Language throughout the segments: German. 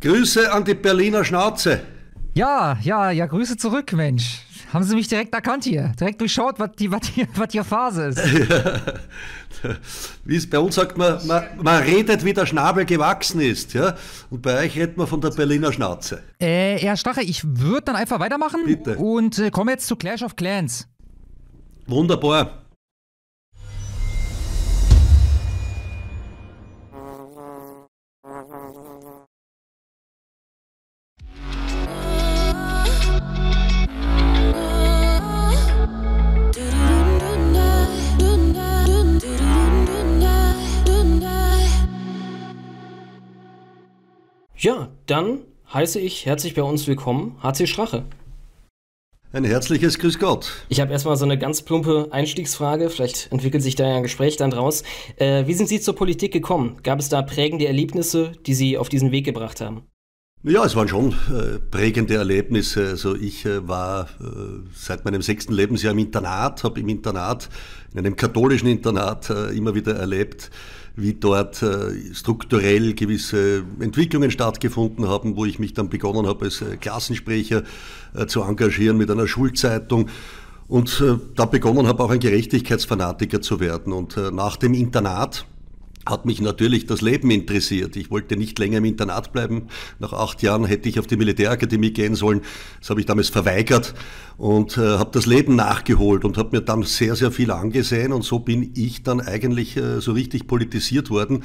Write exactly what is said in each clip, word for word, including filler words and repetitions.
Grüße an die Berliner Schnauze. Ja, ja, ja, Grüße zurück, Mensch. Haben Sie mich direkt erkannt hier? Direkt durchschaut, was die, was die, was die Phase ist. Wie es bei uns sagt, man, man, man redet, wie der Schnabel gewachsen ist. Ja? Und bei euch redet man von der Berliner Schnauze. Äh, Herr Strache, ich würde dann einfach weitermachen. Bitte. Und äh, komme jetzt zu Clash of Clans. Wunderbar. Ja, dann heiße ich herzlich bei uns willkommen H C Strache. Ein herzliches Grüß Gott. Ich habe erstmal so eine ganz plumpe Einstiegsfrage, vielleicht entwickelt sich da ja ein Gespräch dann draus. Äh, wie sind Sie zur Politik gekommen? Gab es da prägende Erlebnisse, die Sie auf diesen Weg gebracht haben? Ja, es waren schon äh, prägende Erlebnisse. Also ich äh, war äh, seit meinem sechsten Lebensjahr im Internat, habe im Internat, in einem katholischen Internat äh, immer wieder erlebt, wie dort äh, strukturell gewisse Entwicklungen stattgefunden haben, wo ich mich dann begonnen habe, als äh, Klassensprecher äh, zu engagieren mit einer Schulzeitung und äh, da begonnen habe, auch ein Gerechtigkeitsfanatiker zu werden. Und äh, nach dem Internat hat mich natürlich das Leben interessiert. Ich wollte nicht länger im Internat bleiben. Nach acht Jahren hätte ich auf die Militärakademie gehen sollen. Das habe ich damals verweigert und äh, habe das Leben nachgeholt und habe mir dann sehr, sehr viel angesehen. Und so bin ich dann eigentlich äh, so richtig politisiert worden.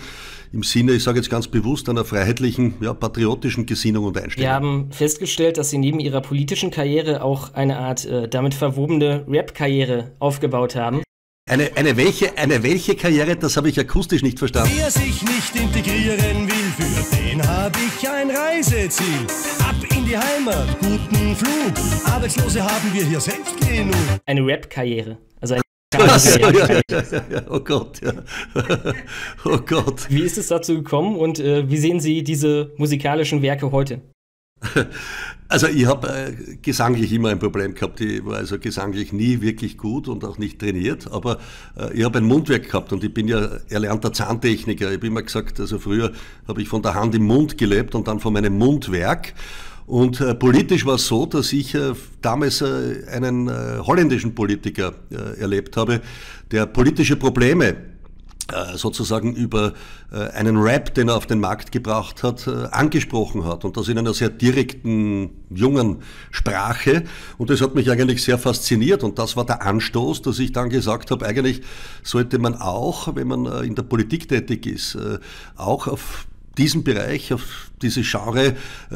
Im Sinne, ich sage jetzt ganz bewusst, einer freiheitlichen, ja, patriotischen Gesinnung und Einstellung. Wir haben festgestellt, dass Sie neben Ihrer politischen Karriere auch eine Art äh, damit verwobene Rap-Karriere aufgebaut haben. Eine, eine, welche, eine welche Karriere, das habe ich akustisch nicht verstanden. Wer sich nicht integrieren will, für den habe ich ein Reiseziel. Ab in die Heimat, guten Flug, Arbeitslose haben wir hier selbst genug. Eine Rap-Karriere. Also eine Karriere. Ja, ja, ja, ja. Oh Gott, ja. Oh Gott. Wie ist es dazu gekommen und äh, wie sehen Sie diese musikalischen Werke heute? Also ich habe äh, gesanglich immer ein Problem gehabt, ich war also gesanglich nie wirklich gut und auch nicht trainiert, aber äh, ich habe ein Mundwerk gehabt und ich bin ja erlernter Zahntechniker. Ich habe immer gesagt, also früher habe ich von der Hand im Mund gelebt und dann von meinem Mundwerk. Und äh, politisch war es so, dass ich äh, damals äh, einen äh, holländischen Politiker äh, erlebt habe, der politische Probleme sozusagen über einen Rap, den er auf den Markt gebracht hat, angesprochen hat und das in einer sehr direkten, jungen Sprache und das hat mich eigentlich sehr fasziniert und das war der Anstoß, dass ich dann gesagt habe, eigentlich sollte man auch, wenn man in der Politik tätig ist, auch auf diesen Bereich, auf diese Genre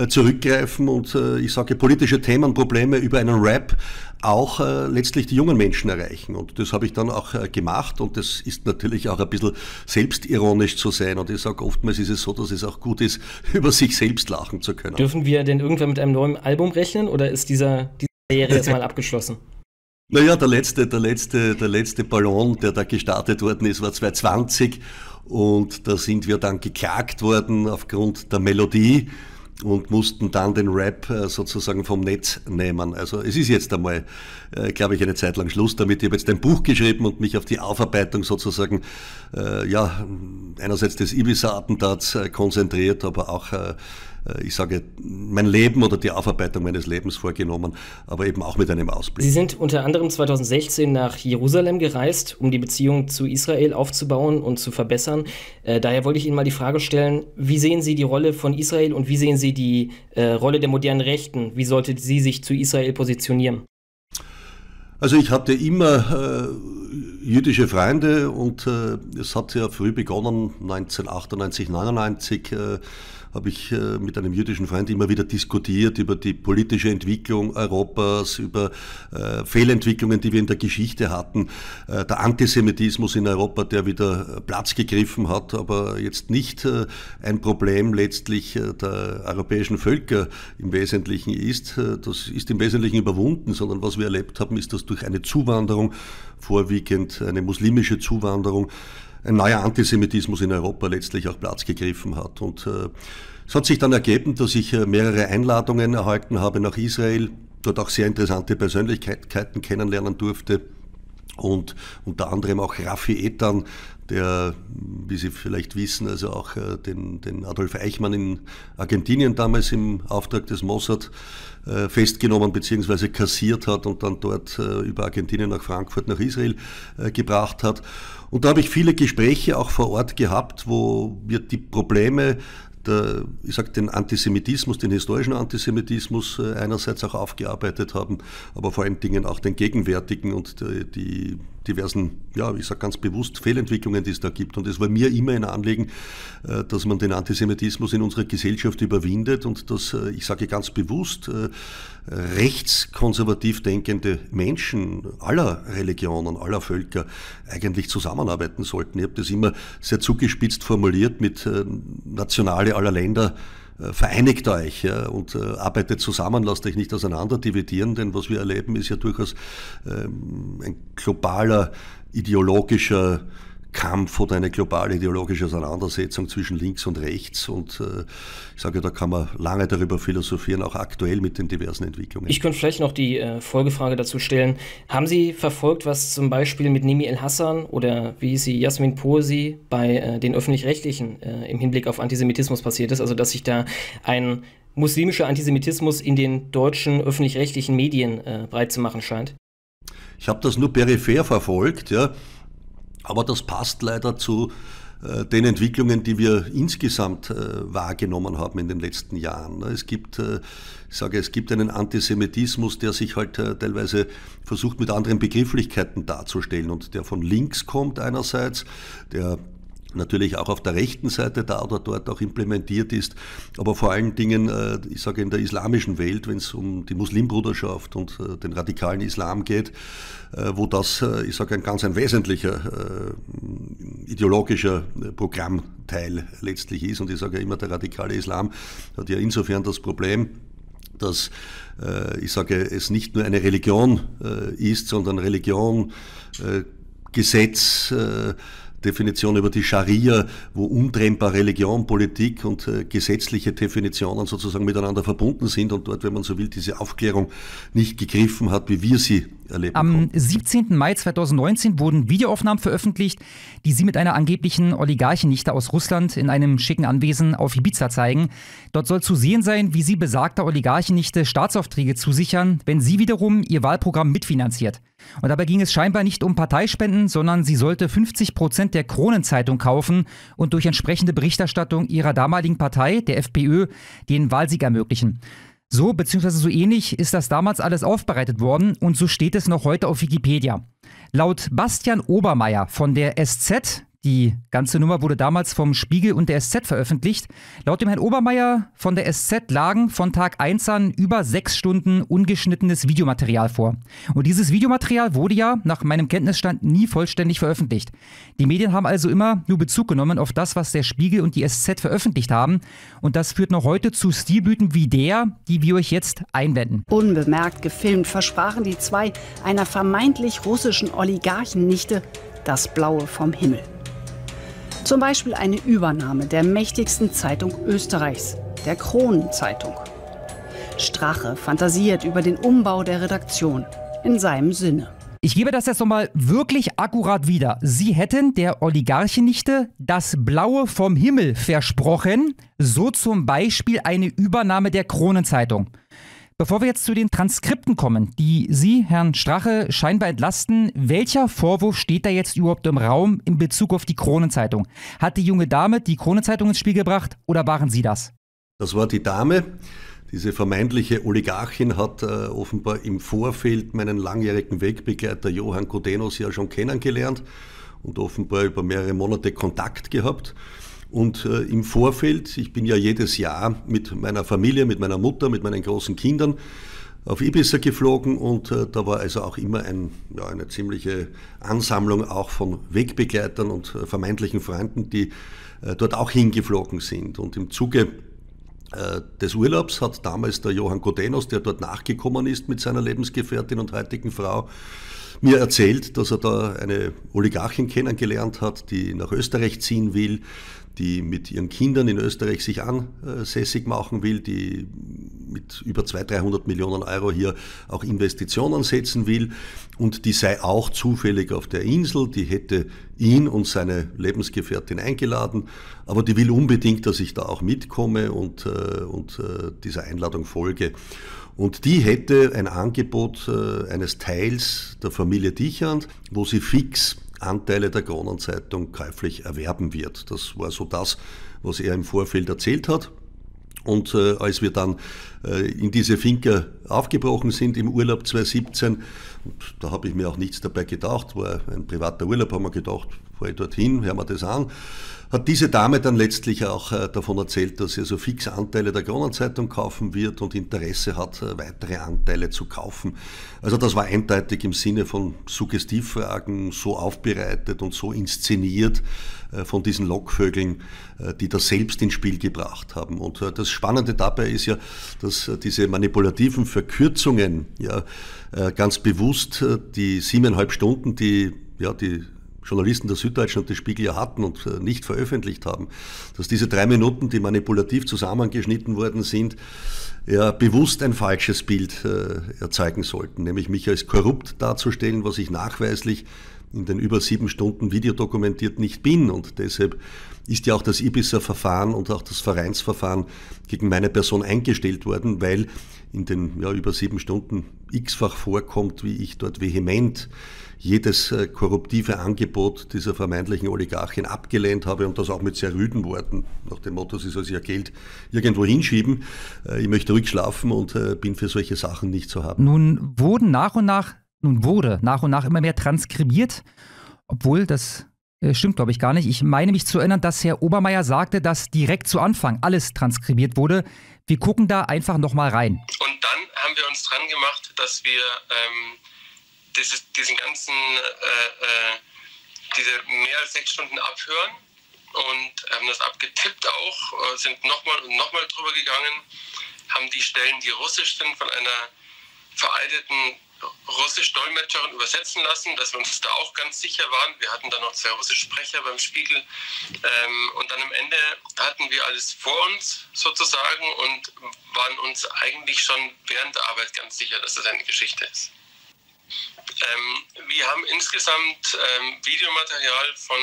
zurückgreifen und ich sage politische Themen, Probleme über einen Rap auch äh, letztlich die jungen Menschen erreichen. Und das habe ich dann auch äh, gemacht und das ist natürlich auch ein bisschen selbstironisch zu sein und ich sage, oftmals ist es so, dass es auch gut ist, über sich selbst lachen zu können. Dürfen wir denn irgendwann mit einem neuen Album rechnen oder ist dieser, diese Karriere jetzt mal abgeschlossen? Naja, der letzte, der, letzte, der letzte Ballon, der da gestartet worden ist, war zweitausendzwanzig und da sind wir dann geklagt worden aufgrund der Melodie und mussten dann den Rap sozusagen vom Netz nehmen. Also es ist jetzt einmal, äh, glaube ich, eine Zeit lang Schluss damit. Ich habe jetzt ein Buch geschrieben und mich auf die Aufarbeitung sozusagen, äh, ja, einerseits des Ibiza-Attentats äh, konzentriert, aber auch, äh, ich sage, mein Leben oder die Aufarbeitung meines Lebens vorgenommen, aber eben auch mit einem Ausblick. Sie sind unter anderem zweitausendsechzehn nach Jerusalem gereist, um die Beziehung zu Israel aufzubauen und zu verbessern. Äh, daher wollte ich Ihnen mal die Frage stellen, wie sehen Sie die Rolle von Israel und wie sehen Sie die äh, Rolle der modernen Rechten? Wie sollte sie sich zu Israel positionieren? Also ich hatte immer äh, jüdische Freunde und äh, es hat ja früh begonnen, neunzehnhundertachtundneunzig, neunundneunzig, äh, habe ich mit einem jüdischen Freund immer wieder diskutiert über die politische Entwicklung Europas, über äh, Fehlentwicklungen, die wir in der Geschichte hatten, äh, der Antisemitismus in Europa, der wieder Platz gegriffen hat, aber jetzt nicht äh, ein Problem letztlich äh, der europäischen Völker im Wesentlichen ist. Äh, das ist im Wesentlichen überwunden, sondern was wir erlebt haben, ist, dass durch eine Zuwanderung, vorwiegend eine muslimische Zuwanderung, ein neuer Antisemitismus in Europa letztlich auch Platz gegriffen hat. Und äh, es hat sich dann ergeben, dass ich äh, mehrere Einladungen erhalten habe nach Israel, dort auch sehr interessante Persönlichkeiten kennenlernen durfte und unter anderem auch Raffi Etan, der, wie Sie vielleicht wissen, also auch den, den Adolf Eichmann in Argentinien damals im Auftrag des Mossad festgenommen bzw. kassiert hat und dann dort über Argentinien nach Frankfurt, nach Israel gebracht hat. Und da habe ich viele Gespräche auch vor Ort gehabt, wo wir die Probleme, der, ich sag, den Antisemitismus, den historischen Antisemitismus einerseits auch aufgearbeitet haben, aber vor allen Dingen auch den gegenwärtigen und die, die diversen, ja, ich sage ganz bewusst, Fehlentwicklungen, die es da gibt. Und es war mir immer ein Anliegen, dass man den Antisemitismus in unserer Gesellschaft überwindet und dass, ich sage ganz bewusst, rechtskonservativ denkende Menschen aller Religionen, aller Völker eigentlich zusammenarbeiten sollten. Ich habe das immer sehr zugespitzt formuliert mit Nationale aller Länder. Vereinigt euch, ja, und äh, arbeitet zusammen, lasst euch nicht auseinander dividieren, denn was wir erleben, ist ja durchaus ähm, ein globaler ideologischer Kampf oder eine globale ideologische Auseinandersetzung zwischen links und rechts. Und äh, ich sage, da kann man lange darüber philosophieren, auch aktuell mit den diversen Entwicklungen. Ich könnte vielleicht noch die äh, Folgefrage dazu stellen. Haben Sie verfolgt, was zum Beispiel mit Nimi El-Hassan oder wie sie Jasmin Posi bei äh, den Öffentlich-Rechtlichen äh, im Hinblick auf Antisemitismus passiert ist? Also, dass sich da ein muslimischer Antisemitismus in den deutschen öffentlich-rechtlichen Medien äh, breit zu machen scheint? Ich habe das nur peripher verfolgt, ja. Aber das passt leider zu äh, den Entwicklungen, die wir insgesamt äh, wahrgenommen haben in den letzten Jahren. Es gibt, äh, ich sage, es gibt einen Antisemitismus, der sich halt äh, teilweise versucht, mit anderen Begrifflichkeiten darzustellen und der von links kommt einerseits, der natürlich auch auf der rechten Seite da oder dort auch implementiert ist, aber vor allen Dingen, ich sage in der islamischen Welt, wenn es um die Muslimbruderschaft und den radikalen Islam geht, wo das, ich sage, ein ganz ein wesentlicher ideologischer Programmteil letztlich ist. Und ich sage immer, der radikale Islam hat ja insofern das Problem, dass, ich sage, es nicht nur eine Religion ist, sondern Religion, Gesetz, Definition über die Scharia, wo untrennbar Religion, Politik und äh, gesetzliche Definitionen sozusagen miteinander verbunden sind und dort, wenn man so will, diese Aufklärung nicht gegriffen hat, wie wir sie erleben. Am siebzehnten Mai zweitausendneunzehn wurden Videoaufnahmen veröffentlicht, die sie mit einer angeblichen Oligarchennichte aus Russland in einem schicken Anwesen auf Ibiza zeigen. Dort soll zu sehen sein, wie sie besagter Oligarchennichte Staatsaufträge zusichern, wenn sie wiederum ihr Wahlprogramm mitfinanziert. Und dabei ging es scheinbar nicht um Parteispenden, sondern sie sollte fünfzig Prozent der Kronenzeitung kaufen und durch entsprechende Berichterstattung ihrer damaligen Partei, der FPÖ, den Wahlsieg ermöglichen. So bzw. so ähnlich ist das damals alles aufbereitet worden und so steht es noch heute auf Wikipedia. Laut Bastian Obermeier von der S Z, die ganze Nummer wurde damals vom Spiegel und der S Z veröffentlicht. Laut dem Herrn Obermeier von der S Z lagen von Tag eins an über sechs Stunden ungeschnittenes Videomaterial vor. Und dieses Videomaterial wurde ja nach meinem Kenntnisstand nie vollständig veröffentlicht. Die Medien haben also immer nur Bezug genommen auf das, was der Spiegel und die S Z veröffentlicht haben. Und das führt noch heute zu Stilblüten wie der, die wir euch jetzt einblenden. Unbemerkt gefilmt versprachen die zwei einer vermeintlich russischen Oligarchennichte das Blaue vom Himmel. Zum Beispiel eine Übernahme der mächtigsten Zeitung Österreichs, der Kronenzeitung. Strache fantasiert über den Umbau der Redaktion in seinem Sinne. Ich gebe das jetzt nochmal wirklich akkurat wieder. Sie hätten der Oligarchennichte das Blaue vom Himmel versprochen, so zum Beispiel eine Übernahme der Kronenzeitung. Bevor wir jetzt zu den Transkripten kommen, die Sie, Herrn Strache, scheinbar entlasten, welcher Vorwurf steht da jetzt überhaupt im Raum in Bezug auf die Kronenzeitung? Hat die junge Dame die Kronenzeitung ins Spiel gebracht oder waren Sie das? Das war die Dame. Diese vermeintliche Oligarchin hat äh, offenbar im Vorfeld meinen langjährigen Wegbegleiter Johann Gudenus ja schon kennengelernt und offenbar über mehrere Monate Kontakt gehabt. Und äh, im Vorfeld, ich bin ja jedes Jahr mit meiner Familie, mit meiner Mutter, mit meinen großen Kindern auf Ibiza geflogen und äh, da war also auch immer ein, ja, eine ziemliche Ansammlung auch von Wegbegleitern und äh, vermeintlichen Freunden, die äh, dort auch hingeflogen sind. Und im Zuge äh, des Urlaubs hat damals der Johann Gudenus, der dort nachgekommen ist mit seiner Lebensgefährtin und heutigen Frau, mir erzählt, dass er da eine Oligarchin kennengelernt hat, die nach Österreich ziehen will, die mit ihren Kindern in Österreich sich ansässig machen will, die mit über zweihundert, dreihundert Millionen Euro hier auch Investitionen setzen will, und die sei auch zufällig auf der Insel, die hätte ihn und seine Lebensgefährtin eingeladen, aber die will unbedingt, dass ich da auch mitkomme und, und dieser Einladung folge. Und die hätte ein Angebot eines Teils der Familie Dichand, wo sie fix Anteile der Kronenzeitung käuflich erwerben wird. Das war so das, was er im Vorfeld erzählt hat. Und äh, als wir dann äh, in diese Finca aufgebrochen sind im Urlaub zweitausendsiebzehn, und da habe ich mir auch nichts dabei gedacht, war ein privater Urlaub, haben wir gedacht, fahr ich dorthin, hören wir das an, hat diese Dame dann letztlich auch äh, davon erzählt, dass sie also fix Anteile der Kronenzeitung kaufen wird und Interesse hat, äh, weitere Anteile zu kaufen. Also das war eindeutig im Sinne von Suggestivfragen so aufbereitet und so inszeniert, von diesen Lockvögeln, die das selbst ins Spiel gebracht haben. Und das Spannende dabei ist ja, dass diese manipulativen Verkürzungen ja ganz bewusst die siebeneinhalb Stunden, die ja die Journalisten der Süddeutschen und des Spiegel ja hatten und nicht veröffentlicht haben, dass diese drei Minuten, die manipulativ zusammengeschnitten worden sind, ja bewusst ein falsches Bild erzeugen sollten, nämlich mich als korrupt darzustellen, was ich nachweislich in den über sieben Stunden Video dokumentiert nicht bin, und deshalb ist ja auch das Ibiza-Verfahren und auch das Vereinsverfahren gegen meine Person eingestellt worden, weil in den ja, über sieben Stunden x-fach vorkommt, wie ich dort vehement jedes äh, korruptive Angebot dieser vermeintlichen Oligarchen abgelehnt habe, und das auch mit sehr rüden Worten, nach dem Motto, sie soll sich ja Geld irgendwo hinschieben, äh, ich möchte ruhig schlafen und äh, bin für solche Sachen nicht zu haben. Nun wurden nach und nach Nun wurde nach und nach immer mehr transkribiert, obwohl das äh, stimmt, glaube ich, gar nicht. Ich meine mich zu erinnern, dass Herr Obermeier sagte, dass direkt zu Anfang alles transkribiert wurde. Wir gucken da einfach nochmal rein. Und dann haben wir uns dran gemacht, dass wir ähm, dieses, diesen ganzen, äh, äh, diese mehr als sechs Stunden abhören, und haben das abgetippt auch, äh, sind nochmal und nochmal drüber gegangen, haben die Stellen, die russisch sind, von einer veralteten Russisch-Dolmetscherin übersetzen lassen, dass wir uns da auch ganz sicher waren. Wir hatten dann noch zwei russische Sprecher beim Spiegel. Ähm, und dann am Ende hatten wir alles vor uns sozusagen und waren uns eigentlich schon während der Arbeit ganz sicher, dass das eine Geschichte ist. Ähm, wir haben insgesamt ähm, Videomaterial von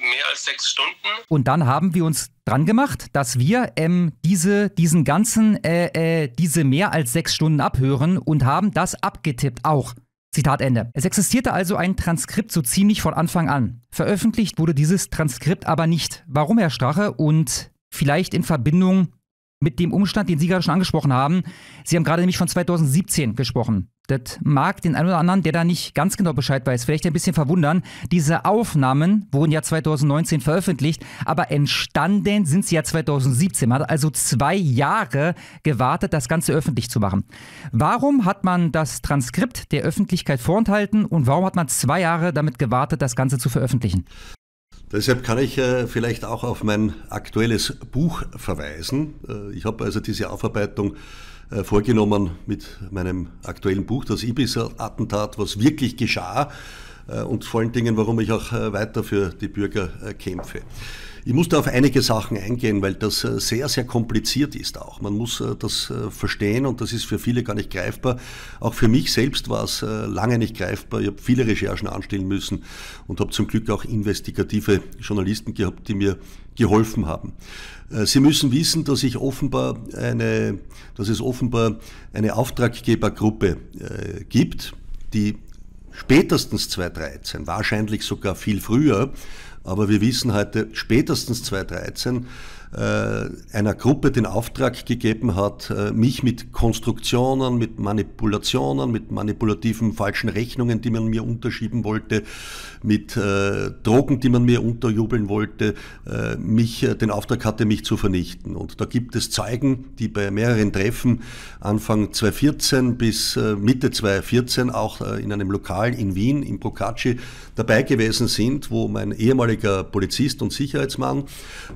mehr als sechs Stunden. Und dann haben wir uns dran gemacht, dass wir ähm, diese, diesen ganzen, äh, äh, diese mehr als sechs Stunden abhören und haben das abgetippt auch. Zitat Ende. Es existierte also ein Transkript so ziemlich von Anfang an. Veröffentlicht wurde dieses Transkript aber nicht. Warum, Herr Strache? Und vielleicht in Verbindung mit dem Umstand, den Sie gerade schon angesprochen haben. Sie haben gerade nämlich von zweitausendsiebzehn gesprochen. Das mag den einen oder anderen, der da nicht ganz genau Bescheid weiß, vielleicht ein bisschen verwundern. Diese Aufnahmen wurden ja zweitausendneunzehn veröffentlicht, aber entstanden sind sie ja zweitausendsiebzehn. Man hat also zwei Jahre gewartet, das Ganze öffentlich zu machen. Warum hat man das Transkript der Öffentlichkeit vorenthalten und warum hat man zwei Jahre damit gewartet, das Ganze zu veröffentlichen? Deshalb kann ich äh, vielleicht auch auf mein aktuelles Buch verweisen. Äh, ich habe also diese Aufarbeitung äh, vorgenommen mit meinem aktuellen Buch, das Ibiza-Attentat, was wirklich geschah, äh, und vor allen Dingen, warum ich auch äh, weiter für die Bürger äh, kämpfe. Ich musste auf einige Sachen eingehen, weil das sehr, sehr kompliziert ist auch. Man muss das verstehen und das ist für viele gar nicht greifbar. Auch für mich selbst war es lange nicht greifbar. Ich habe viele Recherchen anstellen müssen und habe zum Glück auch investigative Journalisten gehabt, die mir geholfen haben. Sie müssen wissen, dass ich offenbar eine, dass es offenbar eine Auftraggebergruppe gibt, die spätestens zweitausenddreizehn, wahrscheinlich sogar viel früher, aber wir wissen heute, spätestens zweitausenddreizehn, einer Gruppe den Auftrag gegeben hat, mich mit Konstruktionen, mit Manipulationen, mit manipulativen falschen Rechnungen, die man mir unterschieben wollte, mit äh, Drogen, die man mir unterjubeln wollte, äh, mich äh, den Auftrag hatte, mich zu vernichten. Und da gibt es Zeugen, die bei mehreren Treffen Anfang zweitausendvierzehn bis äh, Mitte zweitausendvierzehn auch äh, in einem Lokal in Wien, im Bocacci, dabei gewesen sind, wo mein ehemaliger Polizist und Sicherheitsmann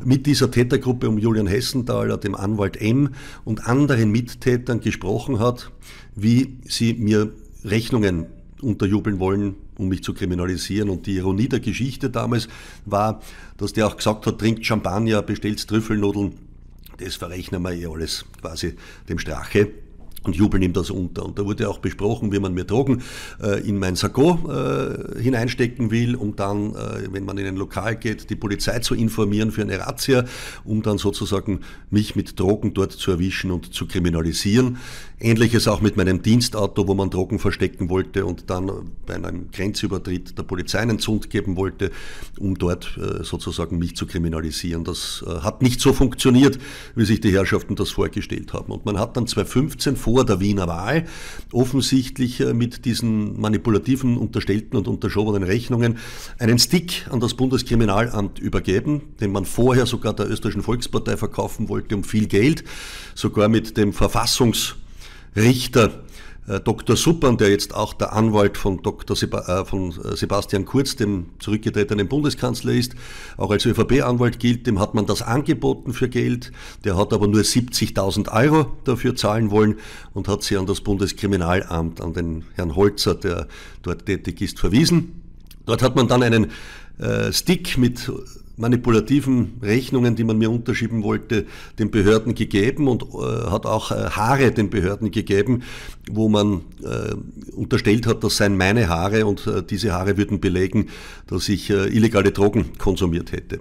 mit dieser Tätergruppe Gruppe um Julian Hessenthaler, dem Anwalt M und anderen Mittätern gesprochen hat, wie sie mir Rechnungen unterjubeln wollen, um mich zu kriminalisieren. Und die Ironie der Geschichte damals war, dass der auch gesagt hat, trinkt Champagner, bestellt Trüffelnudeln, das verrechnen wir eh alles quasi dem Strache und jubeln ihm das unter. Und da wurde auch besprochen, wie man mir Drogen äh, in mein Sakko äh, hineinstecken will, um dann, äh, wenn man in ein Lokal geht, die Polizei zu informieren für eine Razzia, um dann sozusagen mich mit Drogen dort zu erwischen und zu kriminalisieren. Ähnliches auch mit meinem Dienstauto, wo man Drogen verstecken wollte und dann bei einem Grenzübertritt der Polizei einen Zund geben wollte, um dort äh, sozusagen mich zu kriminalisieren. Das äh, hat nicht so funktioniert, wie sich die Herrschaften das vorgestellt haben. Und man hat dann zweitausendfünfzehn vor der Wiener Wahl offensichtlich mit diesen manipulativen, unterstellten und unterschobenen Rechnungen einen Stick an das Bundeskriminalamt übergeben, den man vorher sogar der Österreichischen Volkspartei verkaufen wollte um viel Geld, sogar mit dem Verfassungsrichter Doktor Suppan, der jetzt auch der Anwalt von, Doktor Seb äh, von Sebastian Kurz, dem zurückgetretenen Bundeskanzler ist, auch als ÖVP-Anwalt gilt, dem hat man das angeboten für Geld, der hat aber nur siebzigtausend Euro dafür zahlen wollen und hat sie an das Bundeskriminalamt, an den Herrn Holzer, der dort tätig ist, verwiesen. Dort hat man dann einen äh, Stick mit manipulativen Rechnungen, die man mir unterschieben wollte, den Behörden gegeben und äh, hat auch äh, Haare den Behörden gegeben, wo man äh, unterstellt hat, das seien meine Haare und äh, diese Haare würden belegen, dass ich äh, illegale Drogen konsumiert hätte.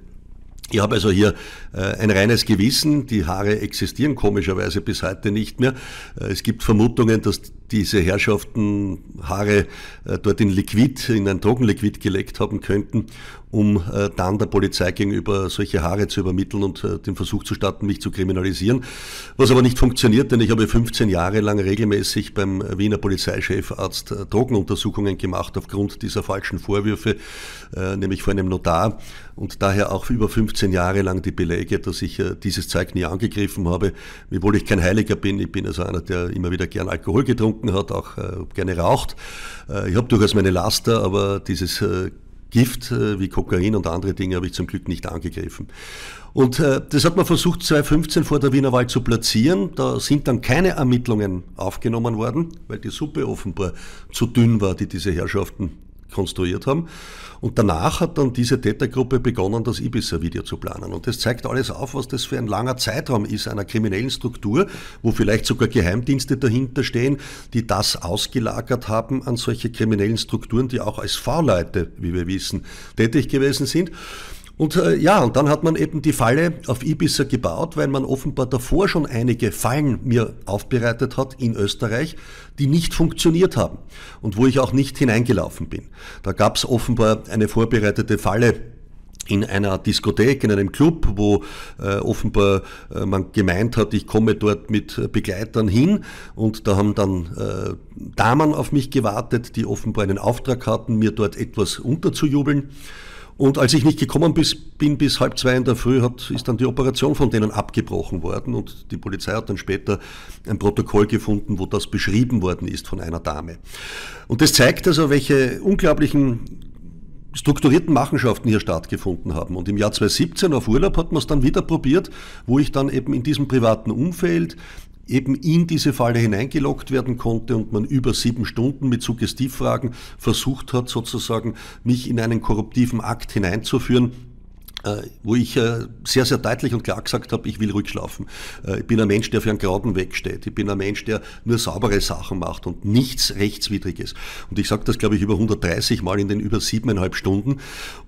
Ich habe also hier äh, ein reines Gewissen, die Haare existieren komischerweise bis heute nicht mehr. Äh, es gibt Vermutungen, dass diese Herrschaften Haare äh, dort in Liquid, in ein Drogenliquid gelegt haben könnten, um äh, dann der Polizei gegenüber solche Haare zu übermitteln und äh, den Versuch zu starten, mich zu kriminalisieren. Was aber nicht funktioniert, denn ich habe fünfzehn Jahre lang regelmäßig beim Wiener Polizeichefarzt äh, Drogenuntersuchungen gemacht aufgrund dieser falschen Vorwürfe, äh, nämlich vor einem Notar und daher auch über fünfzehn Jahre lang die Belege, dass ich äh, dieses Zeug nie angegriffen habe, obwohl ich kein Heiliger bin. Ich bin also einer, der immer wieder gern Alkohol getrunken hat, auch äh, gerne raucht. Äh, ich habe durchaus meine Laster, aber dieses äh, Gift äh, wie Kokain und andere Dinge habe ich zum Glück nicht angegriffen. Und äh, das hat man versucht zweitausendfünfzehn vor der Wiener Wahl zu platzieren. Da sind dann keine Ermittlungen aufgenommen worden, weil die Suppe offenbar zu dünn war, die diese Herrschaften konstruiert haben. Und danach hat dann diese Tätergruppe begonnen, das Ibiza-Video zu planen. Und das zeigt alles auf, was das für ein langer Zeitraum ist, einer kriminellen Struktur, wo vielleicht sogar Geheimdienste dahinter stehen, die das ausgelagert haben an solche kriminellen Strukturen, die auch als V-Leute, wie wir wissen, tätig gewesen sind. Und äh, ja, und dann hat man eben die Falle auf Ibiza gebaut, weil man offenbar davor schon einige Fallen mir aufbereitet hat in Österreich, die nicht funktioniert haben und wo ich auch nicht hineingelaufen bin. Da gab es offenbar eine vorbereitete Falle in einer Diskothek, in einem Club, wo äh, offenbar äh, man gemeint hat, ich komme dort mit Begleitern hin und da haben dann äh, Damen auf mich gewartet, die offenbar einen Auftrag hatten, mir dort etwas unterzujubeln. Und als ich nicht gekommen bin bis halb zwei in der Früh, hat, ist dann die Operation von denen abgebrochen worden und die Polizei hat dann später ein Protokoll gefunden, wo das beschrieben worden ist von einer Dame. Und das zeigt also, welche unglaublichen strukturierten Machenschaften hier stattgefunden haben. Und im Jahr zweitausendsiebzehn auf Urlaub hat man es dann wieder probiert, wo ich dann eben in diesem privaten Umfeld eben in diese Falle hineingelockt werden konnte und man über sieben Stunden mit Suggestivfragen versucht hat, sozusagen mich in einen korruptiven Akt hineinzuführen, wo ich sehr, sehr deutlich und klar gesagt habe, ich will rückschlafen. Ich bin ein Mensch, der für einen geraden Weg steht. Ich bin ein Mensch, der nur saubere Sachen macht und nichts Rechtswidriges. Und ich sage das, glaube ich, über hundertdreißig Mal in den über siebeneinhalb Stunden.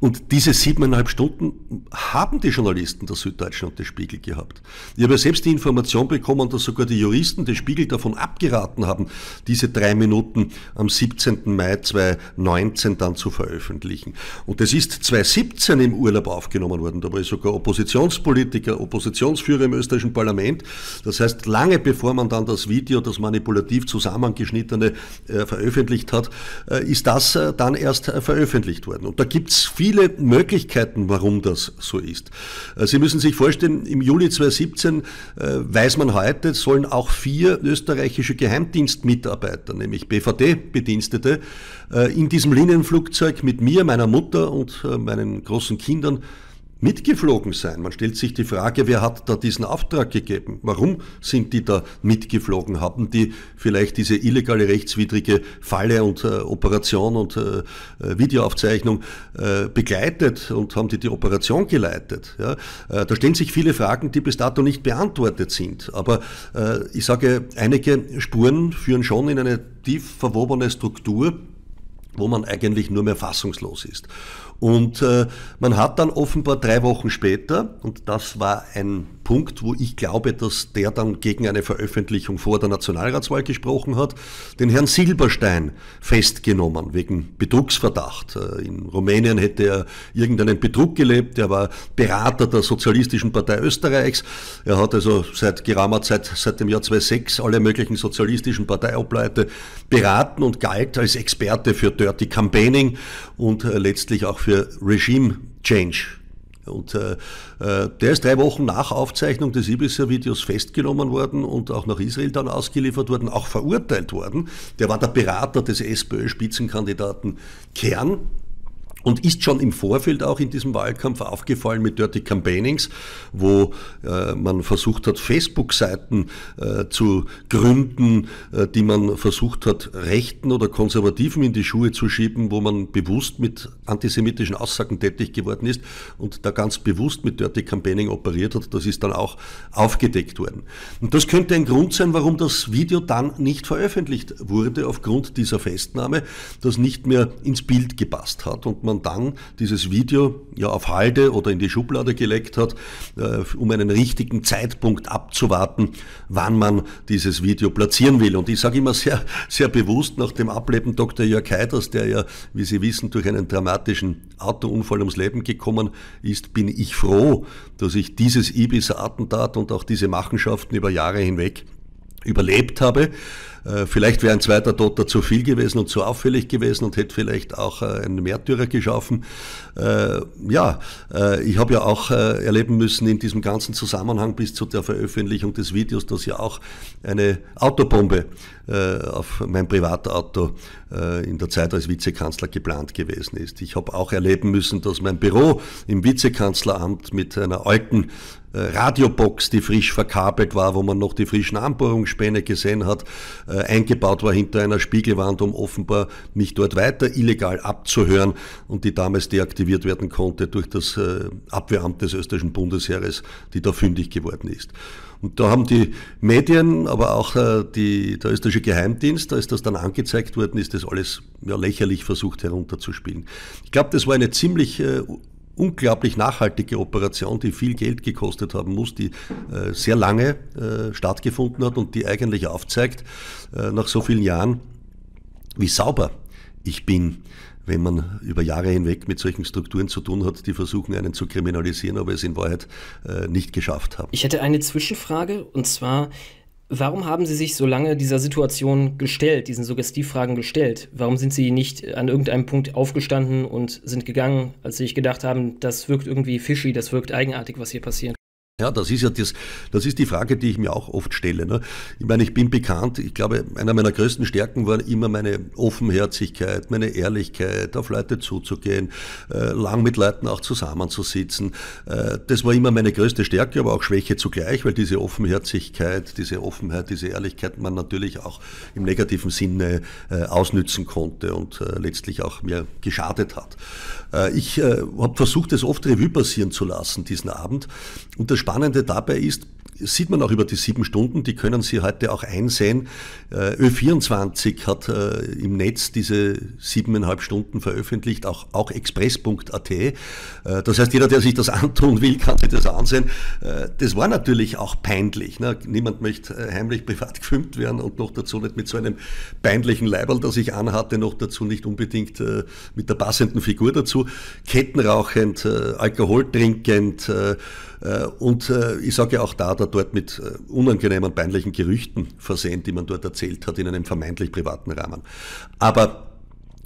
Und diese siebeneinhalb Stunden haben die Journalisten der Süddeutschen und des Spiegel gehabt. Ich habe ja selbst die Information bekommen, dass sogar die Juristen des Spiegel davon abgeraten haben, diese drei Minuten am siebzehnten Mai zweitausendneunzehn dann zu veröffentlichen. Und das ist zweitausendsiebzehn im Urlaub aufgenommen worden. Da war ich sogar Oppositionspolitiker, Oppositionsführer im österreichischen Parlament. Das heißt, lange bevor man dann das Video, das manipulativ zusammengeschnittene, äh, veröffentlicht hat, äh, ist das äh, dann erst äh, veröffentlicht worden. Und da gibt es viele Möglichkeiten, warum das so ist. Äh, Sie müssen sich vorstellen, im Juli zweitausendsiebzehn, äh, weiß man heute, sollen auch vier österreichische Geheimdienstmitarbeiter, nämlich B V D-Bedienstete, äh, in diesem Linienflugzeug mit mir, meiner Mutter und äh, meinen großen Kindern mitgeflogen sein. Man stellt sich die Frage, wer hat da diesen Auftrag gegeben? Warum sind die da mitgeflogen? Haben die vielleicht diese illegale, rechtswidrige Falle und äh, Operation und äh, Videoaufzeichnung äh, begleitet und haben die die Operation geleitet? Ja? Äh, da stellen sich viele Fragen, die bis dato nicht beantwortet sind. Aber äh, ich sage, einige Spuren führen schon in eine tief verwobene Struktur, wo man eigentlich nur mehr fassungslos ist. Und äh, man hat dann offenbar drei Wochen später, und das war ein Punkt, wo ich glaube, dass der dann gegen eine Veröffentlichung vor der Nationalratswahl gesprochen hat, den Herrn Silberstein festgenommen wegen Betrugsverdacht. In Rumänien hätte er irgendeinen Betrug gelebt, er war Berater der Sozialistischen Partei Österreichs, er hat also seit geraumer Zeit, seit dem Jahr zweitausendsechs, alle möglichen sozialistischen Parteiobleute beraten und galt als Experte für Dirty Campaigning und letztlich auch für Regime Change. Und äh, der ist drei Wochen nach Aufzeichnung des Ibiza-Videos festgenommen worden und auch nach Israel dann ausgeliefert worden, auch verurteilt worden. Der war der Berater des SPÖ-Spitzenkandidaten Kern und ist schon im Vorfeld auch in diesem Wahlkampf aufgefallen mit Dirty Campaignings, wo äh, man versucht hat, Facebook-Seiten äh, zu gründen, äh, die man versucht hat, Rechten oder Konservativen in die Schuhe zu schieben, wo man bewusst mit antisemitischen Aussagen tätig geworden ist und da ganz bewusst mit Dirty Campaigning operiert hat. Das ist dann auch aufgedeckt worden. Und das könnte ein Grund sein, warum das Video dann nicht veröffentlicht wurde, aufgrund dieser Festnahme, das nicht mehr ins Bild gepasst hat und man dann dieses Video ja auf Halde oder in die Schublade gelegt hat, äh, um einen richtigen Zeitpunkt abzuwarten, wann man dieses Video platzieren will. Und ich sage immer sehr, sehr bewusst nach dem Ableben Doktor Jörg Haiders, der ja, wie Sie wissen, durch einen dramatischen Autounfall ums Leben gekommen ist, bin ich froh, dass ich dieses Ibiza-Attentat und auch diese Machenschaften über Jahre hinweg überlebt habe. Vielleicht wäre ein zweiter Toter zu viel gewesen und zu auffällig gewesen und hätte vielleicht auch einen Märtyrer geschaffen. Ja, ich habe ja auch erleben müssen in diesem ganzen Zusammenhang bis zu der Veröffentlichung des Videos, dass ja auch eine Autobombe auf mein Privatauto in der Zeit als Vizekanzler geplant gewesen ist. Ich habe auch erleben müssen, dass mein Büro im Vizekanzleramt mit einer alten Radiobox, die frisch verkabelt war, wo man noch die frischen Anbohrungsspäne gesehen hat, eingebaut war hinter einer Spiegelwand, um offenbar mich dort weiter illegal abzuhören und die damals deaktiviert werden konnte durch das Abwehramt des österreichischen Bundesheeres, die da fündig geworden ist. Und da haben die Medien, aber auch die, der österreichische Geheimdienst, als das dann angezeigt worden ist, das alles ja, lächerlich versucht herunterzuspielen. Ich glaube, das war eine ziemlich äh, unglaublich nachhaltige Operation, die viel Geld gekostet haben muss, die äh, sehr lange äh, stattgefunden hat und die eigentlich aufzeigt, äh, nach so vielen Jahren, wie sauber ich bin, wenn man über Jahre hinweg mit solchen Strukturen zu tun hat, die versuchen, einen zu kriminalisieren, aber es in Wahrheit äh, nicht geschafft haben. Ich hätte eine Zwischenfrage, und zwar, warum haben Sie sich so lange dieser Situation gestellt, diesen Suggestivfragen gestellt? Warum sind Sie nicht an irgendeinem Punkt aufgestanden und sind gegangen, als Sie sich gedacht haben, das wirkt irgendwie fishy, das wirkt eigenartig, was hier passiert? Ja, das ist ja das, das ist die Frage, die ich mir auch oft stelle, ne? Ich meine, ich bin bekannt, ich glaube, einer meiner größten Stärken war immer meine Offenherzigkeit, meine Ehrlichkeit, auf Leute zuzugehen, äh, lang mit Leuten auch zusammenzusitzen. Äh, das war immer meine größte Stärke, aber auch Schwäche zugleich, weil diese Offenherzigkeit, diese Offenheit, diese Ehrlichkeit man natürlich auch im negativen Sinne äh, ausnützen konnte und äh, letztlich auch mir geschadet hat. Äh, ich äh, habe versucht, das oft Revue passieren zu lassen, diesen Abend, und das Spannende dabei ist, sieht man auch über die sieben Stunden, die können Sie heute auch einsehen. Ö vierundzwanzig hat im Netz diese siebeneinhalb Stunden veröffentlicht, auch, auch express punkt at. Das heißt, jeder, der sich das antun will, kann sich das ansehen. Das war natürlich auch peinlich. Ne? Niemand möchte heimlich privat gefilmt werden und noch dazu nicht mit so einem peinlichen Leiberl, das ich anhatte, noch dazu nicht unbedingt mit der passenden Figur dazu. Kettenrauchend, Alkohol trinkend, und ich sage ja auch da, da dort mit unangenehmen, peinlichen Gerüchten versehen, die man dort erzählt hat in einem vermeintlich privaten Rahmen. Aber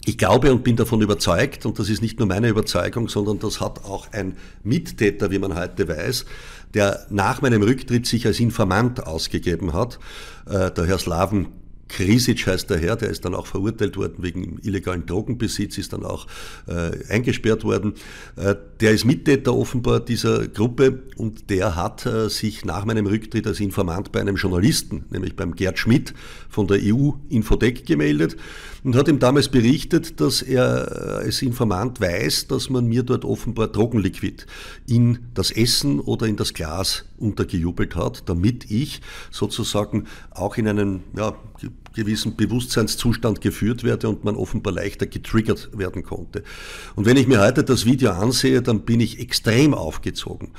ich glaube und bin davon überzeugt, und das ist nicht nur meine Überzeugung, sondern das hat auch ein Mittäter, wie man heute weiß, der nach meinem Rücktritt sich als Informant ausgegeben hat, der Herr Slaven Krisic heißt der Herr, der ist dann auch verurteilt worden wegen illegalen Drogenbesitz, ist dann auch äh, eingesperrt worden. Äh, der ist Mittäter offenbar dieser Gruppe und der hat äh, sich nach meinem Rücktritt als Informant bei einem Journalisten, nämlich beim Gerd Schmidt von der E U-Infotec gemeldet und hat ihm damals berichtet, dass er äh, als Informant weiß, dass man mir dort offenbar Drogenliquid in das Essen oder in das Glas untergejubelt hat, damit ich sozusagen auch in einen ja, gewissen Bewusstseinszustand geführt werde und man offenbar leichter getriggert werden konnte. Und wenn ich mir heute das Video ansehe, dann bin ich extrem aufgezogen.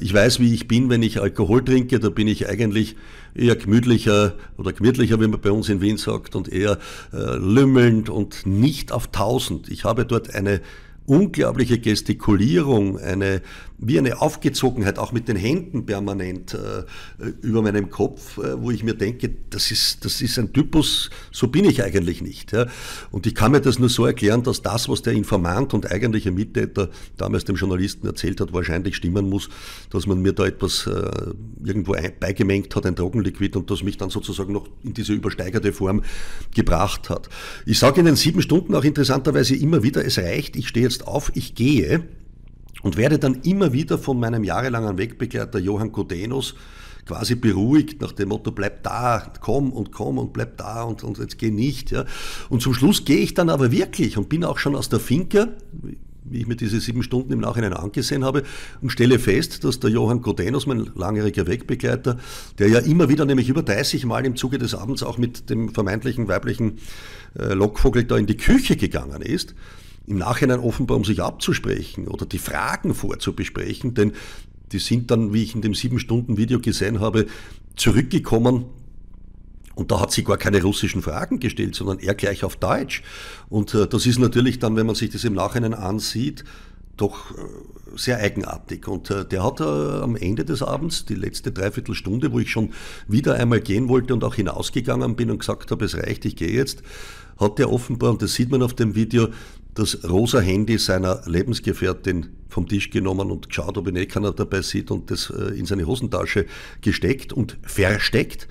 Ich weiß, wie ich bin, wenn ich Alkohol trinke, da bin ich eigentlich eher gemütlicher oder gemütlicher, wie man bei uns in Wien sagt, und eher äh, lümmelnd und nicht auf tausend. Ich habe dort eine unglaubliche Gestikulierung, eine, wie eine Aufgezogenheit, auch mit den Händen permanent äh, über meinem Kopf, äh, wo ich mir denke, das ist, das ist ein Typus, so bin ich eigentlich nicht. Ja. Und ich kann mir das nur so erklären, dass das, was der Informant und eigentliche Mittäter damals dem Journalisten erzählt hat, wahrscheinlich stimmen muss, dass man mir da etwas äh, irgendwo ein, beigemengt hat, ein Drogenliquid, und das mich dann sozusagen noch in diese übersteigerte Form gebracht hat. Ich sage in den sieben Stunden auch interessanterweise immer wieder, es reicht, ich stehe jetzt auf, ich gehe, und werde dann immer wieder von meinem jahrelangen Wegbegleiter Johann Gudenus quasi beruhigt nach dem Motto, bleib da, komm und komm und bleib da und, und jetzt geh nicht. Ja. Und zum Schluss gehe ich dann aber wirklich und bin auch schon aus der Finke, wie ich mir diese sieben Stunden im Nachhinein angesehen habe, und stelle fest, dass der Johann Gudenus, mein langjähriger Wegbegleiter, der ja immer wieder, nämlich über dreißig Mal im Zuge des Abends auch mit dem vermeintlichen weiblichen äh, Lockvogel da in die Küche gegangen ist, im Nachhinein offenbar, um sich abzusprechen oder die Fragen vorzubesprechen, denn die sind dann, wie ich in dem sieben-Stunden-Video gesehen habe, zurückgekommen, und da hat sie gar keine russischen Fragen gestellt, sondern eher gleich auf Deutsch. Und äh, das ist natürlich dann, wenn man sich das im Nachhinein ansieht, doch sehr eigenartig. Und äh, der hat äh, am Ende des Abends, die letzte Dreiviertelstunde, wo ich schon wieder einmal gehen wollte und auch hinausgegangen bin und gesagt habe, es reicht, ich gehe jetzt, hat der offenbar, und das sieht man auf dem Video, das rosa Handy seiner Lebensgefährtin vom Tisch genommen und geschaut, ob ihn eh keiner dabei sieht, und das äh, in seine Hosentasche gesteckt und versteckt.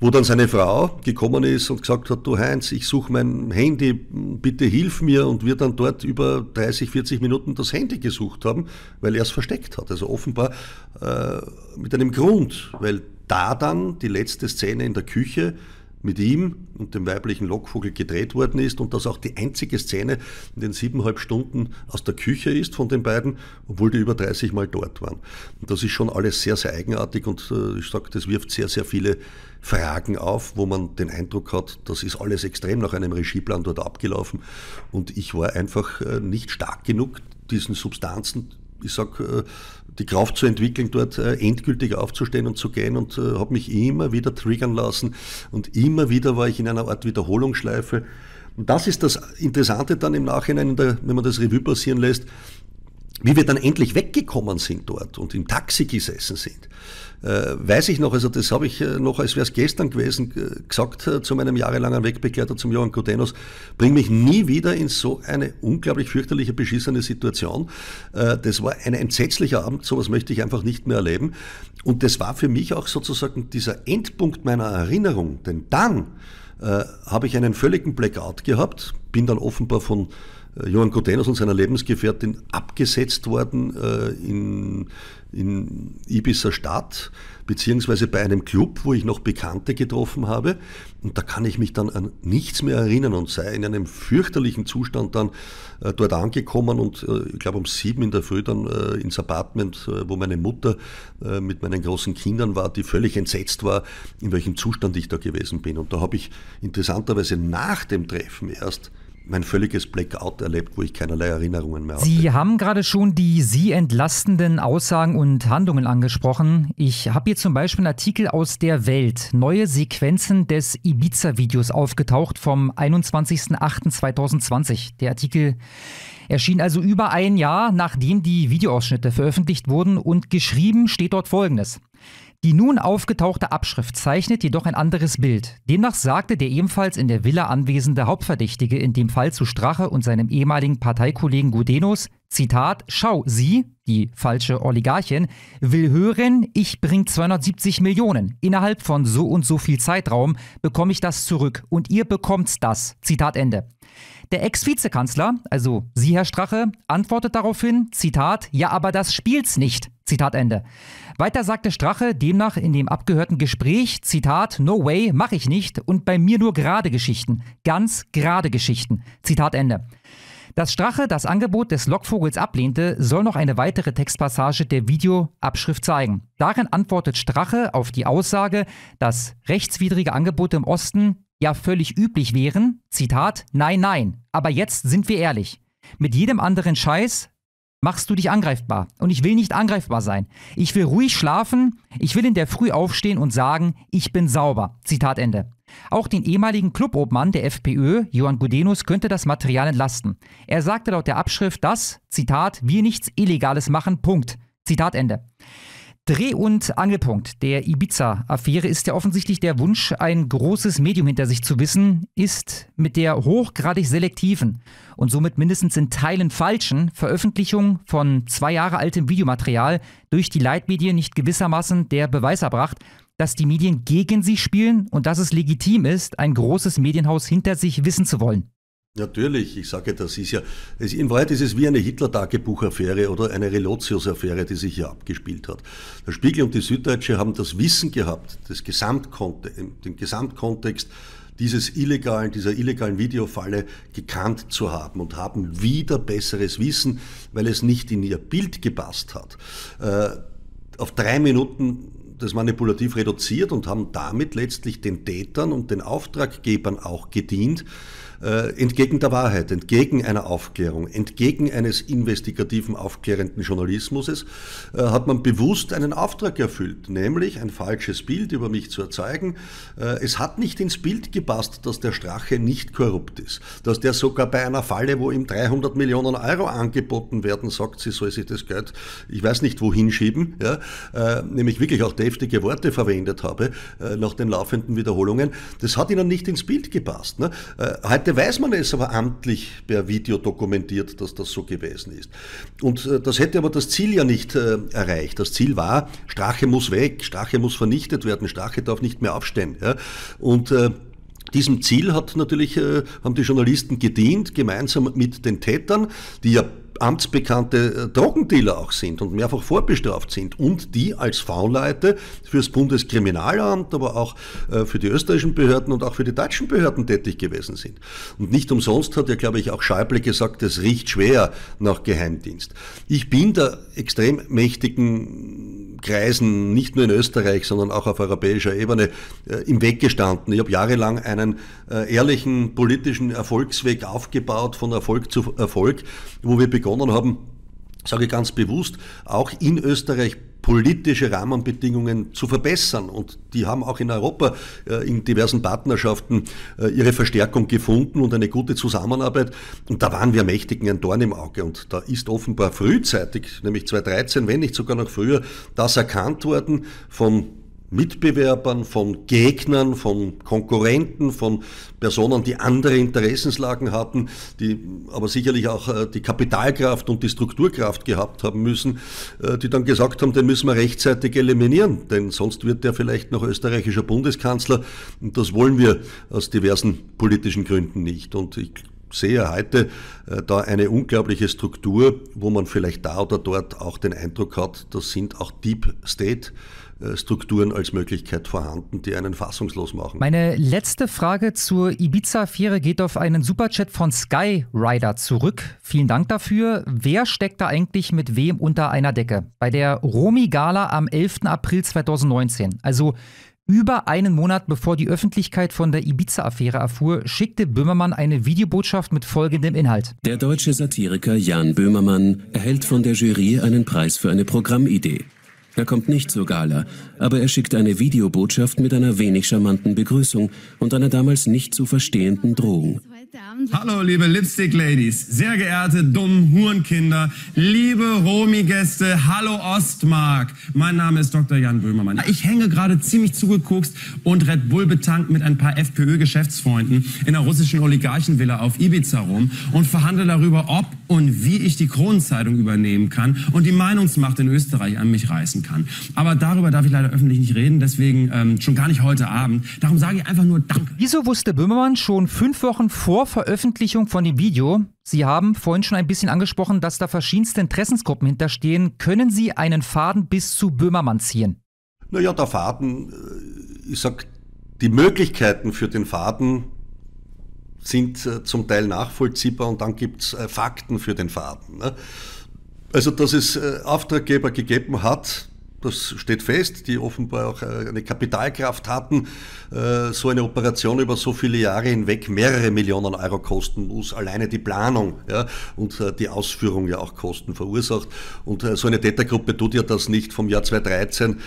Wo dann seine Frau gekommen ist und gesagt hat, du Heinz, ich suche mein Handy, bitte hilf mir, und wir dann dort über dreißig, vierzig Minuten das Handy gesucht haben, weil er es versteckt hat. Also offenbar äh, mit einem Grund, weil da dann die letzte Szene in der Küche mit ihm und dem weiblichen Lockvogel gedreht worden ist und das auch die einzige Szene in den siebeneinhalb Stunden aus der Küche ist von den beiden, obwohl die über dreißig Mal dort waren. Und das ist schon alles sehr, sehr eigenartig, und ich sage, das wirft sehr, sehr viele Fragen auf, wo man den Eindruck hat, das ist alles extrem nach einem Regieplan dort abgelaufen, und ich war einfach nicht stark genug, diesen Substanzen, ich sage, die Kraft zu entwickeln, dort endgültig aufzustehen und zu gehen, und äh, habe mich immer wieder triggern lassen, und immer wieder war ich in einer Art Wiederholungsschleife. Und das ist das Interessante dann im Nachhinein, in der, wenn man das Revue passieren lässt, wie wir dann endlich weggekommen sind dort und im Taxi gesessen sind. Äh, weiß ich noch, also das habe ich noch, als wäre es gestern gewesen, gesagt äh, zu meinem jahrelangen Wegbegleiter, zum Johann Gudenus, bring mich nie wieder in so eine unglaublich fürchterliche, beschissene Situation. Äh, das war ein entsetzlicher Abend, sowas möchte ich einfach nicht mehr erleben. Und das war für mich auch sozusagen dieser Endpunkt meiner Erinnerung, denn dann äh, habe ich einen völligen Blackout gehabt, bin dann offenbar von Johann Gudenus und seiner Lebensgefährtin abgesetzt worden äh, in, in Ibiza Stadt, beziehungsweise bei einem Club, wo ich noch Bekannte getroffen habe. Und da kann ich mich dann an nichts mehr erinnern und sei in einem fürchterlichen Zustand dann äh, dort angekommen und äh, ich glaube um sieben in der Früh dann äh, ins Apartment, äh, wo meine Mutter äh, mit meinen großen Kindern war, die völlig entsetzt war, in welchem Zustand ich da gewesen bin. Und da habe ich interessanterweise nach dem Treffen erst mein völliges Blackout erlebt, wo ich keinerlei Erinnerungen mehr habe. Sie haben gerade schon die Sie entlastenden Aussagen und Handlungen angesprochen. Ich habe hier zum Beispiel einen Artikel aus der Welt. Neue Sequenzen des Ibiza-Videos aufgetaucht vom einundzwanzigsten achten zweitausendzwanzig. Der Artikel erschien also über ein Jahr, nachdem die Videoausschnitte veröffentlicht wurden, und geschrieben steht dort Folgendes. Die nun aufgetauchte Abschrift zeichnet jedoch ein anderes Bild. Demnach sagte der ebenfalls in der Villa anwesende Hauptverdächtige in dem Fall zu Strache und seinem ehemaligen Parteikollegen Gudenus, Zitat, schau, sie, die falsche Oligarchin, will hören, ich bringe zweihundertsiebzig Millionen. Innerhalb von so und so viel Zeitraum bekomme ich das zurück und ihr bekommt das. Zitat Ende. Der Ex-Vizekanzler, also Sie, Herr Strache, antwortet daraufhin, Zitat, ja, aber das spielt's nicht. Zitat Ende. Weiter sagte Strache demnach in dem abgehörten Gespräch, Zitat, no way, mache ich nicht und bei mir nur gerade Geschichten, ganz gerade Geschichten. Zitat Ende. Dass Strache das Angebot des Lockvogels ablehnte, soll noch eine weitere Textpassage der Videoabschrift zeigen. Darin antwortet Strache auf die Aussage, dass rechtswidrige Angebote im Osten ja völlig üblich wären, Zitat, nein, nein, aber jetzt sind wir ehrlich. Mit jedem anderen Scheiß machst du dich angreifbar und ich will nicht angreifbar sein. Ich will ruhig schlafen, ich will in der Früh aufstehen und sagen, ich bin sauber. Zitat Ende. Auch den ehemaligen Clubobmann der FPÖ, Johann Gudenus, könnte das Material entlasten. Er sagte laut der Abschrift, dass, Zitat, wir nichts Illegales machen, Punkt. Zitat Ende. Dreh- und Angelpunkt der Ibiza-Affäre ist ja offensichtlich der Wunsch, ein großes Medium hinter sich zu wissen, ist mit der hochgradig selektiven und somit mindestens in Teilen falschen Veröffentlichung von zwei Jahre altem Videomaterial durch die Leitmedien nicht gewissermaßen der Beweis erbracht, dass die Medien gegen sie spielen und dass es legitim ist, ein großes Medienhaus hinter sich wissen zu wollen. Natürlich, ich sage, das ist ja, es, in Wahrheit ist es wie eine Hitler-Tagebuch-Affäre oder eine Relotius-Affäre, die sich hier abgespielt hat. Der Spiegel und die Süddeutsche haben das Wissen gehabt, das Gesamtkont- den Gesamtkontext dieses illegalen, dieser illegalen Videofalle gekannt zu haben und haben wieder besseres Wissen, weil es nicht in ihr Bild gepasst hat. Äh, auf drei Minuten das manipulativ reduziert und haben damit letztlich den Tätern und den Auftraggebern auch gedient, äh, entgegen der Wahrheit, entgegen einer Aufklärung, entgegen eines investigativen, aufklärenden Journalismus, äh, hat man bewusst einen Auftrag erfüllt, nämlich ein falsches Bild über mich zu erzeugen. Äh, es hat nicht ins Bild gepasst, dass der Strache nicht korrupt ist, dass der sogar bei einer Falle, wo ihm dreihundert Millionen Euro angeboten werden, sagt, sie soll sich das Geld, ich weiß nicht wohin schieben, ja, äh, nämlich wirklich auch der heftige Worte verwendet habe, äh, nach den laufenden Wiederholungen, das hat ihnen nicht ins Bild gepasst. Ne? Äh, heute weiß man es aber amtlich per Video dokumentiert, dass das so gewesen ist. Und äh, das hätte aber das Ziel ja nicht äh, erreicht. Das Ziel war, Strache muss weg, Strache muss vernichtet werden, Strache darf nicht mehr aufstehen. Ja? Und äh, diesem Ziel hat natürlich, äh, haben die Journalisten gedient, gemeinsam mit den Tätern, die ja amtsbekannte Drogendealer auch sind und mehrfach vorbestraft sind und die als V-Leute fürs Bundeskriminalamt, aber auch für die österreichischen Behörden und auch für die deutschen Behörden tätig gewesen sind. Und nicht umsonst hat ja, glaube ich, auch Schäuble gesagt, es riecht schwer nach Geheimdienst. Ich bin der extrem mächtigen Kreisen, nicht nur in Österreich, sondern auch auf europäischer Ebene, im Weg gestanden. Ich habe jahrelang einen ehrlichen politischen Erfolgsweg aufgebaut, von Erfolg zu Erfolg, wo wir begonnen haben, sage ich ganz bewusst, auch in Österreich politische Rahmenbedingungen zu verbessern. Und die haben auch in Europa in diversen Partnerschaften ihre Verstärkung gefunden und eine gute Zusammenarbeit. Und da waren wir Mächtigen ein Dorn im Auge. Und da ist offenbar frühzeitig, nämlich zweitausenddreizehn, wenn nicht sogar noch früher, das erkannt worden von Mitbewerbern, von Gegnern, von Konkurrenten, von Personen, die andere Interessenslagen hatten, die aber sicherlich auch die Kapitalkraft und die Strukturkraft gehabt haben müssen, die dann gesagt haben, den müssen wir rechtzeitig eliminieren, denn sonst wird der vielleicht noch österreichischer Bundeskanzler und das wollen wir aus diversen politischen Gründen nicht. Und ich sehe heute äh, da eine unglaubliche Struktur, wo man vielleicht da oder dort auch den Eindruck hat, das sind auch Deep State äh, Strukturen als Möglichkeit vorhanden, die einen fassungslos machen. Meine letzte Frage zur Ibiza-Affäre geht auf einen Superchat von Skyrider zurück. Vielen Dank dafür. Wer steckt da eigentlich mit wem unter einer Decke? Bei der Romi-Gala am elften April zweitausendneunzehn, also über einen Monat bevor die Öffentlichkeit von der Ibiza-Affäre erfuhr, schickte Böhmermann eine Videobotschaft mit folgendem Inhalt. Der deutsche Satiriker Jan Böhmermann erhält von der Jury einen Preis für eine Programmidee. Er kommt nicht zur Gala, aber er schickt eine Videobotschaft mit einer wenig charmanten Begrüßung und einer damals nicht zu verstehenden Drohung. Hallo liebe Lipstick-Ladies, sehr geehrte dummen Hurenkinder, liebe Romi-Gäste, hallo Ostmark. Mein Name ist Doktor Jan Böhmermann. Ich hänge gerade ziemlich zugekokst und Red Bull betankt mit ein paar FPÖ-Geschäftsfreunden in einer russischen Oligarchenvilla auf Ibiza rum und verhandle darüber, ob und wie ich die Kronenzeitung übernehmen kann und die Meinungsmacht in Österreich an mich reißen kann. Aber darüber darf ich leider öffentlich nicht reden, deswegen ähm, schon gar nicht heute Abend. Darum sage ich einfach nur Danke. Wieso wusste Böhmermann schon fünf Wochen vor Veröffentlichung von dem Video? Sie haben vorhin schon ein bisschen angesprochen, dass da verschiedenste Interessensgruppen hinterstehen. Können Sie einen Faden bis zu Böhmermann ziehen? Naja, der Faden, ich sag, die Möglichkeiten für den Faden sind zum Teil nachvollziehbar und dann gibt es Fakten für den Faden. Ne? Also, dass es Auftraggeber gegeben hat, das steht fest, die offenbar auch eine Kapitalkraft hatten. So eine Operation über so viele Jahre hinweg mehrere Millionen Euro kosten muss, alleine die Planung, ja, und die Ausführung ja auch Kosten verursacht. Und so eine Tätergruppe tut ja das nicht vom Jahr zweitausenddreizehn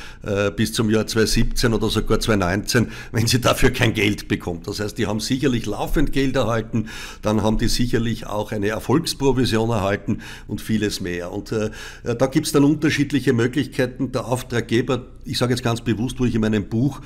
bis zum Jahr zweitausendsiebzehn oder sogar zweitausendneunzehn, wenn sie dafür kein Geld bekommt. Das heißt, die haben sicherlich laufend Geld erhalten, dann haben die sicherlich auch eine Erfolgsprovision erhalten und vieles mehr. Und äh, da gibt es dann unterschiedliche Möglichkeiten. Da Auftraggeber, ich sage jetzt ganz bewusst, wo ich in meinem Buch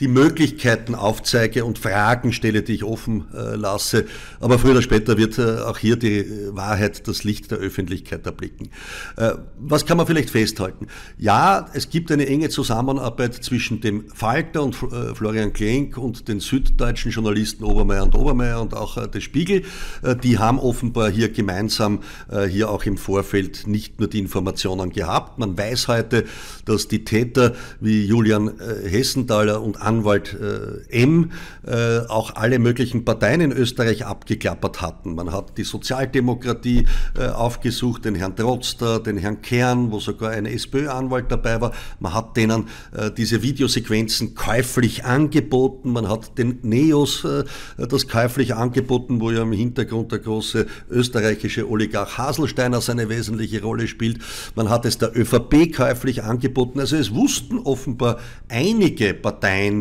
die Möglichkeiten aufzeige und Fragen stelle, die ich offen äh, lasse. Aber früher oder später wird äh, auch hier die äh, Wahrheit das Licht der Öffentlichkeit erblicken. Äh, was kann man vielleicht festhalten? Ja, es gibt eine enge Zusammenarbeit zwischen dem Falter und äh, Florian Klenk und den süddeutschen Journalisten Obermeier und Obermeier und auch äh, der Spiegel. Äh, die haben offenbar hier gemeinsam äh, hier auch im Vorfeld nicht nur die Informationen gehabt. Man weiß heute, dass die Täter wie Julian äh, Hessenthaler und Anwalt äh, M äh, auch alle möglichen Parteien in Österreich abgeklappert hatten. Man hat die Sozialdemokratie äh, aufgesucht, den Herrn Trotzter, den Herrn Kern, wo sogar ein SPÖ-Anwalt dabei war. Man hat denen äh, diese Videosequenzen käuflich angeboten. Man hat den Neos äh, das käuflich angeboten, wo ja im Hintergrund der große österreichische Oligarch Haselsteiner seine wesentliche Rolle spielt. Man hat es der ÖVP käuflich angeboten. Also es wussten offenbar einige Parteien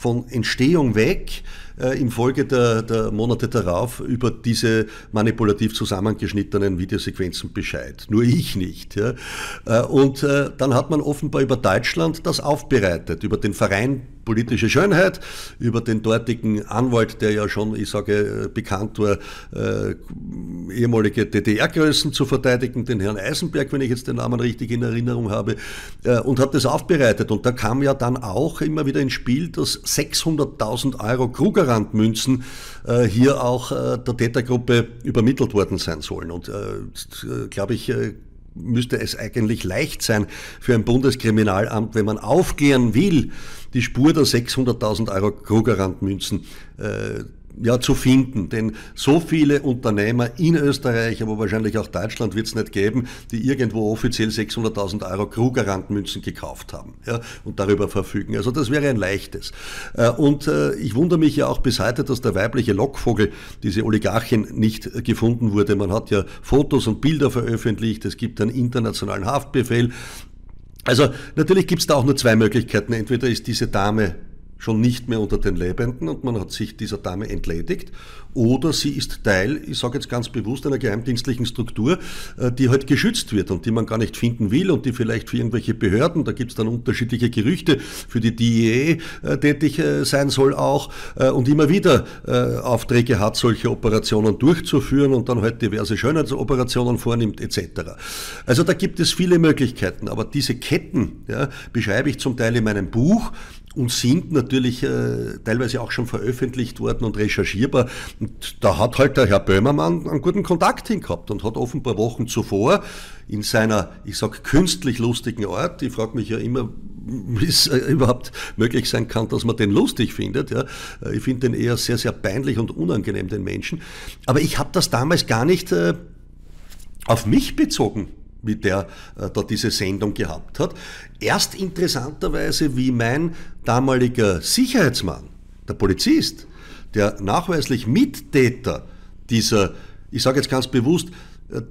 von Entstehung weg äh, im Folge der, der Monate darauf über diese manipulativ zusammengeschnittenen Videosequenzen Bescheid. Nur ich nicht. Ja. Äh, und äh, dann hat man offenbar über Deutschland das aufbereitet, über den Verein Politische Schönheit, über den dortigen Anwalt, der ja schon, ich sage, bekannt war, äh, ehemalige D D R-Größen zu verteidigen, den Herrn Eisenberg, wenn ich jetzt den Namen richtig in Erinnerung habe, äh, und hat das aufbereitet. Und da kam ja dann auch immer wieder ins Spiel, dass sechshunderttausend Euro Krugerrandmünzen äh, hier auch äh, der Tätergruppe übermittelt worden sein sollen. Und äh, glaube ich, äh, müsste es eigentlich leicht sein für ein Bundeskriminalamt, wenn man aufklären will, die Spur der sechshunderttausend Euro Krugerrandmünzen äh, ja, zu finden. Denn so viele Unternehmer in Österreich, aber wahrscheinlich auch Deutschland wird es nicht geben, die irgendwo offiziell sechshunderttausend Euro Krugerrandmünzen gekauft haben, ja, und darüber verfügen. Also das wäre ein leichtes. Äh, und äh, ich wundere mich ja auch bis heute, dass der weibliche Lockvogel, diese Oligarchin, nicht äh, gefunden wurde. Man hat ja Fotos und Bilder veröffentlicht, es gibt einen internationalen Haftbefehl. Also natürlich gibt es da auch nur zwei Möglichkeiten. Entweder ist diese Dame schon nicht mehr unter den Lebenden und man hat sich dieser Dame entledigt, oder sie ist Teil, ich sage jetzt ganz bewusst, einer geheimdienstlichen Struktur, die halt geschützt wird und die man gar nicht finden will und die vielleicht für irgendwelche Behörden, da gibt es dann unterschiedliche Gerüchte, für die D E A tätig sein soll auch und immer wieder Aufträge hat, solche Operationen durchzuführen und dann halt diverse Schönheitsoperationen vornimmt et cetera. Also da gibt es viele Möglichkeiten, aber diese Ketten, ja, beschreibe ich zum Teil in meinem Buch, und sind natürlich äh, teilweise auch schon veröffentlicht worden und recherchierbar. Und da hat halt der Herr Böhmermann einen guten Kontakt hingehabt und hat offenbar Wochen zuvor in seiner, ich sag, künstlich lustigen Art, ich frage mich ja immer, wie es äh, überhaupt möglich sein kann, dass man den lustig findet. Ja. Ich finde den eher sehr, sehr peinlich und unangenehm, den Menschen. Aber ich habe das damals gar nicht äh, auf mich bezogen, wie der äh, da diese Sendung gehabt hat. Erst interessanterweise, wie mein damaliger Sicherheitsmann, der Polizist, der nachweislich Mittäter dieser, ich sage jetzt ganz bewusst,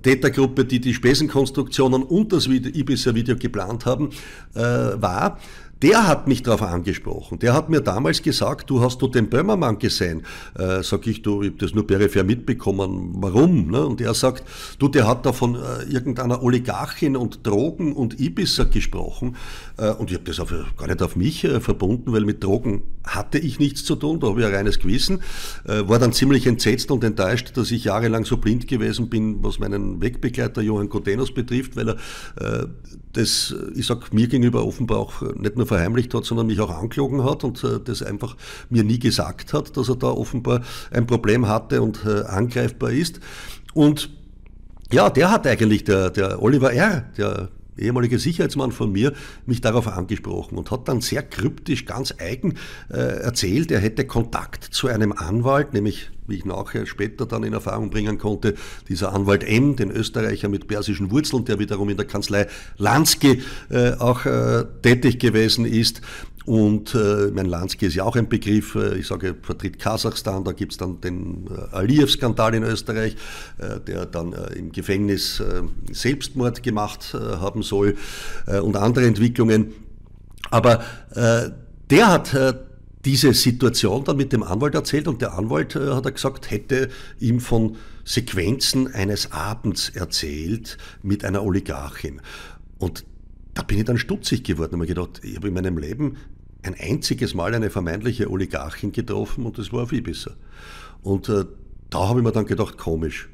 Tätergruppe, die die Spesenkonstruktionen und das Ibiza-Video geplant haben, äh, war, der hat mich darauf angesprochen. Der hat mir damals gesagt, du hast du den Böhmermann gesehen. Äh, sag ich, du, ich habe das nur peripher mitbekommen, warum? Ne? Und er sagt, du, der hat da von äh, irgendeiner Oligarchin und Drogen und Ibiza gesprochen. Äh, und ich habe das auf, gar nicht auf mich äh, verbunden, weil mit Drogen hatte ich nichts zu tun, da habe ich ein reines Gewissen. Äh, war dann ziemlich entsetzt und enttäuscht, dass ich jahrelang so blind gewesen bin, was meinen Wegbegleiter Johann Gudenus betrifft, weil er äh, das, ich sag, mir gegenüber offenbar auch nicht nur verheimlicht hat, sondern mich auch angelogen hat und äh, das einfach mir nie gesagt hat, dass er da offenbar ein Problem hatte und äh, angreifbar ist. Und ja, der hat eigentlich, der, der Oliver R., der ehemaliger Sicherheitsmann von mir, mich darauf angesprochen und hat dann sehr kryptisch, ganz eigen äh, erzählt, er hätte Kontakt zu einem Anwalt, nämlich, wie ich nachher später dann in Erfahrung bringen konnte, dieser Anwalt M, den Österreicher mit persischen Wurzeln, der wiederum in der Kanzlei Lansky äh, auch äh, tätig gewesen ist. Und äh, mein Lansky ist ja auch ein Begriff, äh, ich sage, vertritt Kasachstan, da gibt es dann den äh, Aliyev-Skandal in Österreich, äh, der dann äh, im Gefängnis äh, Selbstmord gemacht äh, haben soll äh, und andere Entwicklungen. Aber äh, der hat äh, diese Situation dann mit dem Anwalt erzählt und der Anwalt, äh, hat er gesagt, hätte ihm von Sequenzen eines Abends erzählt mit einer Oligarchin. Und da bin ich dann stutzig geworden und mir gedacht, ich habe in meinem Leben ein einziges Mal eine vermeintliche Oligarchin getroffen und das war auf Ibiza. Und äh, da habe ich mir dann gedacht, komisch.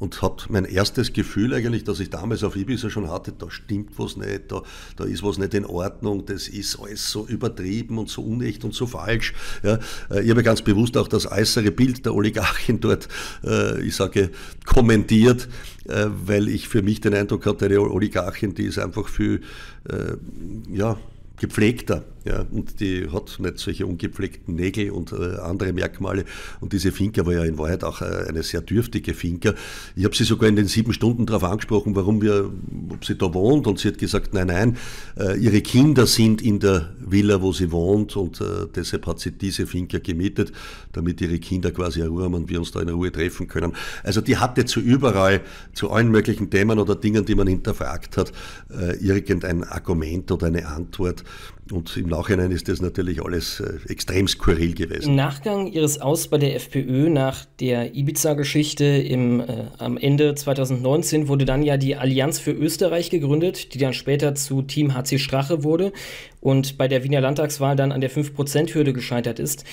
Und habe mein erstes Gefühl eigentlich, das ich damals auf Ibiza schon hatte, da stimmt was nicht, da, da ist was nicht in Ordnung, das ist alles so übertrieben und so unecht und so falsch. Ja. Ich habe ganz bewusst auch das äußere Bild der Oligarchin dort, äh, ich sage, kommentiert, äh, weil ich für mich den Eindruck hatte, eine Oligarchin, die ist einfach viel, äh, ja, gepflegter, ja, und die hat nicht solche ungepflegten Nägel und äh, andere Merkmale. Und diese Finca war ja in Wahrheit auch äh, eine sehr dürftige Finca. Ich habe sie sogar in den sieben Stunden darauf angesprochen, warum wir, ob sie da wohnt, und sie hat gesagt, nein, nein, äh, ihre Kinder sind in der Villa, wo sie wohnt, und äh, deshalb hat sie diese Finca gemietet, damit ihre Kinder quasi in Ruhe haben und wir uns da in Ruhe treffen können. Also die hatte zu überall, zu allen möglichen Themen oder Dingen, die man hinterfragt hat, äh, irgendein Argument oder eine Antwort. Und im Nachhinein ist das natürlich alles äh, extrem skurril gewesen. Im Nachgang Ihres Aus bei der FPÖ nach der Ibiza-Geschichte im, äh, am Ende zweitausendneunzehn wurde dann ja die Allianz für Österreich gegründet, die dann später zu Team H C Strache wurde und bei der Wiener Landtagswahl dann an der fünf Prozent-Hürde gescheitert ist.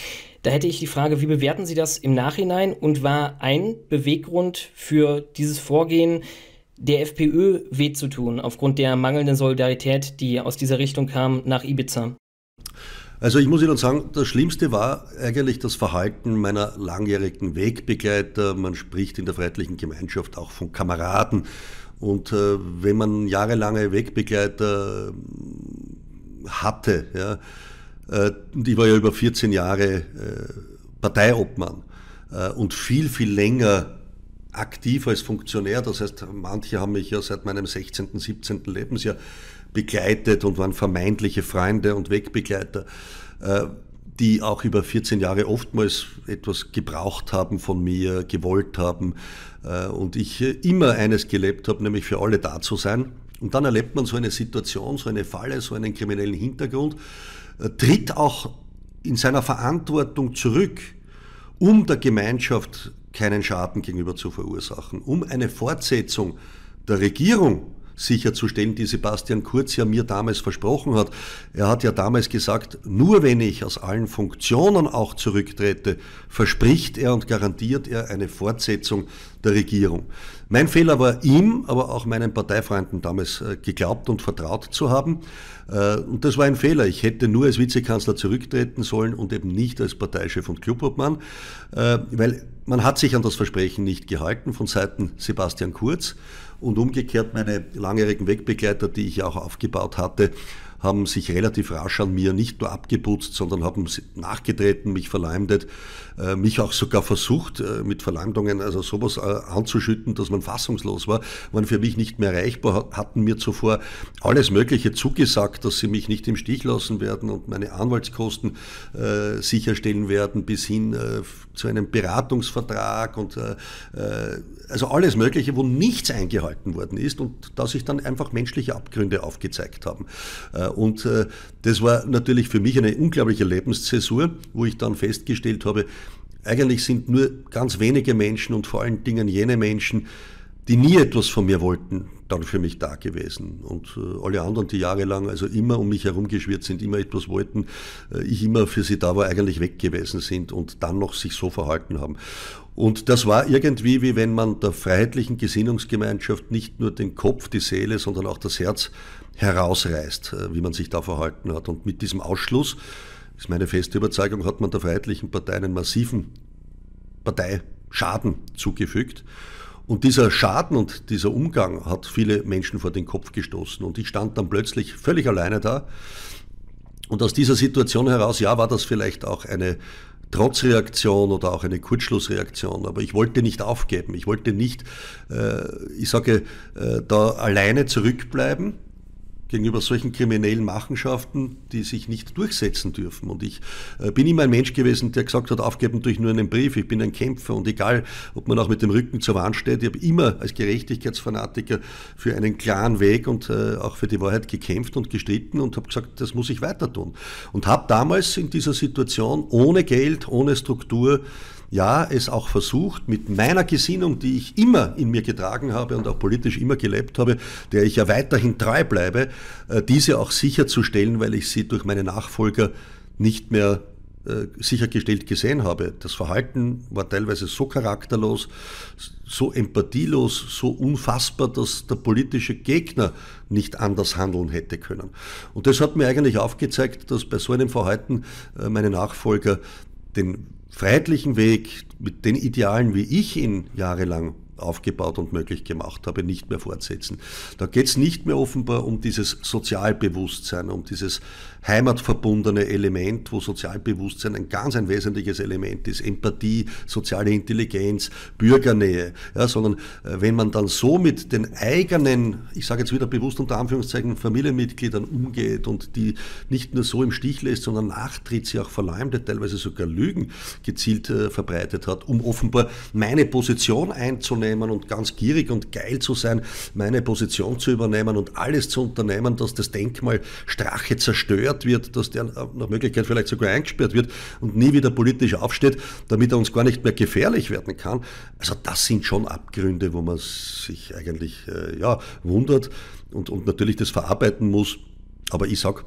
Da hätte ich die Frage, wie bewerten Sie das im Nachhinein und war ein Beweggrund für dieses Vorgehen, der FPÖ weh zu tun, aufgrund der mangelnden Solidarität, die aus dieser Richtung kam, nach Ibiza? Also ich muss Ihnen sagen, das Schlimmste war eigentlich das Verhalten meiner langjährigen Wegbegleiter. Man spricht in der Freiheitlichen Gemeinschaft auch von Kameraden. Und äh, wenn man jahrelange Wegbegleiter hatte, ja, äh, und ich war ja über vierzehn Jahre äh, Parteiobmann äh, und viel, viel länger aktiv als Funktionär, das heißt, manche haben mich ja seit meinem sechzehnten, siebzehnten Lebensjahr begleitet und waren vermeintliche Freunde und Wegbegleiter, die auch über vierzehn Jahre oftmals etwas gebraucht haben von mir, gewollt haben und ich immer eines gelebt habe, nämlich für alle da zu sein. Und dann erlebt man so eine Situation, so eine Falle, so einen kriminellen Hintergrund, tritt auch in seiner Verantwortung zurück, um der Gemeinschaft zu keinen Schaden gegenüber zu verursachen, um eine Fortsetzung der Regierung sicherzustellen, die Sebastian Kurz ja mir damals versprochen hat. Er hat ja damals gesagt, nur wenn ich aus allen Funktionen auch zurücktrete, verspricht er und garantiert er eine Fortsetzung der Regierung. Mein Fehler war ihm, aber auch meinen Parteifreunden damals geglaubt und vertraut zu haben. Und das war ein Fehler. Ich hätte nur als Vizekanzler zurücktreten sollen und eben nicht als Parteichef und Clubobmann, weil man hat sich an das Versprechen nicht gehalten von Seiten Sebastian Kurz. Und umgekehrt, meine langjährigen Wegbegleiter, die ich ja auch aufgebaut hatte, haben sich relativ rasch an mir nicht nur abgeputzt, sondern haben nachgetreten, mich verleumdet, mich auch sogar versucht, mit Verleumdungen, also sowas anzuschütten, dass man fassungslos war, waren für mich nicht mehr erreichbar, hatten mir zuvor alles Mögliche zugesagt, dass sie mich nicht im Stich lassen werden und meine Anwaltskosten äh, sicherstellen werden, bis hin äh, zu einem Beratungsvertrag und äh, also alles Mögliche, wo nichts eingehalten worden ist und dass sich dann einfach menschliche Abgründe aufgezeigt haben. Äh, Und das war natürlich für mich eine unglaubliche Lebenszäsur, wo ich dann festgestellt habe, eigentlich sind nur ganz wenige Menschen und vor allen Dingen jene Menschen, die nie etwas von mir wollten, dann für mich da gewesen. Und alle anderen, die jahrelang also immer um mich herumgeschwirrt sind, immer etwas wollten, ich immer für sie da war, eigentlich weg gewesen sind und dann noch sich so verhalten haben. Und das war irgendwie, wie wenn man der freiheitlichen Gesinnungsgemeinschaft nicht nur den Kopf, die Seele, sondern auch das Herz herausreißt, wie man sich da verhalten hat. Und mit diesem Ausschluss, ist meine feste Überzeugung, hat man der Freiheitlichen Partei einen massiven Parteischaden zugefügt. Und dieser Schaden und dieser Umgang hat viele Menschen vor den Kopf gestoßen. Und ich stand dann plötzlich völlig alleine da. Und aus dieser Situation heraus, ja, war das vielleicht auch eine Trotzreaktion oder auch eine Kurzschlussreaktion, aber ich wollte nicht aufgeben. Ich wollte nicht, äh, ich sage, äh, da alleine zurückbleiben gegenüber solchen kriminellen Machenschaften, die sich nicht durchsetzen dürfen. Und ich bin immer ein Mensch gewesen, der gesagt hat, aufgeben durch nur einen Brief, ich bin ein Kämpfer. Und egal, ob man auch mit dem Rücken zur Wand steht, ich habe immer als Gerechtigkeitsfanatiker für einen klaren Weg und auch für die Wahrheit gekämpft und gestritten und habe gesagt, das muss ich weiter tun. Und habe damals in dieser Situation ohne Geld, ohne Struktur, ja, es auch versucht, mit meiner Gesinnung, die ich immer in mir getragen habe und auch politisch immer gelebt habe, der ich ja weiterhin treu bleibe, diese auch sicherzustellen, weil ich sie durch meine Nachfolger nicht mehr sichergestellt gesehen habe. Das Verhalten war teilweise so charakterlos, so empathielos, so unfassbar, dass der politische Gegner nicht anders handeln hätte können. Und das hat mir eigentlich aufgezeigt, dass bei so einem Verhalten meine Nachfolger den freiheitlichen Weg mit den Idealen, wie ich ihn jahrelang aufgebaut und möglich gemacht habe, nicht mehr fortsetzen. Da geht es nicht mehr offenbar um dieses Sozialbewusstsein, um dieses heimatverbundene Element, wo Sozialbewusstsein ein ganz ein wesentliches Element ist, Empathie, soziale Intelligenz, Bürgernähe, ja, sondern wenn man dann so mit den eigenen, ich sage jetzt wieder bewusst unter Anführungszeichen, Familienmitgliedern umgeht und die nicht nur so im Stich lässt, sondern nachtritt, sie auch verleumdet, teilweise sogar Lügen gezielt äh, verbreitet hat, um offenbar meine Position einzunehmen und ganz gierig und geil zu sein, meine Position zu übernehmen und alles zu unternehmen, dass das Denkmal Strache zerstört wird, dass der nach Möglichkeit vielleicht sogar eingesperrt wird und nie wieder politisch aufsteht, damit er uns gar nicht mehr gefährlich werden kann. Also das sind schon Abgründe, wo man sich eigentlich äh, ja, wundert und, und natürlich das verarbeiten muss. Aber ich sage,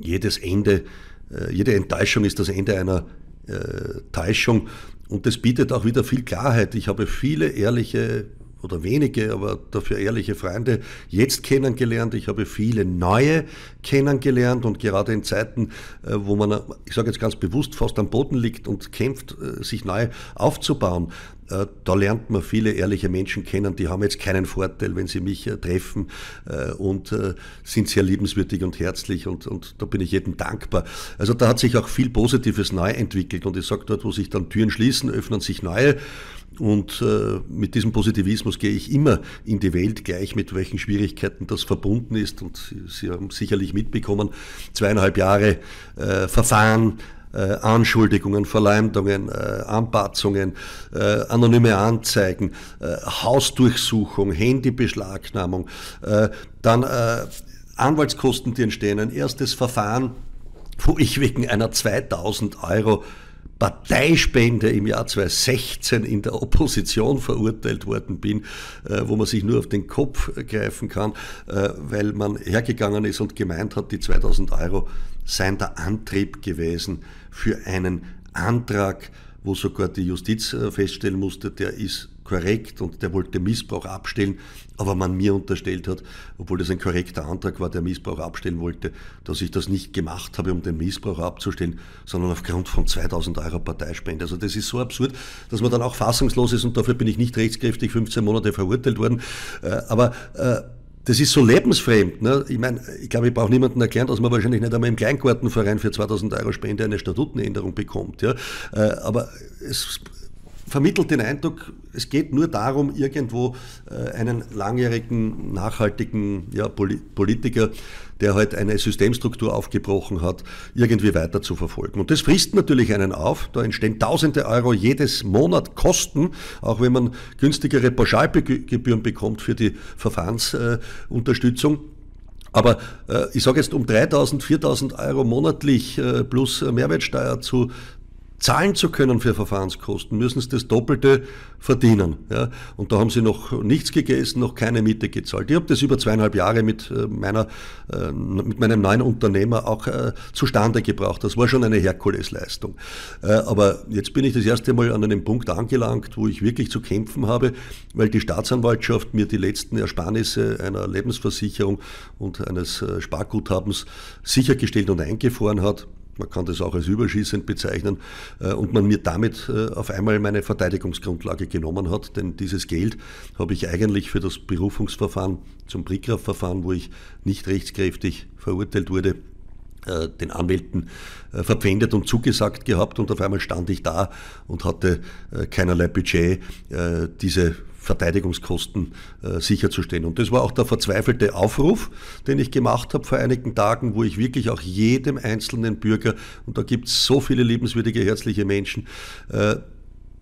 jedes Ende, äh, jede Enttäuschung ist das Ende einer äh, Täuschung und das bietet auch wieder viel Klarheit. Ich habe viele ehrliche oder wenige, aber dafür ehrliche Freunde jetzt kennengelernt. Ich habe viele neue kennengelernt und gerade in Zeiten, wo man, ich sage jetzt ganz bewusst, fast am Boden liegt und kämpft, sich neu aufzubauen, da lernt man viele ehrliche Menschen kennen, die haben jetzt keinen Vorteil, wenn sie mich treffen und sind sehr liebenswürdig und herzlich und, und da bin ich jedem dankbar. Also da hat sich auch viel Positives neu entwickelt und ich sage, dort wo sich dann Türen schließen, öffnen sich neue. Und äh, mit diesem Positivismus gehe ich immer in die Welt, gleich mit welchen Schwierigkeiten das verbunden ist. Und Sie, Sie haben sicherlich mitbekommen, zweieinhalb Jahre äh, Verfahren, äh, Anschuldigungen, Verleumdungen, äh, Anpatzungen, äh, anonyme Anzeigen, äh, Hausdurchsuchung, Handybeschlagnahmung, äh, dann äh, Anwaltskosten, die entstehen, ein erstes Verfahren, wo ich wegen einer zweitausend Euro Parteispende im Jahr zweitausendsechzehn in der Opposition verurteilt worden bin, wo man sich nur auf den Kopf greifen kann, weil man hergegangen ist und gemeint hat, die zweitausend Euro seien der Antrieb gewesen für einen Antrag, wo sogar die Justiz feststellen musste, der ist korrekt und der wollte Missbrauch abstellen, aber man mir unterstellt hat, obwohl das ein korrekter Antrag war, der Missbrauch abstellen wollte, dass ich das nicht gemacht habe, um den Missbrauch abzustellen, sondern aufgrund von zweitausend Euro Parteispende. Also das ist so absurd, dass man dann auch fassungslos ist und dafür bin ich nicht rechtskräftig fünfzehn Monate verurteilt worden. Aber das ist so lebensfremd. Ne? Ich meine, ich glaube, ich brauche niemanden erklären, dass man wahrscheinlich nicht einmal im Kleingartenverein für zweitausend Euro Spende eine Statutenänderung bekommt. Ja? Aber es vermittelt den Eindruck, es geht nur darum, irgendwo einen langjährigen, nachhaltigen ja, Politiker, der halt eine Systemstruktur aufgebrochen hat, irgendwie weiter zu verfolgen. Und das frisst natürlich einen auf. Da entstehen tausende Euro jedes Monat Kosten, auch wenn man günstigere Pauschalgebühren bekommt für die Verfahrensunterstützung. Aber äh, ich sage jetzt, um dreitausend, viertausend Euro monatlich äh, plus Mehrwertsteuer zu zahlen zu können für Verfahrenskosten, müssen sie das Doppelte verdienen. Ja? Und da haben sie noch nichts gegessen, noch keine Miete gezahlt. Ich habe das über zweieinhalb Jahre mit, meiner, äh, mit meinem neuen Unternehmer auch äh, zustande gebracht. Das war schon eine Herkulesleistung. Äh, aber jetzt bin ich das erste Mal an einem Punkt angelangt, wo ich wirklich zu kämpfen habe, weil die Staatsanwaltschaft mir die letzten Ersparnisse einer Lebensversicherung und eines äh, Sparguthabens sichergestellt und eingefroren hat. Man kann das auch als überschießend bezeichnen, und man mir damit auf einmal meine Verteidigungsgrundlage genommen hat, denn dieses Geld habe ich eigentlich für das Berufungsverfahren zum Prigraf-Verfahren, wo ich nicht rechtskräftig verurteilt wurde, den Anwälten verpfändet und zugesagt gehabt, und auf einmal stand ich da und hatte keinerlei Budget, diese Verteidigungskosten äh, sicherzustellen. Und das war auch der verzweifelte Aufruf, den ich gemacht habe vor einigen Tagen, wo ich wirklich auch jedem einzelnen Bürger, und da gibt es so viele liebenswürdige, herzliche Menschen, äh,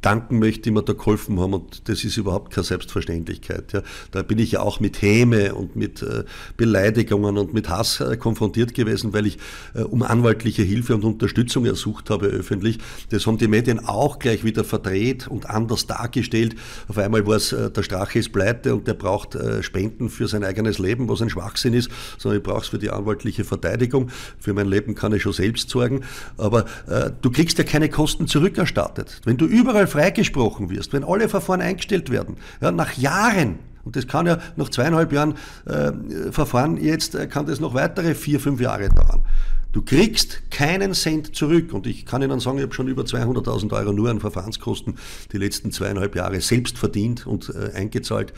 danken möchte, die mir da geholfen haben, und das ist überhaupt keine Selbstverständlichkeit. Ja. Da bin ich ja auch mit Häme und mit äh, Beleidigungen und mit Hass äh, konfrontiert gewesen, weil ich äh, um anwaltliche Hilfe und Unterstützung ersucht habe öffentlich. Das haben die Medien auch gleich wieder verdreht und anders dargestellt. Auf einmal war es, äh, der Strache ist pleite und der braucht äh, Spenden für sein eigenes Leben, was ein Schwachsinn ist, sondern ich brauche es für die anwaltliche Verteidigung. Für mein Leben kann ich schon selbst sorgen. Aber äh, du kriegst ja keine Kosten zurückerstattet. Wenn du überall freigesprochen wirst, wenn alle Verfahren eingestellt werden, ja, nach Jahren, und das kann ja nach zweieinhalb Jahren äh, Verfahren, jetzt äh, kann das noch weitere vier, fünf Jahre dauern. Du kriegst keinen Cent zurück, und ich kann Ihnen sagen, ich habe schon über zweihunderttausend Euro nur an Verfahrenskosten die letzten zweieinhalb Jahre selbst verdient und äh, eingezahlt,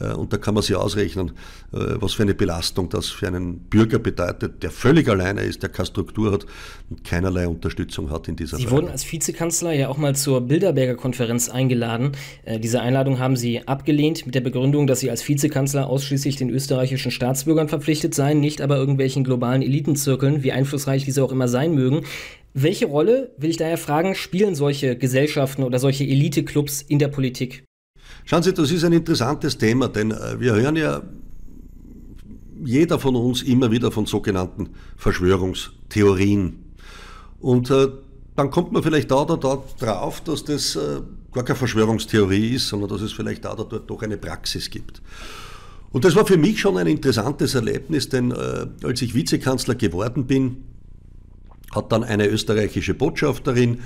äh, und da kann man sich ausrechnen, äh, was für eine Belastung das für einen Bürger bedeutet, der völlig alleine ist, der keine Struktur hat und keinerlei Unterstützung hat in dieser Frage. Sie wurden als Vizekanzler ja auch mal zur Bilderberger Konferenz eingeladen. Äh, diese Einladung haben Sie abgelehnt mit der Begründung, dass Sie als Vizekanzler ausschließlich den österreichischen Staatsbürgern verpflichtet seien, nicht aber irgendwelchen globalen Elitenzirkeln, wie einflussreich diese auch immer sein mögen. Welche Rolle, will ich daher fragen, spielen solche Gesellschaften oder solche Elite-Clubs in der Politik? Schauen Sie, das ist ein interessantes Thema, denn wir hören ja jeder von uns immer wieder von sogenannten Verschwörungstheorien. Und äh, dann kommt man vielleicht da oder da drauf, dass das äh, gar keine Verschwörungstheorie ist, sondern dass es vielleicht da oder dort doch eine Praxis gibt. Und das war für mich schon ein interessantes Erlebnis, denn äh, als ich Vizekanzler geworden bin, hat dann eine österreichische Botschafterin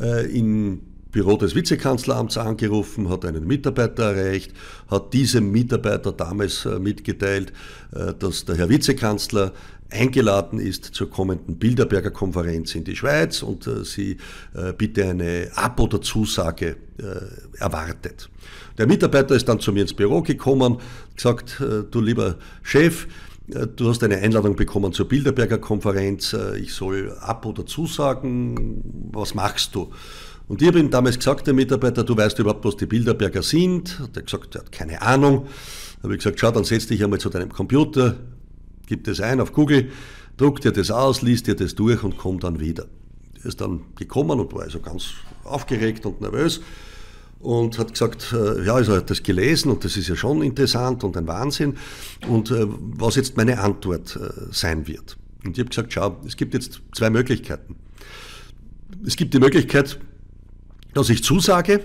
äh, im Büro des Vizekanzleramts angerufen, hat einen Mitarbeiter erreicht, hat diesem Mitarbeiter damals äh, mitgeteilt, äh, dass der Herr Vizekanzler eingeladen ist zur kommenden Bilderberger Konferenz in die Schweiz und äh, sie äh, bitte eine Ab- oder Zusage äh, erwartet. Der Mitarbeiter ist dann zu mir ins Büro gekommen, gesagt, äh, du lieber Chef, äh, du hast eine Einladung bekommen zur Bilderberger Konferenz, äh, ich soll ab- oder zusagen, was machst du? Und ich habe ihm damals gesagt, der Mitarbeiter, du weißt überhaupt, was die Bilderberger sind? Hat er gesagt, er hat keine Ahnung. Da habe ich gesagt, schau, dann setz dich einmal zu deinem Computer, gib das ein auf Google, druck dir das aus, liest dir das durch und komm dann wieder. Er ist dann gekommen und war also ganz aufgeregt und nervös und hat gesagt, äh, ja, also er hat das gelesen und das ist ja schon interessant und ein Wahnsinn, und äh, was jetzt meine Antwort äh, sein wird. Und ich habe gesagt, schau, es gibt jetzt zwei Möglichkeiten. Es gibt die Möglichkeit, dass ich zusage,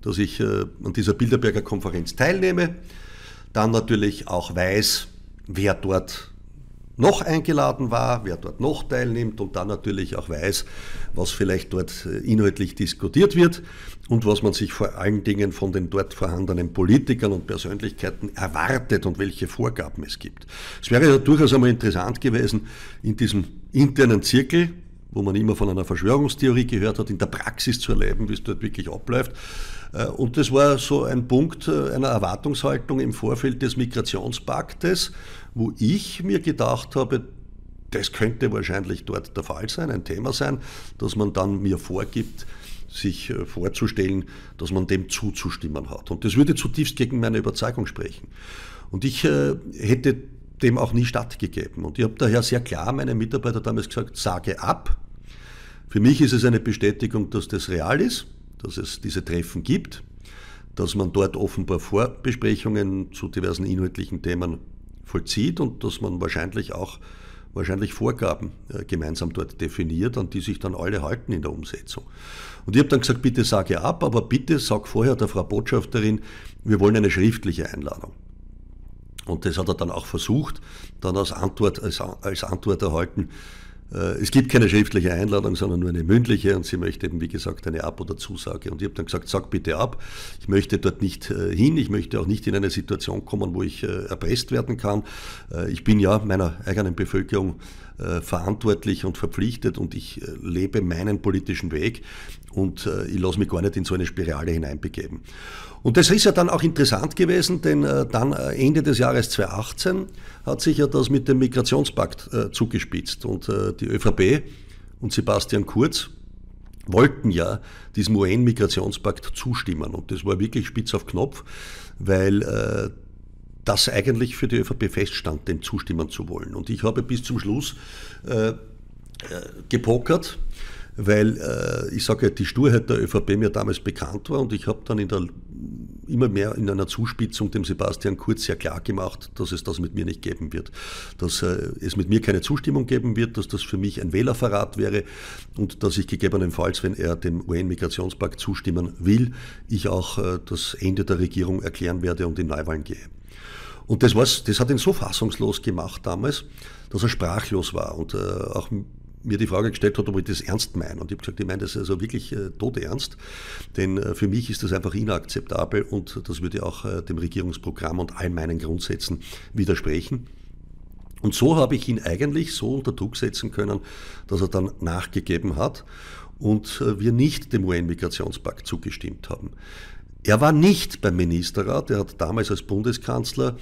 dass ich äh, an dieser Bilderberger Konferenz teilnehme, dann natürlich auch weiß, wer dort noch eingeladen war, wer dort noch teilnimmt, und dann natürlich auch weiß, was vielleicht dort inhaltlich diskutiert wird und was man sich vor allen Dingen von den dort vorhandenen Politikern und Persönlichkeiten erwartet und welche Vorgaben es gibt. Es wäre ja durchaus einmal interessant gewesen, in diesem internen Zirkel, wo man immer von einer Verschwörungstheorie gehört hat, in der Praxis zu erleben, wie es dort wirklich abläuft. Und das war so ein Punkt einer Erwartungshaltung im Vorfeld des Migrationspaktes, wo ich mir gedacht habe, das könnte wahrscheinlich dort der Fall sein, ein Thema sein, dass man dann mir vorgibt, sich vorzustellen, dass man dem zuzustimmen hat. Und das würde zutiefst gegen meine Überzeugung sprechen. Und ich hätte dem auch nie stattgegeben. Und ich habe daher sehr klar meinen Mitarbeiter damals gesagt, sage ab. Für mich ist es eine Bestätigung, dass das real ist, dass es diese Treffen gibt, dass man dort offenbar Vorbesprechungen zu diversen inhaltlichen Themen vollzieht und dass man wahrscheinlich auch wahrscheinlich Vorgaben äh, gemeinsam dort definiert, an die sich dann alle halten in der Umsetzung. Und ich habe dann gesagt, bitte sage ab, aber bitte sag vorher der Frau Botschafterin, wir wollen eine schriftliche Einladung. Und das hat er dann auch versucht, dann als Antwort, als, als Antwort erhalten, äh, es gibt keine schriftliche Einladung, sondern nur eine mündliche und sie möchte eben, wie gesagt, eine Ab- oder Zusage. Und ich habe dann gesagt, sag bitte ab, ich möchte dort nicht äh, hin, ich möchte auch nicht in eine Situation kommen, wo ich äh, erpresst werden kann. Äh, ich bin ja meiner eigenen Bevölkerung äh, verantwortlich und verpflichtet und ich äh, lebe meinen politischen Weg und äh, ich lasse mich gar nicht in so eine Spirale hineinbegeben. Und das ist ja dann auch interessant gewesen, denn äh, dann äh, Ende des Jahres zweitausendachtzehn hat sich ja das mit dem Migrationspakt äh, zugespitzt und äh, die ÖVP und Sebastian Kurz wollten ja diesem U N-Migrationspakt zustimmen und das war wirklich spitz auf Knopf, weil äh, das eigentlich für die ÖVP feststand, dem zustimmen zu wollen. Und ich habe bis zum Schluss äh, äh, gepokert, weil äh, ich sage, die Sturheit der ÖVP mir damals bekannt war und ich habe dann in der, immer mehr in einer Zuspitzung dem Sebastian Kurz sehr klar gemacht, dass es das mit mir nicht geben wird, dass äh, es mit mir keine Zustimmung geben wird, dass das für mich ein Wählerverrat wäre und dass ich gegebenenfalls, wenn er dem U N-Migrationspakt zustimmen will, ich auch äh, das Ende der Regierung erklären werde und in Neuwahlen gehe. Und das, war's, das hat ihn so fassungslos gemacht damals, dass er sprachlos war und äh, auch mir die Frage gestellt hat, ob ich das ernst meine. Und ich habe gesagt, ich meine das also wirklich äh, todernst, denn äh, für mich ist das einfach inakzeptabel und das würde auch äh, dem Regierungsprogramm und all meinen Grundsätzen widersprechen. Und so habe ich ihn eigentlich so unter Druck setzen können, dass er dann nachgegeben hat und äh, wir nicht dem U N-Migrationspakt zugestimmt haben. Er war nicht beim Ministerrat, er hat damals als Bundeskanzler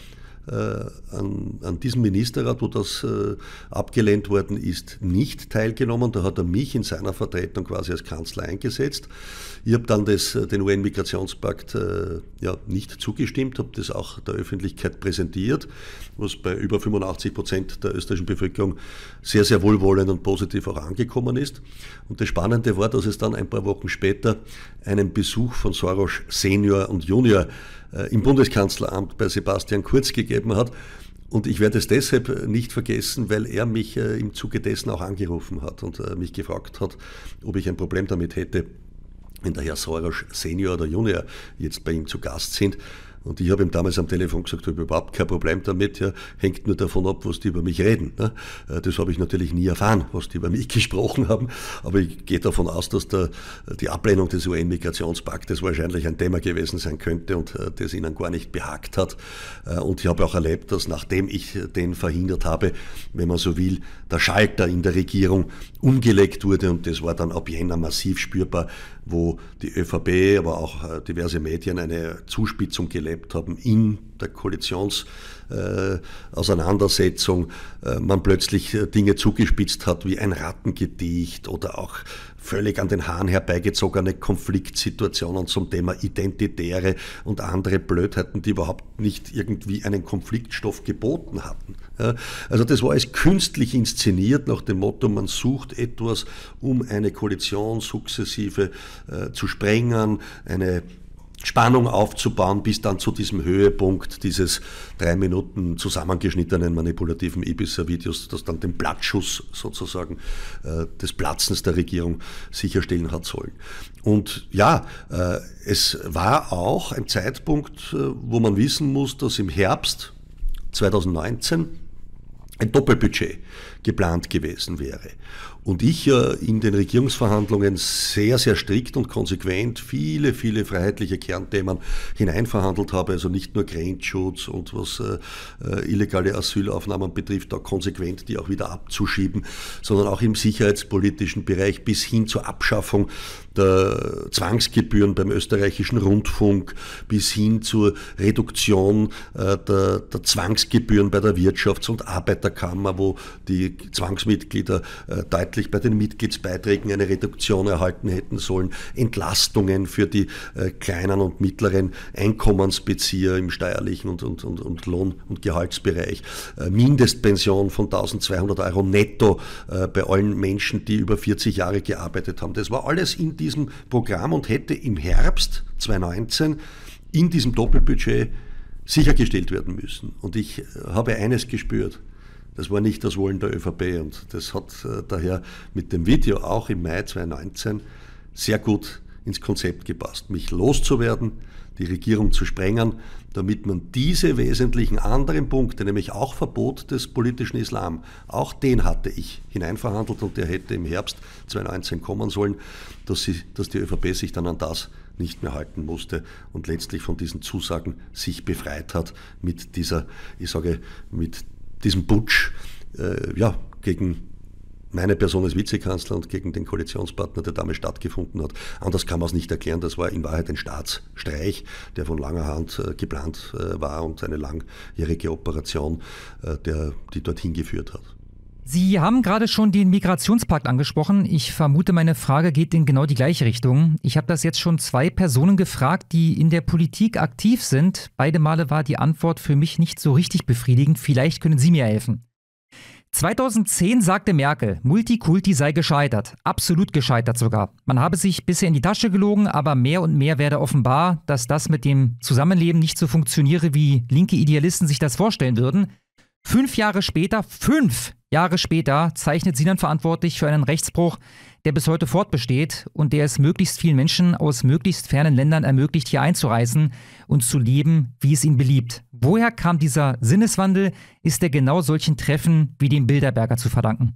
An, an diesem Ministerrat, wo das äh, abgelehnt worden ist, nicht teilgenommen. Da hat er mich in seiner Vertretung quasi als Kanzler eingesetzt. Ich habe dann das, den U N-Migrationspakt äh, ja, nicht zugestimmt, habe das auch der Öffentlichkeit präsentiert, was bei über fünfundachtzig Prozent der österreichischen Bevölkerung sehr, sehr wohlwollend und positiv auch angekommen ist. Und das Spannende war, dass es dann ein paar Wochen später einen Besuch von Soros Senior und Junior im Bundeskanzleramt bei Sebastian Kurz gegeben hat. Und ich werde es deshalb nicht vergessen, weil er mich äh, im Zuge dessen auch angerufen hat und äh, mich gefragt hat, ob ich ein Problem damit hätte, wenn der Herr Soros Senior oder Junior jetzt bei ihm zu Gast sind. Und ich habe ihm damals am Telefon gesagt, ich habe überhaupt kein Problem damit, ja, hängt nur davon ab, was die über mich reden. Ne? Das habe ich natürlich nie erfahren, was die über mich gesprochen haben, aber ich gehe davon aus, dass der, die Ablehnung des U N-Migrationspaktes wahrscheinlich ein Thema gewesen sein könnte und das ihnen gar nicht behagt hat. Und ich habe auch erlebt, dass nachdem ich den verhindert habe, wenn man so will, der Schalter in der Regierung umgelegt wurde und das war dann ab Jänner massiv spürbar, wo die ÖVP, aber auch diverse Medien eine Zuspitzung gelebt haben in der Koalitionsauseinandersetzung, äh, äh, man plötzlich äh, Dinge zugespitzt hat wie ein Rattengedicht oder auch völlig an den Haaren herbeigezogene Konfliktsituationen zum Thema Identitäre und andere Blödheiten, die überhaupt nicht irgendwie einen Konfliktstoff geboten hatten. Ja, also das war alles künstlich inszeniert nach dem Motto, man sucht etwas, um eine Koalition sukzessive äh, zu sprengen, eine Spannung aufzubauen, bis dann zu diesem Höhepunkt dieses drei Minuten zusammengeschnittenen manipulativen Ibiza-Videos, das dann den Platzschuss sozusagen äh, des Platzens der Regierung sicherstellen hat sollen. Und ja, äh, es war auch ein Zeitpunkt, äh, wo man wissen muss, dass im Herbst zweitausendneunzehn ein Doppelbudget geplant gewesen wäre. Und ich ja in den Regierungsverhandlungen sehr, sehr strikt und konsequent viele, viele freiheitliche Kernthemen hineinverhandelt habe, also nicht nur Grenzschutz und was äh, illegale Asylaufnahmen betrifft, da konsequent die auch wieder abzuschieben, sondern auch im sicherheitspolitischen Bereich bis hin zur Abschaffung der Zwangsgebühren beim österreichischen Rundfunk, bis hin zur Reduktion äh, der, der Zwangsgebühren bei der Wirtschafts- und Arbeiterkammer, wo die Zwangsmitglieder äh, deutlich bei den Mitgliedsbeiträgen eine Reduktion erhalten hätten sollen, Entlastungen für die äh, kleinen und mittleren Einkommensbezieher im steuerlichen und, und, und, und Lohn- und Gehaltsbereich, äh, Mindestpension von tausendzweihundert Euro netto äh, bei allen Menschen, die über vierzig Jahre gearbeitet haben. Das war alles in diesem Programm und hätte im Herbst zweitausendneunzehn in diesem Doppelbudget sichergestellt werden müssen. Und ich habe eines gespürt, das war nicht das Wollen der ÖVP und das hat daher mit dem Video auch im Mai zweitausendneunzehn sehr gut ins Konzept gepasst, mich loszuwerden, die Regierung zu sprengen, damit man diese wesentlichen anderen Punkte, nämlich auch Verbot des politischen Islam, auch den hatte ich hineinverhandelt und der hätte im Herbst zweitausendneunzehn kommen sollen, dass, sie, dass die ÖVP sich dann an das nicht mehr halten musste und letztlich von diesen Zusagen sich befreit hat mit dieser, ich sage, mit diesem Putsch äh, ja, gegen meine Person als Vizekanzler und gegen den Koalitionspartner, der damals stattgefunden hat. Anders kann man es nicht erklären. Das war in Wahrheit ein Staatsstreich, der von langer Hand äh, geplant äh, war und eine langjährige Operation, äh, der, die dorthin geführt hat. Sie haben gerade schon den Migrationspakt angesprochen. Ich vermute, meine Frage geht in genau die gleiche Richtung. Ich habe das jetzt schon zwei Personen gefragt, die in der Politik aktiv sind. Beide Male war die Antwort für mich nicht so richtig befriedigend. Vielleicht können Sie mir helfen. zweitausendzehn sagte Merkel, Multikulti sei gescheitert, absolut gescheitert sogar. Man habe sich bisher in die Tasche gelogen, aber mehr und mehr werde offenbar, dass das mit dem Zusammenleben nicht so funktioniere, wie linke Idealisten sich das vorstellen würden. Fünf Jahre später, fünf Jahre später, zeichnet sie dann verantwortlich für einen Rechtsbruch, der bis heute fortbesteht und der es möglichst vielen Menschen aus möglichst fernen Ländern ermöglicht, hier einzureisen und zu leben, wie es ihnen beliebt. Woher kam dieser Sinneswandel? Ist er genau solchen Treffen wie dem Bilderberger zu verdanken?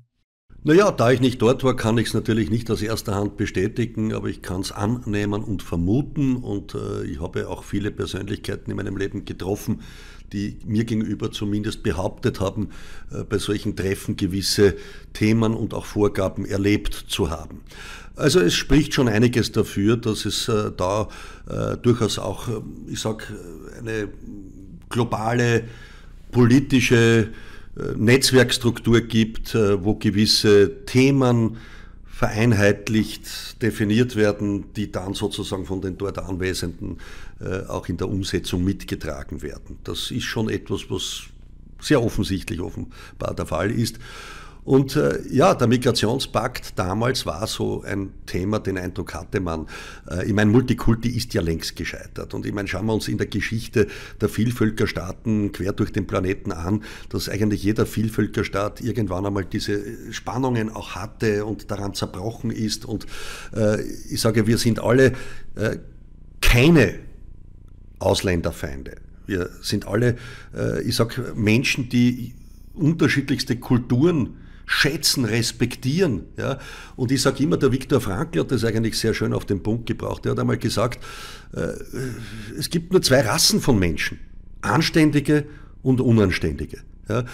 Naja, da ich nicht dort war, kann ich es natürlich nicht aus erster Hand bestätigen, aber ich kann es annehmen und vermuten und äh, ich habe auch viele Persönlichkeiten in meinem Leben getroffen, die mir gegenüber zumindest behauptet haben, äh, bei solchen Treffen gewisse Themen und auch Vorgaben erlebt zu haben. Also es spricht schon einiges dafür, dass es äh, da äh, durchaus auch, äh, ich sag, eine globale politische Netzwerkstruktur gibt, wo gewisse Themen vereinheitlicht definiert werden, die dann sozusagen von den dort Anwesenden auch in der Umsetzung mitgetragen werden. Das ist schon etwas, was sehr offensichtlich offenbar der Fall ist. Und äh, ja, der Migrationspakt damals war so ein Thema, den Eindruck hatte man. Äh, ich meine, Multikulti ist ja längst gescheitert. Und ich meine, schauen wir uns in der Geschichte der Vielvölkerstaaten quer durch den Planeten an, dass eigentlich jeder Vielvölkerstaat irgendwann einmal diese Spannungen auch hatte und daran zerbrochen ist. Und äh, ich sage, wir sind alle äh, keine Ausländerfeinde. Wir sind alle, äh, ich sage, Menschen, die unterschiedlichste Kulturen schätzen, respektieren. Ja? Und ich sage immer, der Viktor Frankl hat das eigentlich sehr schön auf den Punkt gebracht. Er hat einmal gesagt, äh, es gibt nur zwei Rassen von Menschen, Anständige und Unanständige. Ja?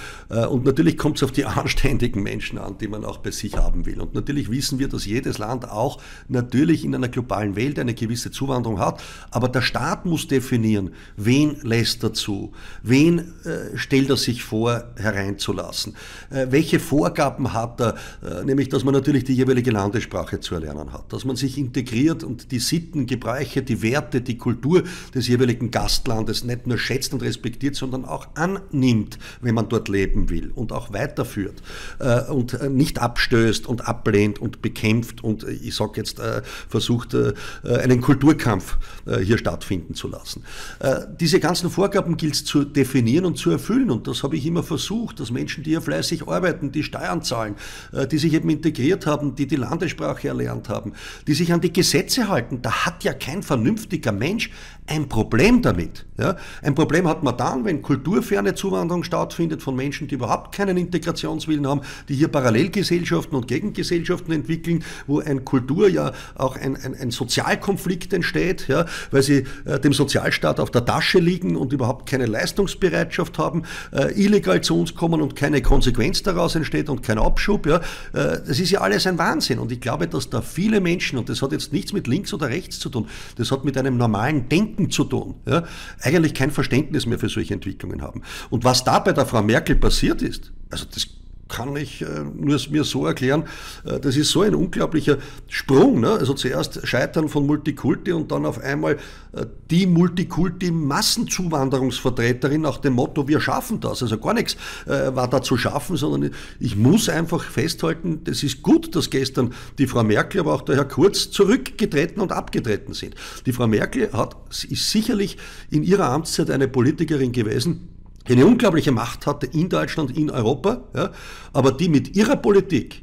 Und natürlich kommt es auf die anständigen Menschen an, die man auch bei sich haben will. Und natürlich wissen wir, dass jedes Land auch natürlich in einer globalen Welt eine gewisse Zuwanderung hat, aber der Staat muss definieren, wen lässt er zu, wen äh, stellt er sich vor, hereinzulassen, äh, welche Vorgaben hat er, äh, nämlich dass man natürlich die jeweilige Landessprache zu erlernen hat, dass man sich integriert und die Sitten, Gebräuche, die Werte, die Kultur des jeweiligen Gastlandes nicht nur schätzt und respektiert, sondern auch annimmt, wenn man dort leben will und auch weiterführt äh, und äh, nicht abstößt und ablehnt und bekämpft und äh, ich sage jetzt, äh, versucht äh, einen Kulturkampf äh, hier stattfinden zu lassen. Äh, diese ganzen Vorgaben gilt es zu definieren und zu erfüllen und das habe ich immer versucht, dass Menschen, die hier fleißig arbeiten, die Steuern zahlen, äh, die sich eben integriert haben, die die Landessprache erlernt haben, die sich an die Gesetze halten, da hat ja kein vernünftiger Mensch ein Problem damit. Ja? Ein Problem hat man dann, wenn kulturferne Zuwanderung stattfindet, von Menschen, die überhaupt keinen Integrationswillen haben, die hier Parallelgesellschaften und Gegengesellschaften entwickeln, wo ein Kultur ja auch ein, ein, ein Sozialkonflikt entsteht, ja, weil sie äh, dem Sozialstaat auf der Tasche liegen und überhaupt keine Leistungsbereitschaft haben, äh, illegal zu uns kommen und keine Konsequenz daraus entsteht und kein Abschub. Ja, äh, das ist ja alles ein Wahnsinn und ich glaube, dass da viele Menschen, und das hat jetzt nichts mit links oder rechts zu tun, das hat mit einem normalen Denken zu tun, ja, eigentlich kein Verständnis mehr für solche Entwicklungen haben. Und was da bei der Frau Merkel passiert ist, also das kann ich äh, nur mir so erklären, äh, das ist so ein unglaublicher Sprung, ne? Also zuerst Scheitern von Multikulti und dann auf einmal äh, die Multikulti-Massenzuwanderungsvertreterin nach dem Motto, wir schaffen das. Also gar nichts äh, war da zu schaffen, sondern ich muss einfach festhalten, das ist gut, dass gestern die Frau Merkel, aber auch der Herr Kurz zurückgetreten und abgetreten sind. Die Frau Merkel hat, ist sicherlich in ihrer Amtszeit eine Politikerin gewesen, die eine unglaubliche Macht hatte in Deutschland, in Europa, ja, aber die mit ihrer Politik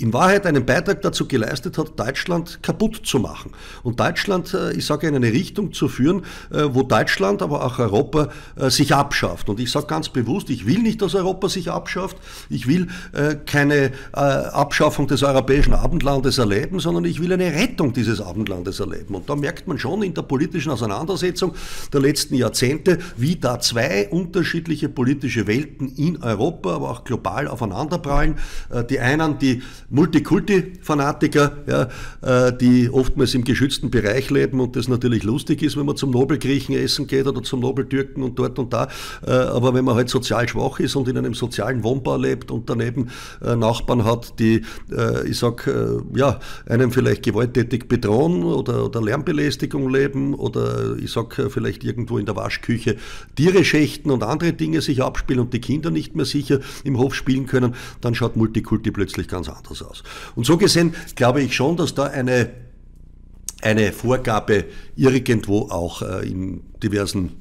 in Wahrheit einen Beitrag dazu geleistet hat, Deutschland kaputt zu machen. Und Deutschland, ich sage, in eine Richtung zu führen, wo Deutschland, aber auch Europa sich abschafft. Und ich sage ganz bewusst, ich will nicht, dass Europa sich abschafft. Ich will keine Abschaffung des europäischen Abendlandes erleben, sondern ich will eine Rettung dieses Abendlandes erleben. Und da merkt man schon in der politischen Auseinandersetzung der letzten Jahrzehnte, wie da zwei unterschiedliche politische Welten in Europa, aber auch global aufeinanderprallen. Die einen, die Multikulti-Fanatiker, ja, die oftmals im geschützten Bereich leben und das natürlich lustig ist, wenn man zum Nobelgriechen essen geht oder zum Nobeltürken und dort und da, aber wenn man halt sozial schwach ist und in einem sozialen Wohnbau lebt und daneben Nachbarn hat, die, ich sag, ja, einem vielleicht gewalttätig bedrohen oder, oder Lärmbelästigung leben oder, ich sag, vielleicht irgendwo in der Waschküche Tiere schächten und andere Dinge sich abspielen und die Kinder nicht mehr sicher im Hof spielen können, dann schaut Multikulti plötzlich ganz anders aus. Und so gesehen glaube ich schon, dass da eine, eine Vorgabe irgendwo auch äh, in diversen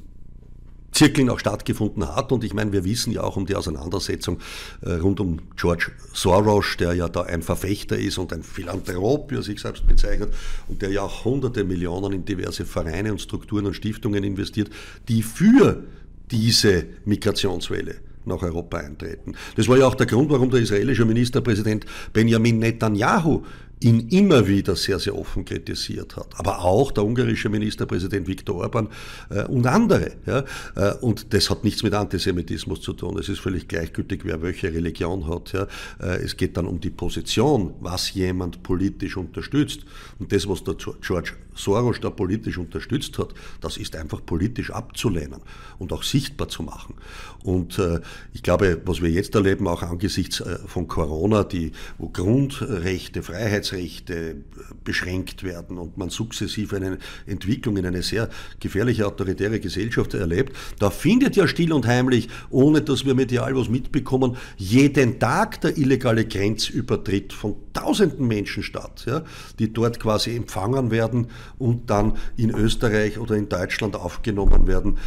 Zirkeln auch stattgefunden hat. Und ich meine, wir wissen ja auch um die Auseinandersetzung äh, rund um George Soros, der ja da ein Verfechter ist und ein Philanthrop, wie er sich selbst bezeichnet, und der ja auch hunderte Millionen in diverse Vereine und Strukturen und Stiftungen investiert, die für diese Migrationswelle nach Europa eintreten. Das war ja auch der Grund, warum der israelische Ministerpräsident Benjamin Netanyahu ihn immer wieder sehr, sehr offen kritisiert hat. Aber auch der ungarische Ministerpräsident Viktor Orbán äh, und andere. Ja? Äh, und das hat nichts mit Antisemitismus zu tun. Es ist völlig gleichgültig, wer welche Religion hat. Ja? Äh, es geht dann um die Position, was jemand politisch unterstützt. Und das, was der George Soros da politisch unterstützt hat, das ist einfach politisch abzulehnen und auch sichtbar zu machen. Und äh, ich glaube, was wir jetzt erleben, auch angesichts äh, von Corona, die, wo Grundrechte, Freiheitsrechte, Rechte beschränkt werden und man sukzessiv eine Entwicklung in eine sehr gefährliche autoritäre Gesellschaft erlebt, da findet ja still und heimlich, ohne dass wir medial was mitbekommen, jeden Tag der illegale Grenzübertritt von tausenden Menschen statt, ja, die dort quasi empfangen werden und dann in Österreich oder in Deutschland aufgenommen werden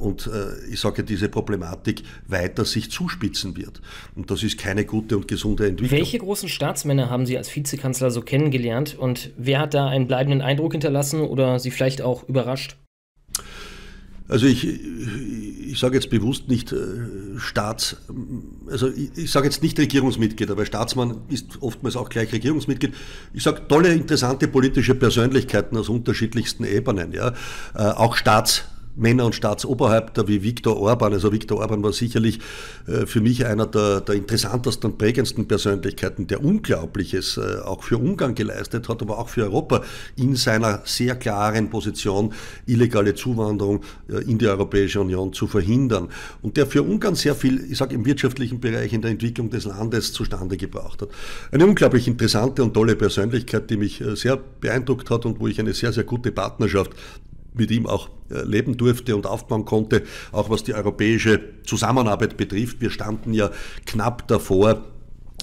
und ich sage, diese Problematik weiter sich zuspitzen wird. Und das ist keine gute und gesunde Entwicklung. Welche großen Staatsmänner haben Sie als Vizekanzler so kennengelernt und wer hat da einen bleibenden Eindruck hinterlassen oder Sie vielleicht auch überrascht? Also ich, ich sage jetzt bewusst nicht äh, Staats, also ich, ich sage jetzt nicht Regierungsmitglied, aber Staatsmann ist oftmals auch gleich Regierungsmitglied. Ich sage tolle, interessante politische Persönlichkeiten aus unterschiedlichsten Ebenen, ja, äh, auch Staatsmänner und Staatsoberhäupter wie Viktor Orbán. Also Viktor Orbán war sicherlich äh, für mich einer der, der interessantesten und prägendsten Persönlichkeiten, der Unglaubliches äh, auch für Ungarn geleistet hat, aber auch für Europa in seiner sehr klaren Position, illegale Zuwanderung äh, in die Europäische Union zu verhindern. Und der für Ungarn sehr viel, ich sage im wirtschaftlichen Bereich, in der Entwicklung des Landes zustande gebracht hat. Eine unglaublich interessante und tolle Persönlichkeit, die mich äh, sehr beeindruckt hat und wo ich eine sehr, sehr gute Partnerschaft mit ihm auch leben durfte und aufbauen konnte, auch was die europäische Zusammenarbeit betrifft. Wir standen ja knapp davor,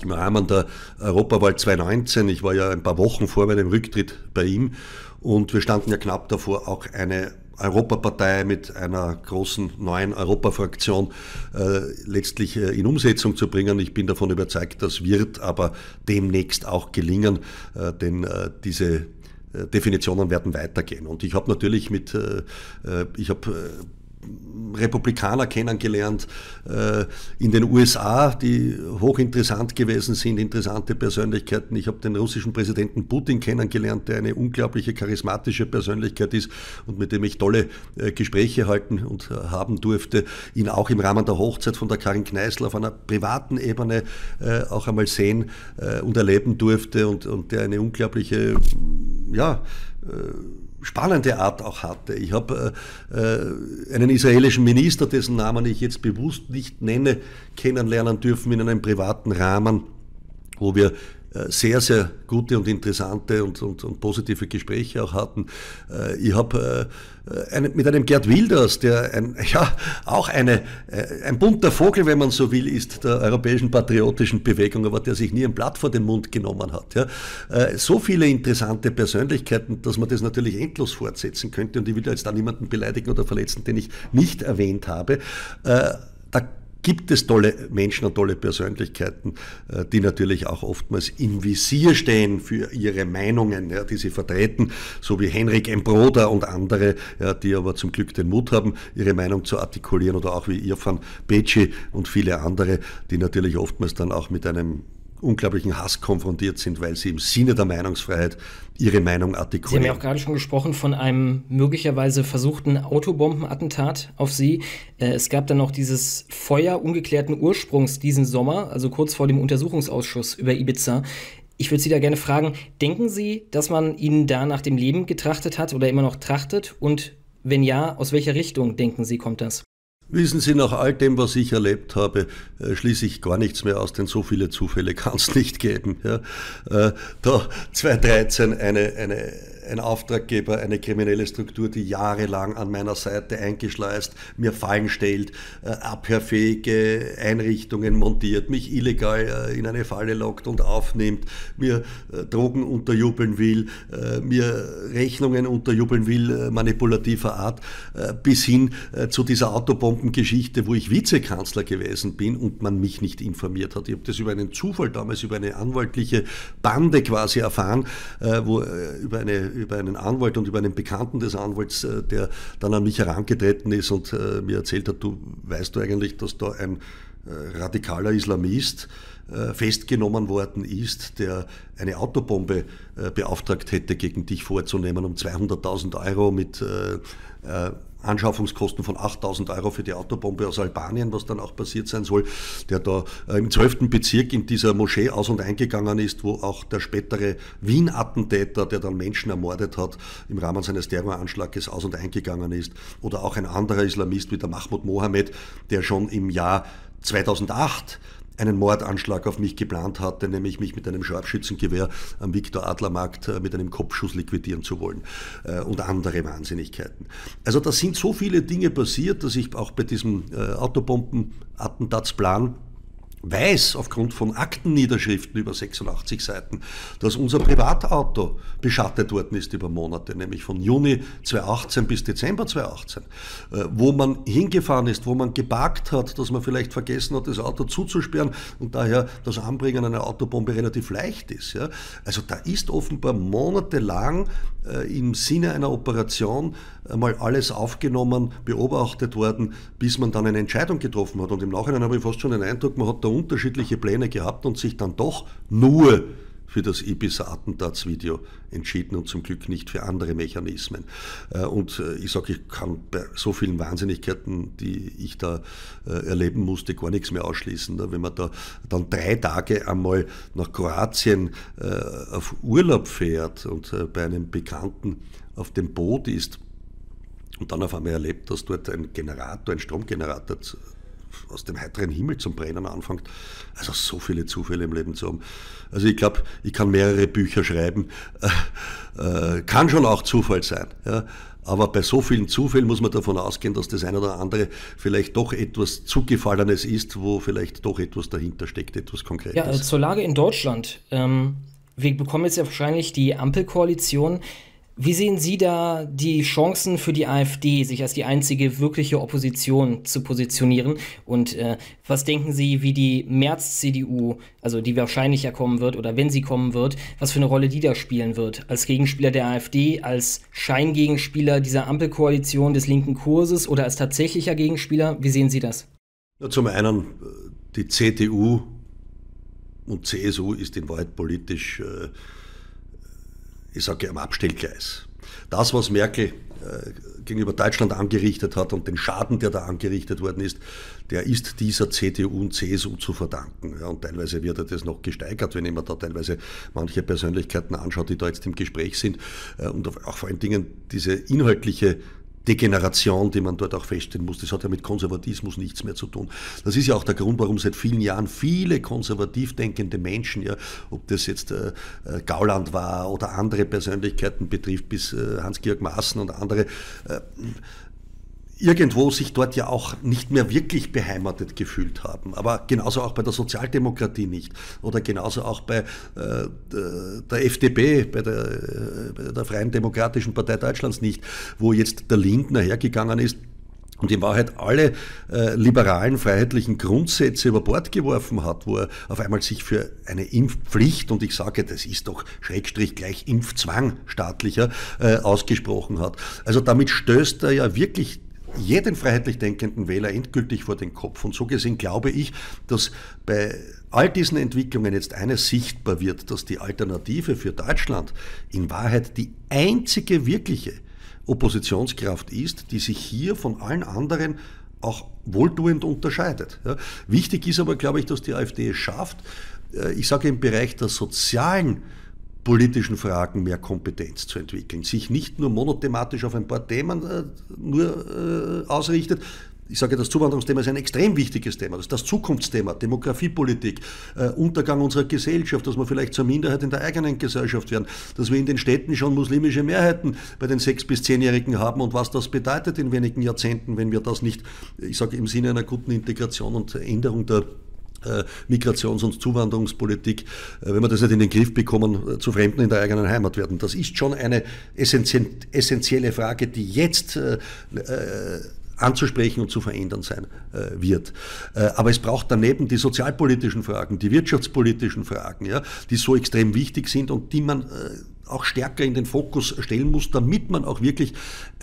im Rahmen der Europawahl zweitausendneunzehn, ich war ja ein paar Wochen vor meinem Rücktritt bei ihm, und wir standen ja knapp davor, auch eine Europapartei mit einer großen neuen Europafraktion äh, letztlich äh, in Umsetzung zu bringen. Ich bin davon überzeugt, das wird aber demnächst auch gelingen, äh, denn äh, diese Definitionen werden weitergehen. Und ich habe natürlich mit, äh, ich habe äh Republikaner kennengelernt äh, in den U S A, die hochinteressant gewesen sind, interessante Persönlichkeiten. Ich habe den russischen Präsidenten Putin kennengelernt, der eine unglaubliche charismatische Persönlichkeit ist und mit dem ich tolle äh, Gespräche halten und äh, haben durfte. Ihn auch im Rahmen der Hochzeit von der Karin Kneißl auf einer privaten Ebene äh, auch einmal sehen äh, und erleben durfte und, und der eine unglaubliche, ja, äh, spannende Art auch hatte. Ich habe äh, einen israelischen Minister, dessen Namen ich jetzt bewusst nicht nenne, kennenlernen dürfen in einem privaten Rahmen, wo wir sehr, sehr gute und interessante und, und, und positive Gespräche auch hatten. Ich habe mit einem Gerd Wilders, der ein, ja, auch eine, ein bunter Vogel, wenn man so will, ist der europäischen patriotischen Bewegung, aber der sich nie ein Blatt vor den Mund genommen hat. Ja. So viele interessante Persönlichkeiten, dass man das natürlich endlos fortsetzen könnte, und ich will jetzt da niemanden beleidigen oder verletzen, den ich nicht erwähnt habe. Da gibt es tolle Menschen und tolle Persönlichkeiten, die natürlich auch oftmals im Visier stehen für ihre Meinungen, ja, die sie vertreten, so wie Henrik M. Broder und andere, ja, die aber zum Glück den Mut haben, ihre Meinung zu artikulieren, oder auch wie Irfan Beci und viele andere, die natürlich oftmals dann auch mit einem unglaublichen Hass konfrontiert sind, weil sie im Sinne der Meinungsfreiheit ihre Meinung artikulieren. Sie haben ja auch gerade schon gesprochen von einem möglicherweise versuchten Autobombenattentat auf Sie. Es gab dann noch dieses Feuer ungeklärten Ursprungs diesen Sommer, also kurz vor dem Untersuchungsausschuss über Ibiza. Ich würde Sie da gerne fragen, denken Sie, dass man Ihnen da nach dem Leben getrachtet hat oder immer noch trachtet? Und wenn ja, aus welcher Richtung, denken Sie, kommt das? Wissen Sie, nach all dem, was ich erlebt habe, schließe ich gar nichts mehr aus, denn so viele Zufälle kann es nicht geben. Ja. Da zweitausenddreizehn eine, eine, ein Auftraggeber, eine kriminelle Struktur, die jahrelang an meiner Seite eingeschleust, mir Fallen stellt, abhörfähige Einrichtungen montiert, mich illegal in eine Falle lockt und aufnimmt, mir Drogen unterjubeln will, mir Rechnungen unterjubeln will, manipulativer Art, bis hin zu dieser Autobombe Geschichte, wo ich Vizekanzler gewesen bin und man mich nicht informiert hat. Ich habe das über einen Zufall damals, über eine anwaltliche Bande quasi erfahren, äh, wo, äh, über, eine, über einen Anwalt und über einen Bekannten des Anwalts, äh, der dann an mich herangetreten ist und äh, mir erzählt hat, du weißt du eigentlich, dass da ein äh, radikaler Islamist äh, festgenommen worden ist, der eine Autobombe äh, beauftragt hätte, gegen dich vorzunehmen, um zweihunderttausend Euro mit äh, äh, Anschaffungskosten von achttausend Euro für die Autobombe aus Albanien, was dann auch passiert sein soll, der da im zwölften Bezirk in dieser Moschee aus- und eingegangen ist, wo auch der spätere Wien-Attentäter, der dann Menschen ermordet hat, im Rahmen seines Terroranschlages aus- und eingegangen ist. Oder auch ein anderer Islamist wie der Mahmoud Mohammed, der schon im Jahr zweitausendacht einen Mordanschlag auf mich geplant hatte, nämlich mich mit einem Scharfschützengewehr am Viktor-Adler-Markt mit einem Kopfschuss liquidieren zu wollen und andere Wahnsinnigkeiten. Also da sind so viele Dinge passiert, dass ich auch bei diesem Autobomben-Attentatsplan weiß, aufgrund von Aktenniederschriften über sechsundachtzig Seiten, dass unser Privatauto beschattet worden ist über Monate, nämlich von Juni zweitausendachtzehn bis Dezember zweitausendachtzehn, wo man hingefahren ist, wo man geparkt hat, dass man vielleicht vergessen hat, das Auto zuzusperren und daher das Anbringen einer Autobombe relativ leicht ist. Ja. Also da ist offenbar monatelang äh, im Sinne einer Operation mal alles aufgenommen, beobachtet worden, bis man dann eine Entscheidung getroffen hat. Und im Nachhinein habe ich fast schon den Eindruck, man hat da unterschiedliche Pläne gehabt und sich dann doch nur für das Ibiza-Attentatsvideo entschieden und zum Glück nicht für andere Mechanismen. Und ich sage, ich kann bei so vielen Wahnsinnigkeiten, die ich da erleben musste, gar nichts mehr ausschließen. Wenn man da dann drei Tage einmal nach Kroatien auf Urlaub fährt und bei einem Bekannten auf dem Boot ist und dann auf einmal erlebt, dass dort ein Generator, ein Stromgenerator aus dem heiteren Himmel zum Brennen anfängt. Also so viele Zufälle im Leben zu haben. Also ich glaube, ich kann mehrere Bücher schreiben. Äh, äh, kann schon auch Zufall sein. Ja? Aber bei so vielen Zufällen muss man davon ausgehen, dass das eine oder andere vielleicht doch etwas Zugefallenes ist, wo vielleicht doch etwas dahinter steckt, etwas Konkretes. Ja, also zur Lage in Deutschland. Ähm, wir bekommen jetzt ja wahrscheinlich die Ampelkoalition. Wie sehen Sie da die Chancen für die AfD, sich als die einzige wirkliche Opposition zu positionieren? Und äh, was denken Sie, wie die März-C D U, also die wahrscheinlich ja kommen wird oder wenn sie kommen wird, was für eine Rolle die da spielen wird? Als Gegenspieler der AfD, als Scheingegenspieler dieser Ampelkoalition des linken Kurses oder als tatsächlicher Gegenspieler? Wie sehen Sie das? Ja, zum einen, die C D U und C S U ist in Wahrheit politisch... Äh Ich sage ja, am Abstellgleis. das, was Merkel äh, gegenüber Deutschland angerichtet hat und den Schaden, der da angerichtet worden ist, der ist dieser C D U und C S U zu verdanken. Ja, und teilweise wird er das noch gesteigert, wenn man da teilweise manche Persönlichkeiten anschaut, die da jetzt im Gespräch sind. Und auch vor allen Dingen diese inhaltliche Degeneration, die man dort auch feststellen muss, das hat ja mit Konservatismus nichts mehr zu tun. Das ist ja auch der Grund, warum seit vielen Jahren viele konservativ denkende Menschen, ja, ob das jetzt äh, Gauland war oder andere Persönlichkeiten betrifft, bis äh, Hans-Georg Maaßen und andere, äh, irgendwo sich dort ja auch nicht mehr wirklich beheimatet gefühlt haben. Aber genauso auch bei der Sozialdemokratie nicht. Oder genauso auch bei äh, der F D P, bei der, äh, bei der Freien Demokratischen Partei Deutschlands nicht, wo jetzt der Lindner hergegangen ist und in Wahrheit alle äh, liberalen, freiheitlichen Grundsätze über Bord geworfen hat, wo er auf einmal sich für eine Impfpflicht, und ich sage, das ist doch Schrägstrich gleich Impfzwang staatlicher, äh, ausgesprochen hat. Also damit stößt er ja wirklich jeden freiheitlich denkenden Wähler endgültig vor den Kopf. Und so gesehen glaube ich, dass bei all diesen Entwicklungen jetzt eines sichtbar wird, dass die Alternative für Deutschland in Wahrheit die einzige wirkliche Oppositionskraft ist, die sich hier von allen anderen auch wohltuend unterscheidet. Ja. Wichtig ist aber, glaube ich, dass die AfD es schafft, ich sage im Bereich der sozialen politischen Fragen mehr Kompetenz zu entwickeln, sich nicht nur monothematisch auf ein paar Themen äh, nur äh, ausrichtet. Ich sage, das Zuwanderungsthema ist ein extrem wichtiges Thema, das ist das Zukunftsthema, Demografiepolitik, äh, Untergang unserer Gesellschaft, dass wir vielleicht zur Minderheit in der eigenen Gesellschaft werden, dass wir in den Städten schon muslimische Mehrheiten bei den sechs bis zehnjährigen haben und was das bedeutet in wenigen Jahrzehnten, wenn wir das nicht, ich sage, im Sinne einer guten Integration und Änderung der Migrations- und Zuwanderungspolitik, wenn wir das nicht in den Griff bekommen, zu Fremden in der eigenen Heimat werden. Das ist schon eine essentielle Frage, die jetzt anzusprechen und zu verändern sein wird. Aber es braucht daneben die sozialpolitischen Fragen, die wirtschaftspolitischen Fragen, ja, die so extrem wichtig sind und die man auch stärker in den Fokus stellen muss, damit man auch wirklich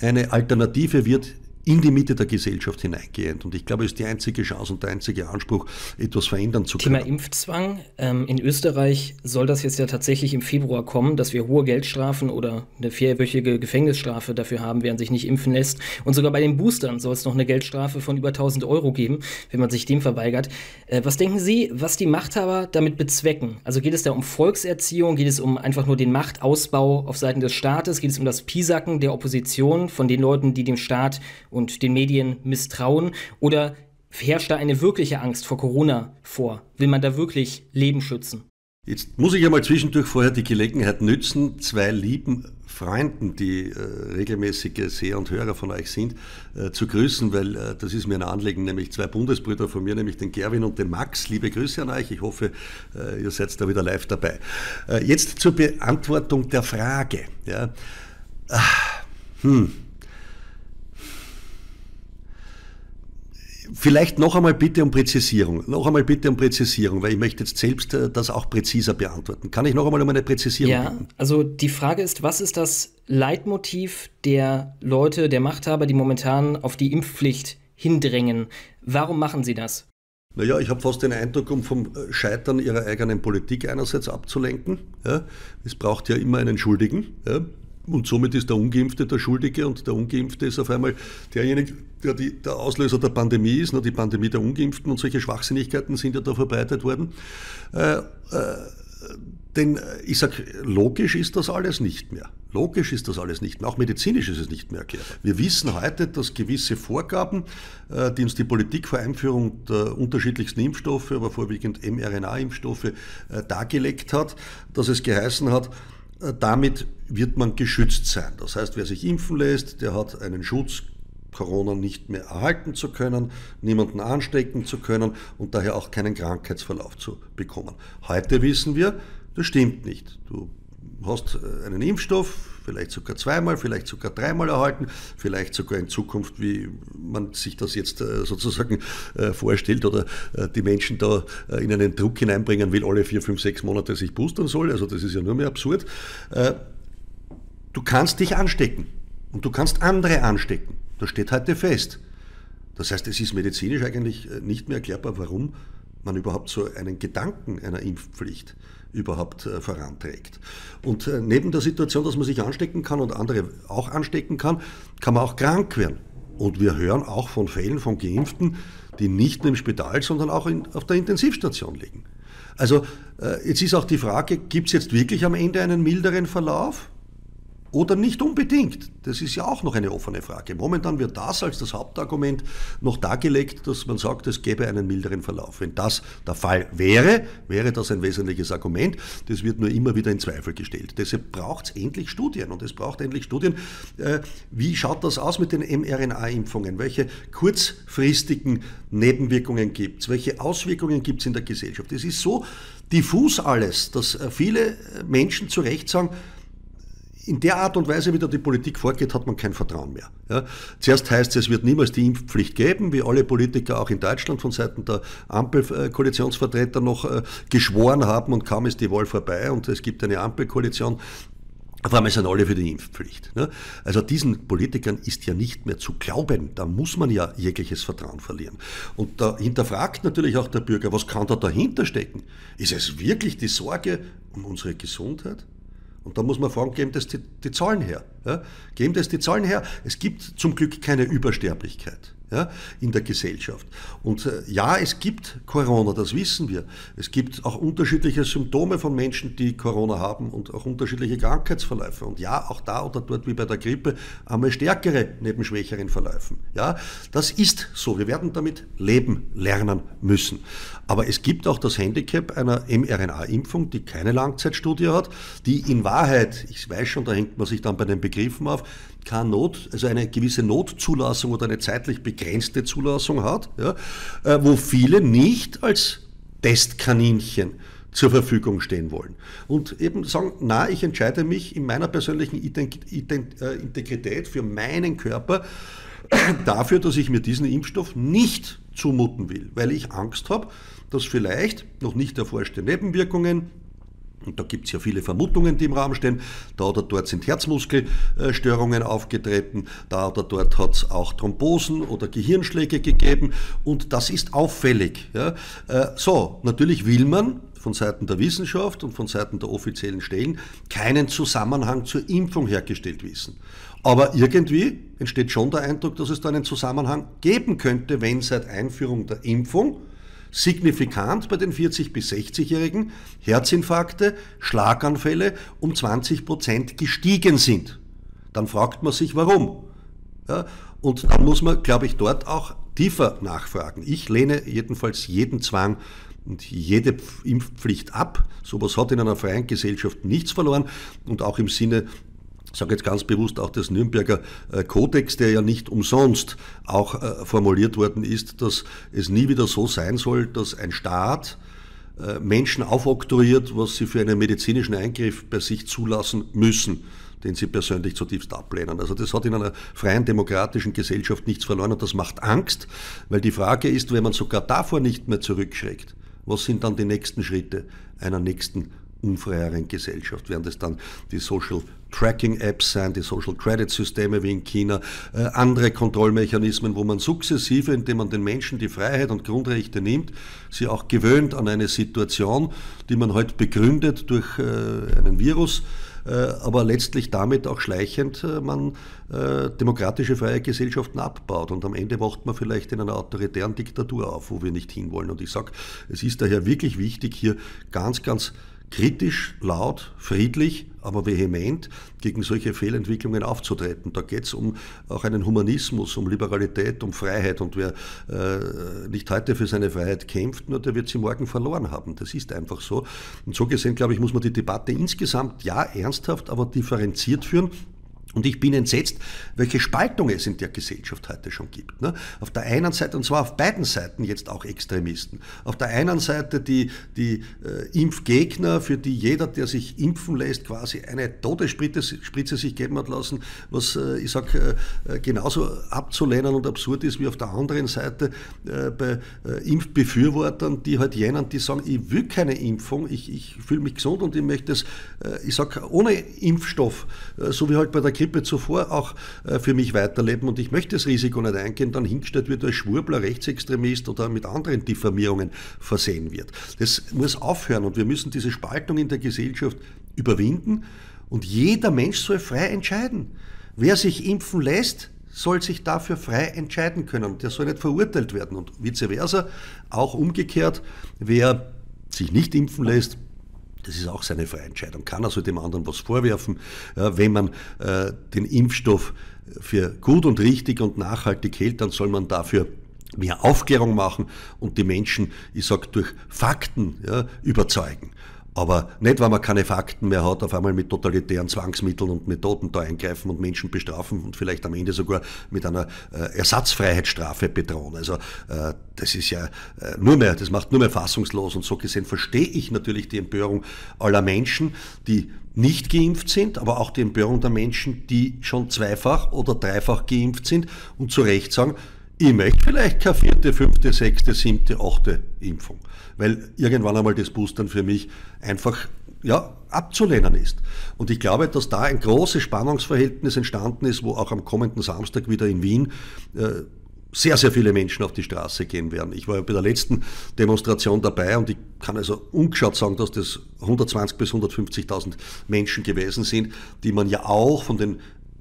eine Alternative wird, in die Mitte der Gesellschaft hineingehend. Und ich glaube, es ist die einzige Chance und der einzige Anspruch, etwas verändern zu können. Thema Impfzwang. Ähm, in Österreich soll das jetzt ja tatsächlich im Februar kommen, dass wir hohe Geldstrafen oder eine vierwöchige Gefängnisstrafe dafür haben, wer sich nicht impfen lässt. Und sogar bei den Boostern soll es noch eine Geldstrafe von über tausend Euro geben, wenn man sich dem verweigert. Äh, was denken Sie, was die Machthaber damit bezwecken? Also geht es da um Volkserziehung? Geht es um einfach nur den Machtausbau auf Seiten des Staates? Geht es um das Piesacken der Opposition von den Leuten, die dem Staat und den Medien misstrauen? Oder herrscht da eine wirkliche Angst vor Corona vor? Will man da wirklich Leben schützen? Jetzt muss ich einmal zwischendurch vorher die Gelegenheit nützen, zwei lieben Freunden, die äh, regelmäßige Seher und Hörer von euch sind, äh, zu grüßen, weil äh, das ist mir ein Anliegen, nämlich zwei Bundesbrüder von mir, nämlich den Gerwin und den Max. Liebe Grüße an euch, ich hoffe, äh, ihr seid da wieder live dabei. Äh, jetzt zur Beantwortung der Frage. Ja. Ach, hm. Vielleicht noch einmal bitte um Präzisierung, noch einmal bitte um Präzisierung, weil ich möchte jetzt selbst das auch präziser beantworten. Kann ich noch einmal um eine Präzisierung ja, bitten? Ja, also die Frage ist, was ist das Leitmotiv der Leute, der Machthaber, die momentan auf die Impfpflicht hindrängen? Warum machen sie das? Naja, ich habe fast den Eindruck, um vom Scheitern ihrer eigenen Politik einerseits abzulenken. Ja, es braucht ja immer einen Schuldigen. Ja. Und somit ist der Ungeimpfte der Schuldige und der Ungeimpfte ist auf einmal derjenige, der die, der Auslöser der Pandemie ist, nur die Pandemie der Ungeimpften und solche Schwachsinnigkeiten sind ja da verbreitet worden. Äh, äh, denn ich sage, logisch ist das alles nicht mehr. Logisch ist das alles nicht mehr. Auch medizinisch ist es nicht mehr erklärbar. Wir wissen heute, dass gewisse Vorgaben, die uns die Politik vor Einführung der unterschiedlichsten Impfstoffe, aber vorwiegend mRNA-Impfstoffe dargelegt hat, dass es geheißen hat, damit wird man geschützt sein. Das heißt, wer sich impfen lässt, der hat einen Schutz, Corona nicht mehr erhalten zu können, niemanden anstecken zu können und daher auch keinen Krankheitsverlauf zu bekommen. Heute wissen wir, das stimmt nicht. Du hast einen Impfstoff, vielleicht sogar zweimal, vielleicht sogar dreimal erhalten, vielleicht sogar in Zukunft, wie man sich das jetzt sozusagen vorstellt oder die Menschen da in einen Druck hineinbringen will, alle vier, fünf, sechs Monate sich boostern soll. Also das ist ja nur mehr absurd. Du kannst dich anstecken und du kannst andere anstecken. Das steht heute fest. Das heißt, es ist medizinisch eigentlich nicht mehr erklärbar, warum man überhaupt so einen Gedanken einer Impfpflicht überhaupt äh, voranträgt. Und äh, neben der Situation, dass man sich anstecken kann und andere auch anstecken kann, kann man auch krank werden. Und wir hören auch von Fällen von Geimpften, die nicht nur im Spital, sondern auch in, auf der Intensivstation liegen. Also äh, jetzt ist auch die Frage, gibt es jetzt wirklich am Ende einen milderen Verlauf? Oder nicht unbedingt. Das ist ja auch noch eine offene Frage. Momentan wird das als das Hauptargument noch dargelegt, dass man sagt, es gäbe einen milderen Verlauf. Wenn das der Fall wäre, wäre das ein wesentliches Argument. Das wird nur immer wieder in Zweifel gestellt. Deshalb braucht es endlich Studien. Und es braucht endlich Studien, wie schaut das aus mit den mRNA-Impfungen? Welche kurzfristigen Nebenwirkungen gibt es? Welche Auswirkungen gibt es in der Gesellschaft? Es ist so diffus alles, dass viele Menschen zu Recht sagen, in der Art und Weise, wie da die Politik vorgeht, hat man kein Vertrauen mehr. Ja. Zuerst heißt es, es wird niemals die Impfpflicht geben, wie alle Politiker auch in Deutschland von Seiten der Ampelkoalitionsvertreter noch äh, geschworen haben, und kaum ist die Wahl vorbei und es gibt eine Ampelkoalition, auf einmal sind alle für die Impfpflicht. Ne? Also diesen Politikern ist ja nicht mehr zu glauben, da muss man ja jegliches Vertrauen verlieren. Und da hinterfragt natürlich auch der Bürger, was kann da dahinter stecken? Ist es wirklich die Sorge um unsere Gesundheit? Und da muss man fragen, geben das die, die Zahlen her? Ja? Geben das die Zahlen her? Es gibt zum Glück keine Übersterblichkeit, ja, in der Gesellschaft. Und äh, ja, es gibt Corona, das wissen wir. Es gibt auch unterschiedliche Symptome von Menschen, die Corona haben, und auch unterschiedliche Krankheitsverläufe. Und ja, auch da oder dort wie bei der Grippe einmal stärkere neben schwächeren Verläufen. Ja, das ist so. Wir werden damit leben lernen müssen. Aber es gibt auch das Handicap einer mRNA-Impfung, die keine Langzeitstudie hat, die in Wahrheit, ich weiß schon, da hängt man sich dann bei den Begriffen auf, keine Not, also eine gewisse Notzulassung oder eine zeitlich begrenzte Zulassung hat, ja, wo viele nicht als Testkaninchen zur Verfügung stehen wollen. Und eben sagen, na, ich entscheide mich in meiner persönlichen Integrität für meinen Körper dafür, dass ich mir diesen Impfstoff nicht zumuten will, weil ich Angst habe, dass vielleicht noch nicht erforschte Nebenwirkungen, und da gibt es ja viele Vermutungen, die im Raum stehen, da oder dort sind Herzmuskelstörungen aufgetreten, da oder dort hat es auch Thrombosen oder Gehirnschläge gegeben, und das ist auffällig. Ja. So, natürlich will man von Seiten der Wissenschaft und von Seiten der offiziellen Stellen keinen Zusammenhang zur Impfung hergestellt wissen. Aber irgendwie entsteht schon der Eindruck, dass es da einen Zusammenhang geben könnte, wenn seit Einführung der Impfung signifikant bei den vierzig- bis sechzigjährigen Herzinfarkte, Schlaganfälle um zwanzig Prozent gestiegen sind. Dann fragt man sich, warum. Ja, und dann muss man, glaube ich, dort auch tiefer nachfragen. Ich lehne jedenfalls jeden Zwang und jede Impfpflicht ab. Sowas hat in einer freien Gesellschaft nichts verloren, und auch im Sinne, ich sage jetzt ganz bewusst, auch des Nürnberger äh, Kodex, der ja nicht umsonst auch äh, formuliert worden ist, dass es nie wieder so sein soll, dass ein Staat äh, Menschen aufoktroyiert, was sie für einen medizinischen Eingriff bei sich zulassen müssen, den sie persönlich zutiefst ablehnen. Also das hat in einer freien, demokratischen Gesellschaft nichts verloren, und das macht Angst, weil die Frage ist, wenn man sogar davor nicht mehr zurückschreckt, was sind dann die nächsten Schritte einer nächsten unfreieren Gesellschaft? Werden das dann die Social Tracking Apps sein, die Social Credit Systeme wie in China, äh, andere Kontrollmechanismen, wo man sukzessive, indem man den Menschen die Freiheit und Grundrechte nimmt, sie auch gewöhnt an eine Situation, die man heute halt begründet durch äh, einen Virus, äh, aber letztlich damit auch schleichend äh, man äh, demokratische freie Gesellschaften abbaut, und am Ende wacht man vielleicht in einer autoritären Diktatur auf, wo wir nicht hinwollen. Und ich sage, es ist daher wirklich wichtig, hier ganz, ganz kritisch, laut, friedlich, aber vehement gegen solche Fehlentwicklungen aufzutreten. Da geht es um auch einen Humanismus, um Liberalität, um Freiheit. Und wer äh, nicht heute für seine Freiheit kämpft, nur der wird sie morgen verloren haben. Das ist einfach so. Und so gesehen, glaube ich, muss man die Debatte insgesamt, ja, ernsthaft, aber differenziert führen. Und ich bin entsetzt, welche Spaltung es in der Gesellschaft heute schon gibt. Ne? Auf der einen Seite, und zwar auf beiden Seiten jetzt auch Extremisten. Auf der einen Seite die, die äh, Impfgegner, für die jeder, der sich impfen lässt, quasi eine Todesspritze Spritze sich geben hat lassen, was, äh, ich sage, äh, genauso abzulehnen und absurd ist wie auf der anderen Seite äh, bei äh, Impfbefürwortern, die halt jenen, die sagen, ich will keine Impfung, ich, ich fühle mich gesund und ich möchte es, äh, ich sage, ohne Impfstoff, äh, so wie halt bei der Grippe zuvor auch für mich weiterleben und ich möchte das Risiko nicht eingehen, dann hingestellt wird als Schwurbler, Rechtsextremist oder mit anderen Diffamierungen versehen wird. Das muss aufhören und wir müssen diese Spaltung in der Gesellschaft überwinden und jeder Mensch soll frei entscheiden. Wer sich impfen lässt, soll sich dafür frei entscheiden können. Der soll nicht verurteilt werden und vice versa, auch umgekehrt, wer sich nicht impfen lässt, das ist auch seine freie Entscheidung. Kann also dem anderen was vorwerfen, wenn man den Impfstoff für gut und richtig und nachhaltig hält, dann soll man dafür mehr Aufklärung machen und die Menschen, ich sage, durch Fakten ja, überzeugen. Aber nicht, weil man keine Fakten mehr hat, auf einmal mit totalitären Zwangsmitteln und Methoden da eingreifen und Menschen bestrafen und vielleicht am Ende sogar mit einer äh, Ersatzfreiheitsstrafe bedrohen. Also äh, das ist ja äh, nur mehr, das macht nur mehr fassungslos und so gesehen verstehe ich natürlich die Empörung aller Menschen, die nicht geimpft sind, aber auch die Empörung der Menschen, die schon zweifach oder dreifach geimpft sind und zu Recht sagen, ich möchte vielleicht keine vierte, fünfte, sechste, siebte, achte Impfung, weil irgendwann einmal das Boostern für mich einfach ja, abzulehnen ist. Und ich glaube, dass da ein großes Spannungsverhältnis entstanden ist, wo auch am kommenden Samstag wieder in Wien äh, sehr, sehr viele Menschen auf die Straße gehen werden. Ich war ja bei der letzten Demonstration dabei und ich kann also ungeschaut sagen, dass das hundertzwanzigtausend bis hundertfünfzigtausend Menschen gewesen sind, die man ja auch von den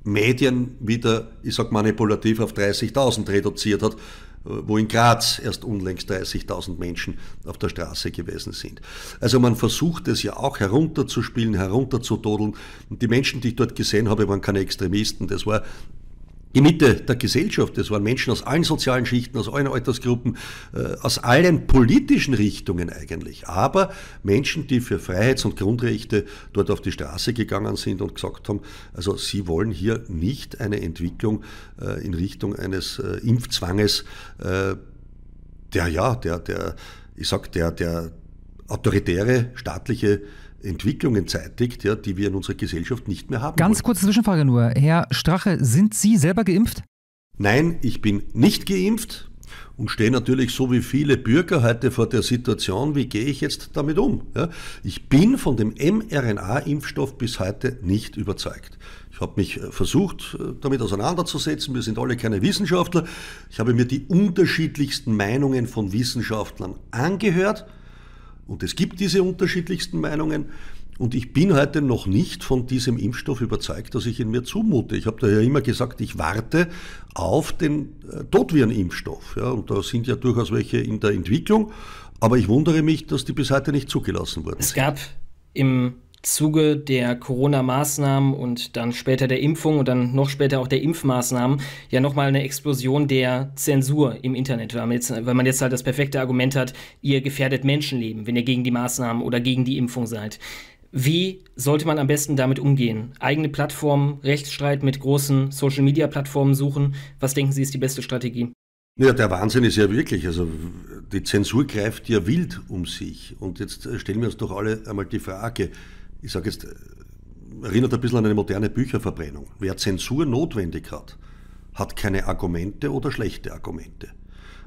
Medien wieder, ich sag manipulativ, auf dreißigtausend reduziert hat, wo in Graz erst unlängst dreißigtausend Menschen auf der Straße gewesen sind. Also man versucht es ja auch herunterzuspielen, herunterzudodeln. Und die Menschen, die ich dort gesehen habe, waren keine Extremisten. Das war die Mitte der Gesellschaft. Das waren Menschen aus allen sozialen Schichten, aus allen Altersgruppen, aus allen politischen Richtungen eigentlich. Aber Menschen, die für Freiheits- und Grundrechte dort auf die Straße gegangen sind und gesagt haben, also sie wollen hier nicht eine Entwicklung in Richtung eines Impfzwanges, der, ja, der, der, ich sag, der, der autoritäre, staatliche Entwicklungen zeitigt, ja, die wir in unserer Gesellschaft nicht mehr haben. Ganz kurze Zwischenfrage nur. Herr Strache, sind Sie selber geimpft? Nein, ich bin nicht geimpft und stehe natürlich so wie viele Bürger heute vor der Situation, wie gehe ich jetzt damit um? Ja, ich bin von dem mRNA-Impfstoff bis heute nicht überzeugt. Ich habe mich versucht, damit auseinanderzusetzen. Wir sind alle keine Wissenschaftler. Ich habe mir die unterschiedlichsten Meinungen von Wissenschaftlern angehört. Und es gibt diese unterschiedlichsten Meinungen und ich bin heute noch nicht von diesem Impfstoff überzeugt, dass ich ihn mir zumute. Ich habe daher immer gesagt, ich warte auf den Totvirenimpfstoff. Ja, und da sind ja durchaus welche in der Entwicklung, aber ich wundere mich, dass die bis heute nicht zugelassen wurden. Es gab im Zuge der Corona-Maßnahmen und dann später der Impfung und dann noch später auch der Impfmaßnahmen ja nochmal eine Explosion der Zensur im Internet, weil man, jetzt, weil man jetzt halt das perfekte Argument hat, ihr gefährdet Menschenleben, wenn ihr gegen die Maßnahmen oder gegen die Impfung seid. Wie sollte man am besten damit umgehen? Eigene Plattformen, Rechtsstreit mit großen Social-Media-Plattformen suchen? Was denken Sie, ist die beste Strategie? Ja, der Wahnsinn ist ja wirklich, also die Zensur greift ja wild um sich. Und jetzt stellen wir uns doch alle einmal die Frage, ich sage jetzt, erinnert ein bisschen an eine moderne Bücherverbrennung. Wer Zensur notwendig hat, hat keine Argumente oder schlechte Argumente.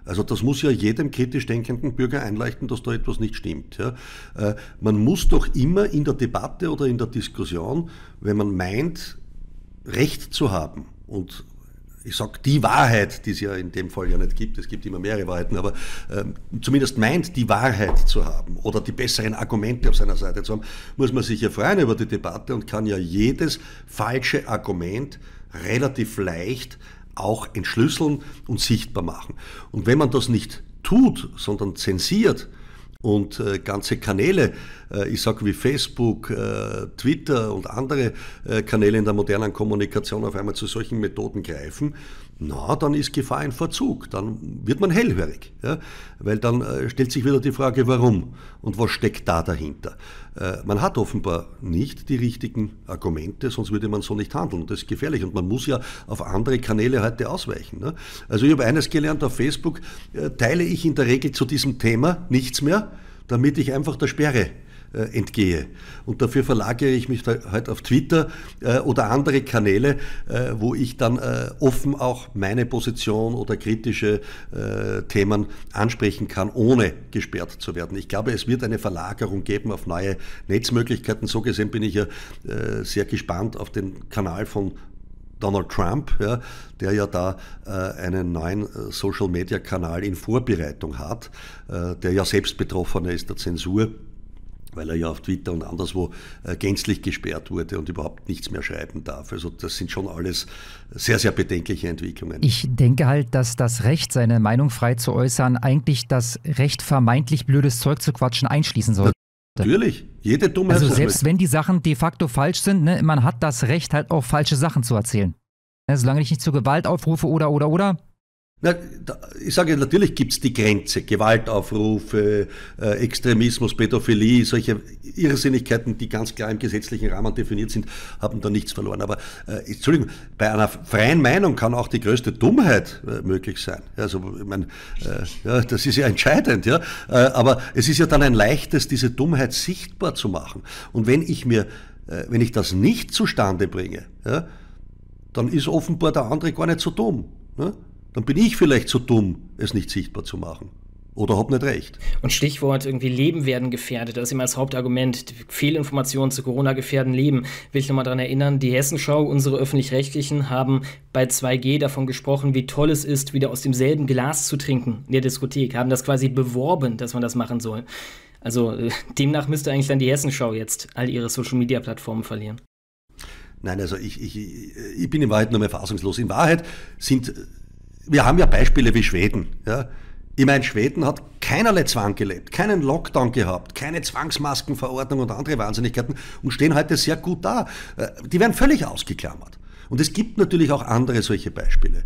Also das muss ja jedem kritisch denkenden Bürger einleuchten, dass da etwas nicht stimmt. Ja. Man muss doch immer in der Debatte oder in der Diskussion, wenn man meint, Recht zu haben und ich sage die Wahrheit, die es ja in dem Fall ja nicht gibt, es gibt immer mehrere Wahrheiten, aber äh, zumindest meint, die Wahrheit zu haben oder die besseren Argumente auf seiner Seite zu haben, muss man sich ja freuen über die Debatte und kann ja jedes falsche Argument relativ leicht auch entschlüsseln und sichtbar machen. Und wenn man das nicht tut, sondern zensiert, und äh, ganze Kanäle, äh, ich sag wie Facebook, äh, Twitter und andere äh, Kanäle in der modernen Kommunikation auf einmal zu solchen Methoden greifen, na, dann ist Gefahr in Verzug, dann wird man hellhörig, ja? Weil dann äh, stellt sich wieder die Frage, warum und was steckt da dahinter. Äh, man hat offenbar nicht die richtigen Argumente, sonst würde man so nicht handeln, das ist gefährlich und man muss ja auf andere Kanäle heute ausweichen. Ne? Also ich habe eines gelernt, auf Facebook äh, teile ich in der Regel zu diesem Thema nichts mehr, damit ich einfach der Sperre entgehe. Und dafür verlagere ich mich halt auf Twitter äh, oder andere Kanäle, äh, wo ich dann äh, offen auch meine Position oder kritische äh, Themen ansprechen kann, ohne gesperrt zu werden. Ich glaube, es wird eine Verlagerung geben auf neue Netzmöglichkeiten. So gesehen bin ich ja äh, sehr gespannt auf den Kanal von Donald Trump, ja, der ja da äh, einen neuen Social-Media-Kanal in Vorbereitung hat, äh, der ja selbst Betroffener ist der Zensur, weil er ja auf Twitter und anderswo äh, gänzlich gesperrt wurde und überhaupt nichts mehr schreiben darf. Also das sind schon alles sehr, sehr bedenkliche Entwicklungen. Ich denke halt, dass das Recht, seine Meinung frei zu äußern, eigentlich das Recht, vermeintlich blödes Zeug zu quatschen, einschließen soll. Natürlich, jede Dummheit. Also selbst wenn die Sachen de facto falsch sind, ne, man hat das Recht, halt auch falsche Sachen zu erzählen. Ne, solange ich nicht zur Gewalt aufrufe oder, oder, oder. Na, da, ich sage, natürlich gibt es die Grenze. Gewaltaufrufe, äh, Extremismus, Pädophilie, solche Irrsinnigkeiten, die ganz klar im gesetzlichen Rahmen definiert sind, haben da nichts verloren. Aber, äh, Entschuldigung, bei einer freien Meinung kann auch die größte Dummheit äh, möglich sein. Also, ich meine, äh, ja, das ist ja entscheidend, ja. Äh, aber es ist ja dann ein leichtes, diese Dummheit sichtbar zu machen. Und wenn ich mir, äh, wenn ich das nicht zustande bringe, ja, dann ist offenbar der andere gar nicht so dumm, ne? Dann bin ich vielleicht zu dumm, es nicht sichtbar zu machen. Oder hab nicht recht. Und Stichwort irgendwie Leben werden gefährdet. Das ist immer das Hauptargument. Fehlinformationen zu Corona gefährden Leben. Will ich nochmal daran erinnern, die Hessenschau, unsere Öffentlich-Rechtlichen, haben bei zwei G davon gesprochen, wie toll es ist, wieder aus demselben Glas zu trinken in der Diskothek. Haben das quasi beworben, dass man das machen soll. Also äh, demnach müsste eigentlich dann die Hessenschau jetzt all ihre Social-Media-Plattformen verlieren. Nein, also ich, ich, ich bin in Wahrheit nur mehr fassungslos. In Wahrheit sind... Wir haben ja Beispiele wie Schweden. Ja. Ich meine, Schweden hat keinerlei Zwang gelebt, keinen Lockdown gehabt, keine Zwangsmaskenverordnung und andere Wahnsinnigkeiten und stehen heute sehr gut da. Die werden völlig ausgeklammert. Und es gibt natürlich auch andere solche Beispiele.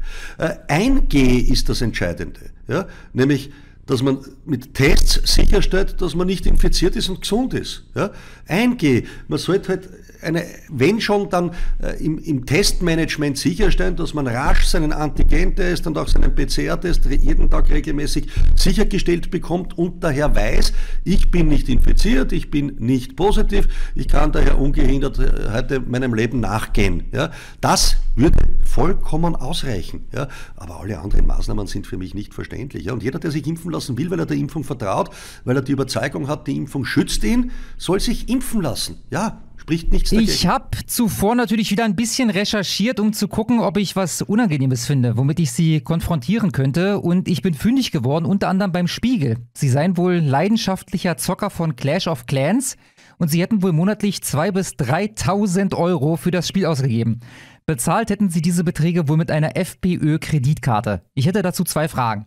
ein G ist das Entscheidende, ja, nämlich, dass man mit Tests sicherstellt, dass man nicht infiziert ist und gesund ist. Ja. ein G, man sollte halt... Eine, wenn schon, dann äh, im, im Testmanagement sicherstellen, dass man rasch seinen Antigentest und auch seinen P C R-Test jeden Tag regelmäßig sichergestellt bekommt und daher weiß, ich bin nicht infiziert, ich bin nicht positiv, ich kann daher ungehindert äh, heute meinem Leben nachgehen. Ja? Das würde vollkommen ausreichen. Ja? Aber alle anderen Maßnahmen sind für mich nicht verständlich. Ja? Und jeder, der sich impfen lassen will, weil er der Impfung vertraut, weil er die Überzeugung hat, die Impfung schützt ihn, soll sich impfen lassen. Ja, spricht nichts dagegen. Ich habe zuvor natürlich wieder ein bisschen recherchiert, um zu gucken, ob ich was Unangenehmes finde, womit ich Sie konfrontieren könnte. Und ich bin fündig geworden, unter anderem beim Spiegel. Sie seien wohl leidenschaftlicher Zocker von Clash of Clans und Sie hätten wohl monatlich zweitausend bis dreitausend Euro für das Spiel ausgegeben. Bezahlt hätten Sie diese Beträge wohl mit einer FPÖ-Kreditkarte. Ich hätte dazu zwei Fragen.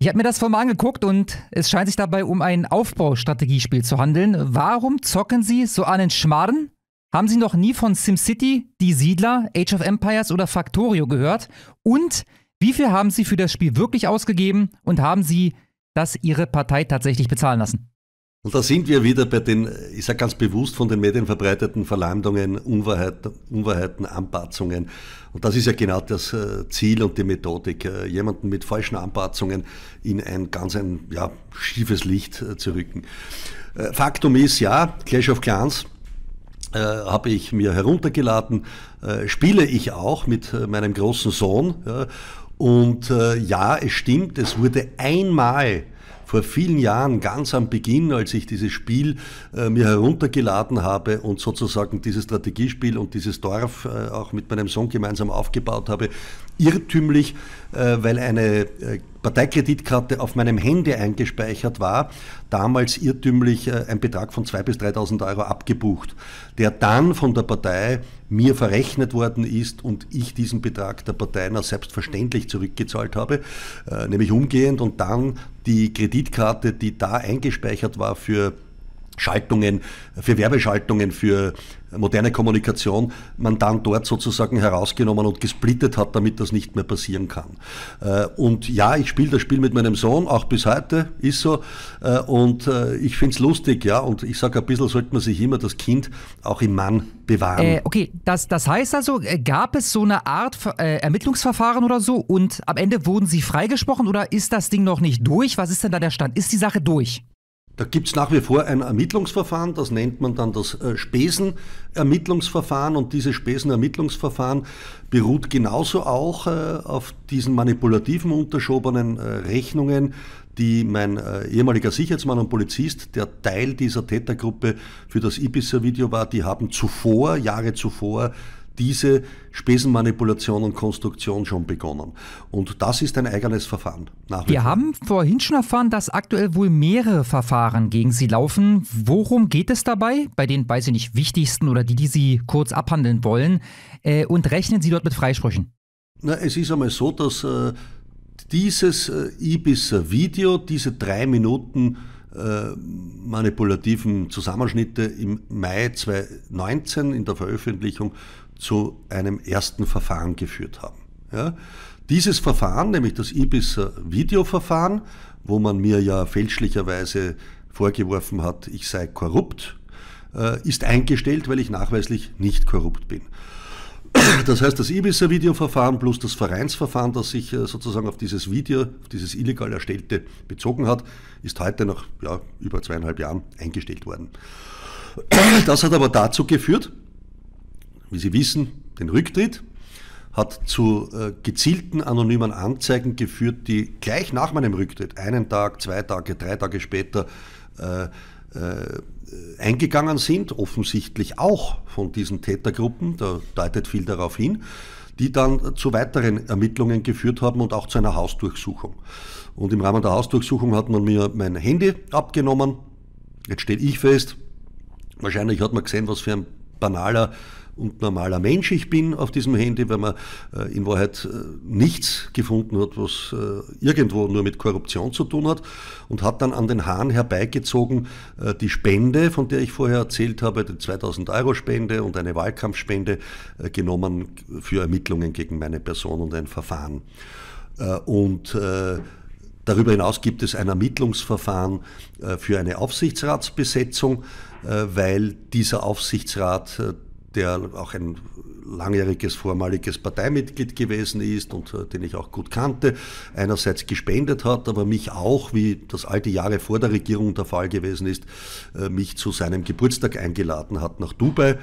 Ich habe mir das vorher mal angeguckt und es scheint sich dabei um ein Aufbaustrategiespiel zu handeln. Warum zocken Sie so einen Schmarrn? Haben Sie noch nie von SimCity, Die Siedler, Age of Empires oder Factorio gehört? Und wie viel haben Sie für das Spiel wirklich ausgegeben und haben Sie das Ihre Partei tatsächlich bezahlen lassen? Und da sind wir wieder bei den, ich sage ganz bewusst, von den Medien verbreiteten Verleumdungen, Unwahrheiten, Unwahrheiten, Anpassungen. Und das ist ja genau das Ziel und die Methodik, jemanden mit falschen Anpassungen in ein ganz ein, ja, schiefes Licht zu rücken. Faktum ist, ja, Clash of Clans äh, habe ich mir heruntergeladen, äh, spiele ich auch mit meinem großen Sohn. Ja, und äh, ja, es stimmt, es wurde einmal vor vielen Jahren, ganz am Beginn, als ich dieses Spiel äh, mir heruntergeladen habe und sozusagen dieses Strategiespiel und dieses Dorf äh, auch mit meinem Sohn gemeinsam aufgebaut habe, irrtümlich, äh, weil eine äh, Parteikreditkarte auf meinem Handy eingespeichert war, damals irrtümlich äh, ein Betrag von zweitausend bis dreitausend Euro abgebucht, der dann von der Partei mir verrechnet worden ist und ich diesen Betrag der Partei nach selbstverständlich zurückgezahlt habe, äh, nämlich umgehend, und dann die Kreditkarte, die da eingespeichert war für Schaltungen, für Werbeschaltungen, für moderne Kommunikation, man dann dort sozusagen herausgenommen und gesplittet hat, damit das nicht mehr passieren kann. Und ja, ich spiele das Spiel mit meinem Sohn, auch bis heute, ist so, und ich finde es lustig, ja, und ich sage, ein bisschen sollte man sich immer das Kind auch im Mann bewahren. Äh, okay, das, das heißt also, gab es so eine Art äh, Ermittlungsverfahren oder so und am Ende wurden Sie freigesprochen oder ist das Ding noch nicht durch? Was ist denn da der Stand? Ist die Sache durch? Da gibt es nach wie vor ein Ermittlungsverfahren, das nennt man dann das Spesenermittlungsverfahren, und dieses Spesenermittlungsverfahren beruht genauso auch äh, auf diesen manipulativen, unterschobenen äh, Rechnungen, die mein äh, ehemaliger Sicherheitsmann und Polizist, der Teil dieser Tätergruppe für das Ibiza-Video war, die haben zuvor, Jahre zuvor, diese Spesenmanipulation und Konstruktion schon begonnen. Und das ist ein eigenes Verfahren. Wir haben vorhin schon erfahren, dass aktuell wohl mehrere Verfahren gegen Sie laufen. Worum geht es dabei? Bei den, weiß ich nicht, wichtigsten oder die, die Sie kurz abhandeln wollen. Äh, und rechnen Sie dort mit Freisprüchen? Na, es ist einmal so, dass äh, dieses äh, Ibiza-Video, diese drei Minuten Äh, manipulativen Zusammenschnitte im Mai zweitausendneunzehn in der Veröffentlichung zu einem ersten Verfahren geführt haben. Ja? Dieses Verfahren, nämlich das Ibiza-Videoverfahren, wo man mir ja fälschlicherweise vorgeworfen hat, ich sei korrupt, äh, ist eingestellt, weil ich nachweislich nicht korrupt bin. Das heißt, das Ibiza-Videoverfahren plus das Vereinsverfahren, das sich sozusagen auf dieses Video, auf dieses illegal erstellte bezogen hat, ist heute nach ja, über zweieinhalb Jahren eingestellt worden. Das hat aber dazu geführt, wie Sie wissen, den Rücktritt, hat zu gezielten anonymen Anzeigen geführt, die gleich nach meinem Rücktritt, einen Tag, zwei Tage, drei Tage später, äh, Äh, eingegangen sind, offensichtlich auch von diesen Tätergruppen, da deutet viel darauf hin, die dann zu weiteren Ermittlungen geführt haben und auch zu einer Hausdurchsuchung. Und im Rahmen der Hausdurchsuchung hat man mir mein Handy abgenommen. Jetzt stelle ich fest, wahrscheinlich hat man gesehen, was für ein banaler und normaler Mensch ich bin auf diesem Handy, weil man äh, in Wahrheit äh, nichts gefunden hat, was äh, irgendwo nur mit Korruption zu tun hat, und hat dann an den Haaren herbeigezogen äh, die Spende, von der ich vorher erzählt habe, die zweitausend Euro Spende und eine Wahlkampfspende äh, genommen für Ermittlungen gegen meine Person und ein Verfahren. Äh, und äh, darüber hinaus gibt es ein Ermittlungsverfahren äh, für eine Aufsichtsratsbesetzung, äh, weil dieser Aufsichtsrat äh, der auch ein langjähriges vormaliges Parteimitglied gewesen ist und äh, den ich auch gut kannte, einerseits gespendet hat, aber mich auch, wie das all die Jahre vor der Regierung der Fall gewesen ist, äh, mich zu seinem Geburtstag eingeladen hat nach Dubai,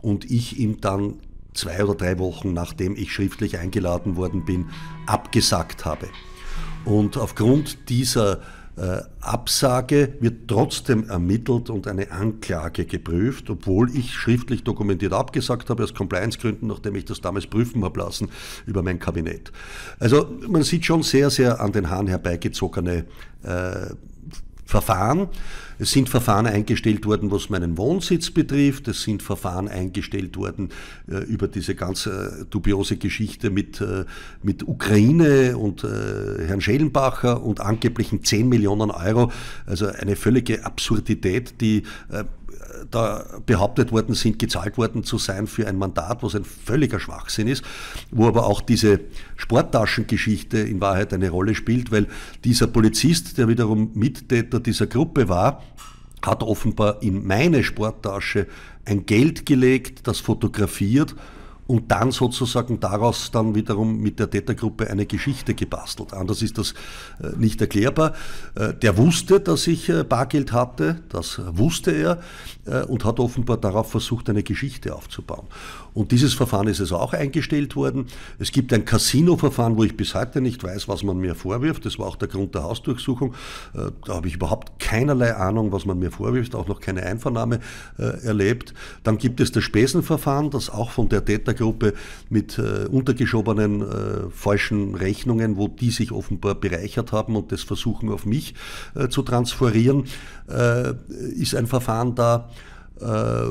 und ich ihm dann zwei oder drei Wochen, nachdem ich schriftlich eingeladen worden bin, abgesagt habe. Und aufgrund dieser Äh, Absage wird trotzdem ermittelt und eine Anklage geprüft, obwohl ich schriftlich dokumentiert abgesagt habe, aus Compliance-Gründen, nachdem ich das damals prüfen habe lassen über mein Kabinett. Also man sieht schon sehr, sehr an den Haaren herbeigezogene äh, Verfahren. Es sind Verfahren eingestellt worden, was meinen Wohnsitz betrifft. Es sind Verfahren eingestellt worden äh, über diese ganze äh, dubiose Geschichte mit, äh, mit Ukraine und äh, Herrn Schellenbacher und angeblichen zehn Millionen Euro. Also eine völlige Absurdität, die äh, da behauptet worden sind, gezahlt worden zu sein für ein Mandat, was ein völliger Schwachsinn ist, wo aber auch diese Sporttaschengeschichte in Wahrheit eine Rolle spielt, weil dieser Polizist, der wiederum Mittäter dieser Gruppe war, hat offenbar in meine Sporttasche ein Geld gelegt, das fotografiert und dann sozusagen daraus dann wiederum mit der Tätergruppe eine Geschichte gebastelt. Anders ist das nicht erklärbar. Der wusste, dass ich Bargeld hatte, das wusste er, und hat offenbar darauf versucht, eine Geschichte aufzubauen. Und dieses Verfahren ist also auch eingestellt worden. Es gibt ein Casino-Verfahren, wo ich bis heute nicht weiß, was man mir vorwirft. Das war auch der Grund der Hausdurchsuchung. Da habe ich überhaupt keinerlei Ahnung, was man mir vorwirft, auch noch keine Einvernahme erlebt. Dann gibt es das Spesenverfahren, das auch von der Tätergruppe Gruppe mit äh, untergeschobenen äh, falschen Rechnungen, wo die sich offenbar bereichert haben und das versuchen auf mich äh, zu transferieren, äh, ist ein Verfahren da, äh,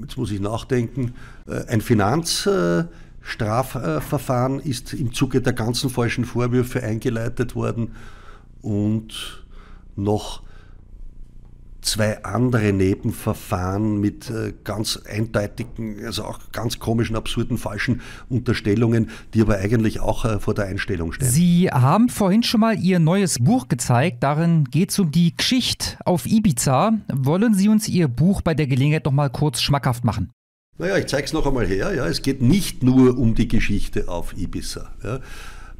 jetzt muss ich nachdenken, äh, ein Finanz... Äh, Strafverfahren ist im Zuge der ganzen falschen Vorwürfe eingeleitet worden, und noch zwei andere Nebenverfahren mit äh, ganz eindeutigen, also auch ganz komischen, absurden, falschen Unterstellungen, die aber eigentlich auch äh, vor der Einstellung stehen. Sie haben vorhin schon mal Ihr neues Buch gezeigt. Darin geht es um die Geschichte auf Ibiza. Wollen Sie uns Ihr Buch bei der Gelegenheit noch mal kurz schmackhaft machen? Naja, ich zeige es noch einmal her. Ja. Es geht nicht nur um die Geschichte auf Ibiza. Ja.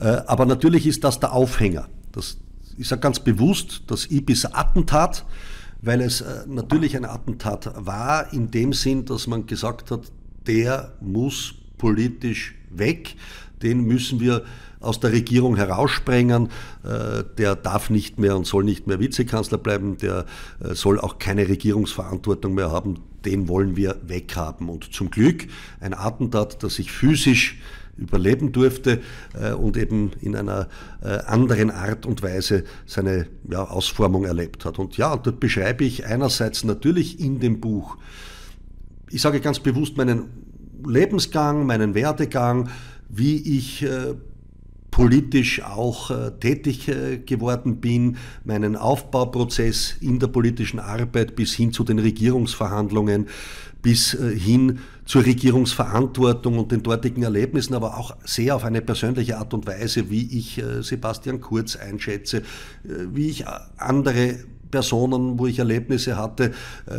Äh, aber natürlich ist das der Aufhänger. Das, ich sage ganz bewusst, das Ibiza-Attentat, weil es natürlich ein Attentat war, in dem Sinn, dass man gesagt hat, der muss politisch weg. Den müssen wir aus der Regierung heraussprengen, der darf nicht mehr und soll nicht mehr Vizekanzler bleiben, der soll auch keine Regierungsverantwortung mehr haben, den wollen wir weghaben. Und zum Glück ein Attentat, das ich physisch überleben durfte und eben in einer anderen Art und Weise seine ja, Ausformung erlebt hat. Und ja, dort beschreibe ich einerseits natürlich in dem Buch, ich sage ganz bewusst meinen Lebensgang, meinen Werdegang, wie ich äh, politisch auch äh, tätig äh, geworden bin, meinen Aufbauprozess in der politischen Arbeit bis hin zu den Regierungsverhandlungen, bis äh, hin zur Regierungsverantwortung und den dortigen Erlebnissen, aber auch sehr auf eine persönliche Art und Weise, wie ich äh, Sebastian Kurz einschätze, äh, wie ich andere Personen, wo ich Erlebnisse hatte, äh,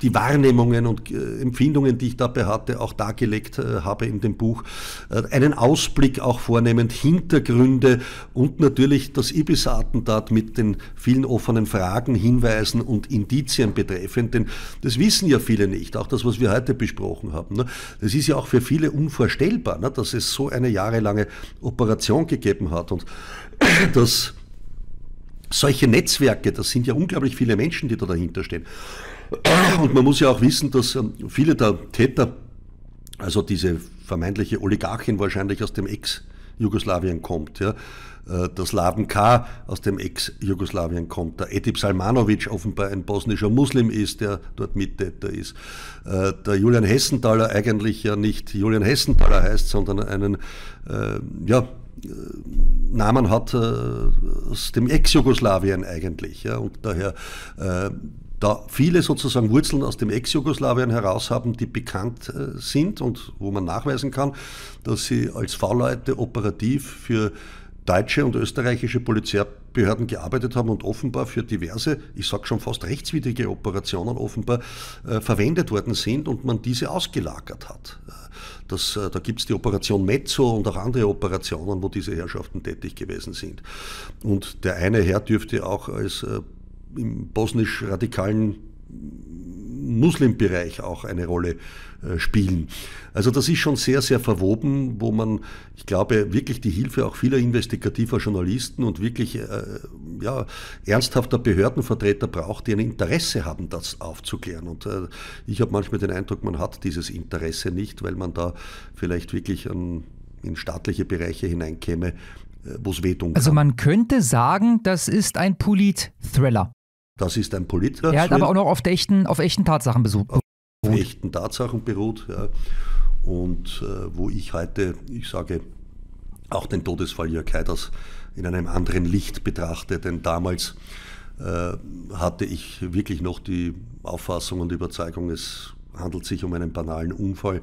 die Wahrnehmungen und äh, Empfindungen, die ich dabei hatte, auch dargelegt äh, habe in dem Buch, äh, einen Ausblick auch vornehmend, Hintergründe und natürlich das Ibiza-Attentat mit den vielen offenen Fragen, Hinweisen und Indizien betreffend, denn das wissen ja viele nicht, auch das, was wir heute besprochen haben. Ne? Das ist ja auch für viele unvorstellbar, ne? Dass es so eine jahrelange Operation gegeben hat und dass solche Netzwerke, das sind ja unglaublich viele Menschen, die da dahinter stehen. Und man muss ja auch wissen, dass viele der Täter, also diese vermeintliche Oligarchin wahrscheinlich aus dem Ex-Jugoslawien kommt, ja, dass Slaven K. aus dem Ex-Jugoslawien kommt, der Edip Salmanovic offenbar ein bosnischer Muslim ist, der dort Mittäter ist, der Julian Hessenthaler eigentlich ja nicht Julian Hessenthaler heißt, sondern einen, äh, ja, Namen hat äh, aus dem Ex-Jugoslawien eigentlich, ja, und daher äh, da viele sozusagen Wurzeln aus dem Ex-Jugoslawien heraus haben, die bekannt äh, sind und wo man nachweisen kann, dass sie als V-Leute operativ für deutsche und österreichische Polizeibehörden gearbeitet haben und offenbar für diverse, ich sage schon fast rechtswidrige Operationen offenbar äh, verwendet worden sind und man diese ausgelagert hat. Das, äh, da gibt es die Operation Mezzo und auch andere Operationen, wo diese Herrschaften tätig gewesen sind. Und der eine Herr dürfte auch als äh, im bosnisch-radikalen Muslimbereich auch eine Rolle spielen. Also das ist schon sehr, sehr verwoben, wo man, ich glaube, wirklich die Hilfe auch vieler investigativer Journalisten und wirklich äh, ja, ernsthafter Behördenvertreter braucht, die ein Interesse haben, das aufzuklären. Und äh, ich habe manchmal den Eindruck, man hat dieses Interesse nicht, weil man da vielleicht wirklich an, in staatliche Bereiche hineinkäme, wo es wehtun kann. Also man könnte sagen, das ist ein Polit-Thriller. Das ist ein Polit-Thriller. Er hat aber auch noch auf echten, auf echten Tatsachen besucht. Auf echten Tatsachen beruht, ja. Und äh, wo ich heute, ich sage, auch den Todesfall Jörg Haiders in einem anderen Licht betrachte, denn damals äh, hatte ich wirklich noch die Auffassung und Überzeugung, es handelt sich um einen banalen Unfall.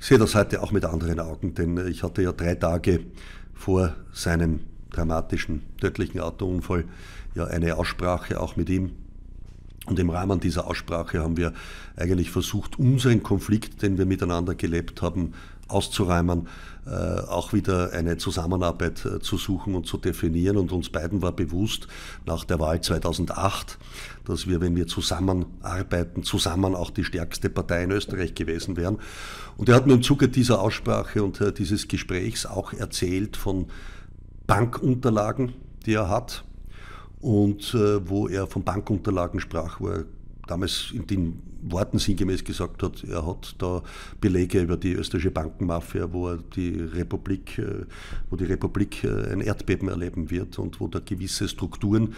Ich sehe das heute auch mit anderen Augen, denn ich hatte ja drei Tage vor seinem dramatischen, tödlichen Autounfall ja eine Aussprache auch mit ihm. Und im Rahmen dieser Aussprache haben wir eigentlich versucht, unseren Konflikt, den wir miteinander gelebt haben, auszuräumen, äh, auch wieder eine Zusammenarbeit äh, zu suchen und zu definieren. Und uns beiden war bewusst nach der Wahl zweitausendacht, dass wir, wenn wir zusammenarbeiten, zusammen auch die stärkste Partei in Österreich gewesen wären. Und er hat mir im Zuge dieser Aussprache und äh, dieses Gesprächs auch erzählt von Bankunterlagen, die er hat. Und äh, wo er von Bankunterlagen sprach, wo er damals in den Worten sinngemäß gesagt hat, er hat da Belege über die österreichische Bankenmafia, wo er die Republik, äh, wo die Republik äh, ein Erdbeben erleben wird und wo da gewisse Strukturen,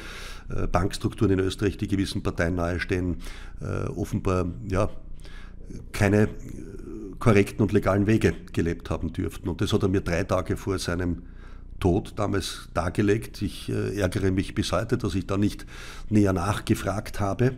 äh, Bankstrukturen in Österreich, die gewissen Parteien nahestehen, äh, offenbar ja keine korrekten und legalen Wege gelebt haben dürften. Und das hat er mir drei Tage vor seinem Tod damals dargelegt. Ich äh, ärgere mich bis heute, dass ich da nicht näher nachgefragt habe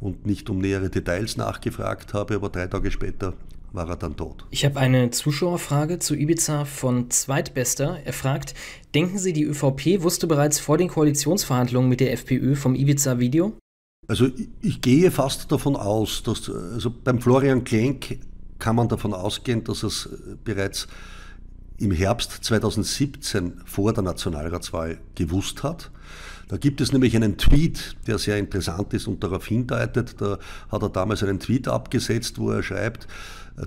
und nicht um nähere Details nachgefragt habe, aber drei Tage später war er dann tot. Ich habe eine Zuschauerfrage zu Ibiza von Zweitbester. Er fragt, denken Sie, die ÖVP wusste bereits vor den Koalitionsverhandlungen mit der FPÖ vom Ibiza-Video? Also ich, ich gehe fast davon aus, dass also beim Florian Klenk kann man davon ausgehen, dass es bereits im Herbst zweitausendsiebzehn vor der Nationalratswahl gewusst hat. Da gibt es nämlich einen Tweet, der sehr interessant ist und darauf hindeutet. Da hat er damals einen Tweet abgesetzt, wo er schreibt,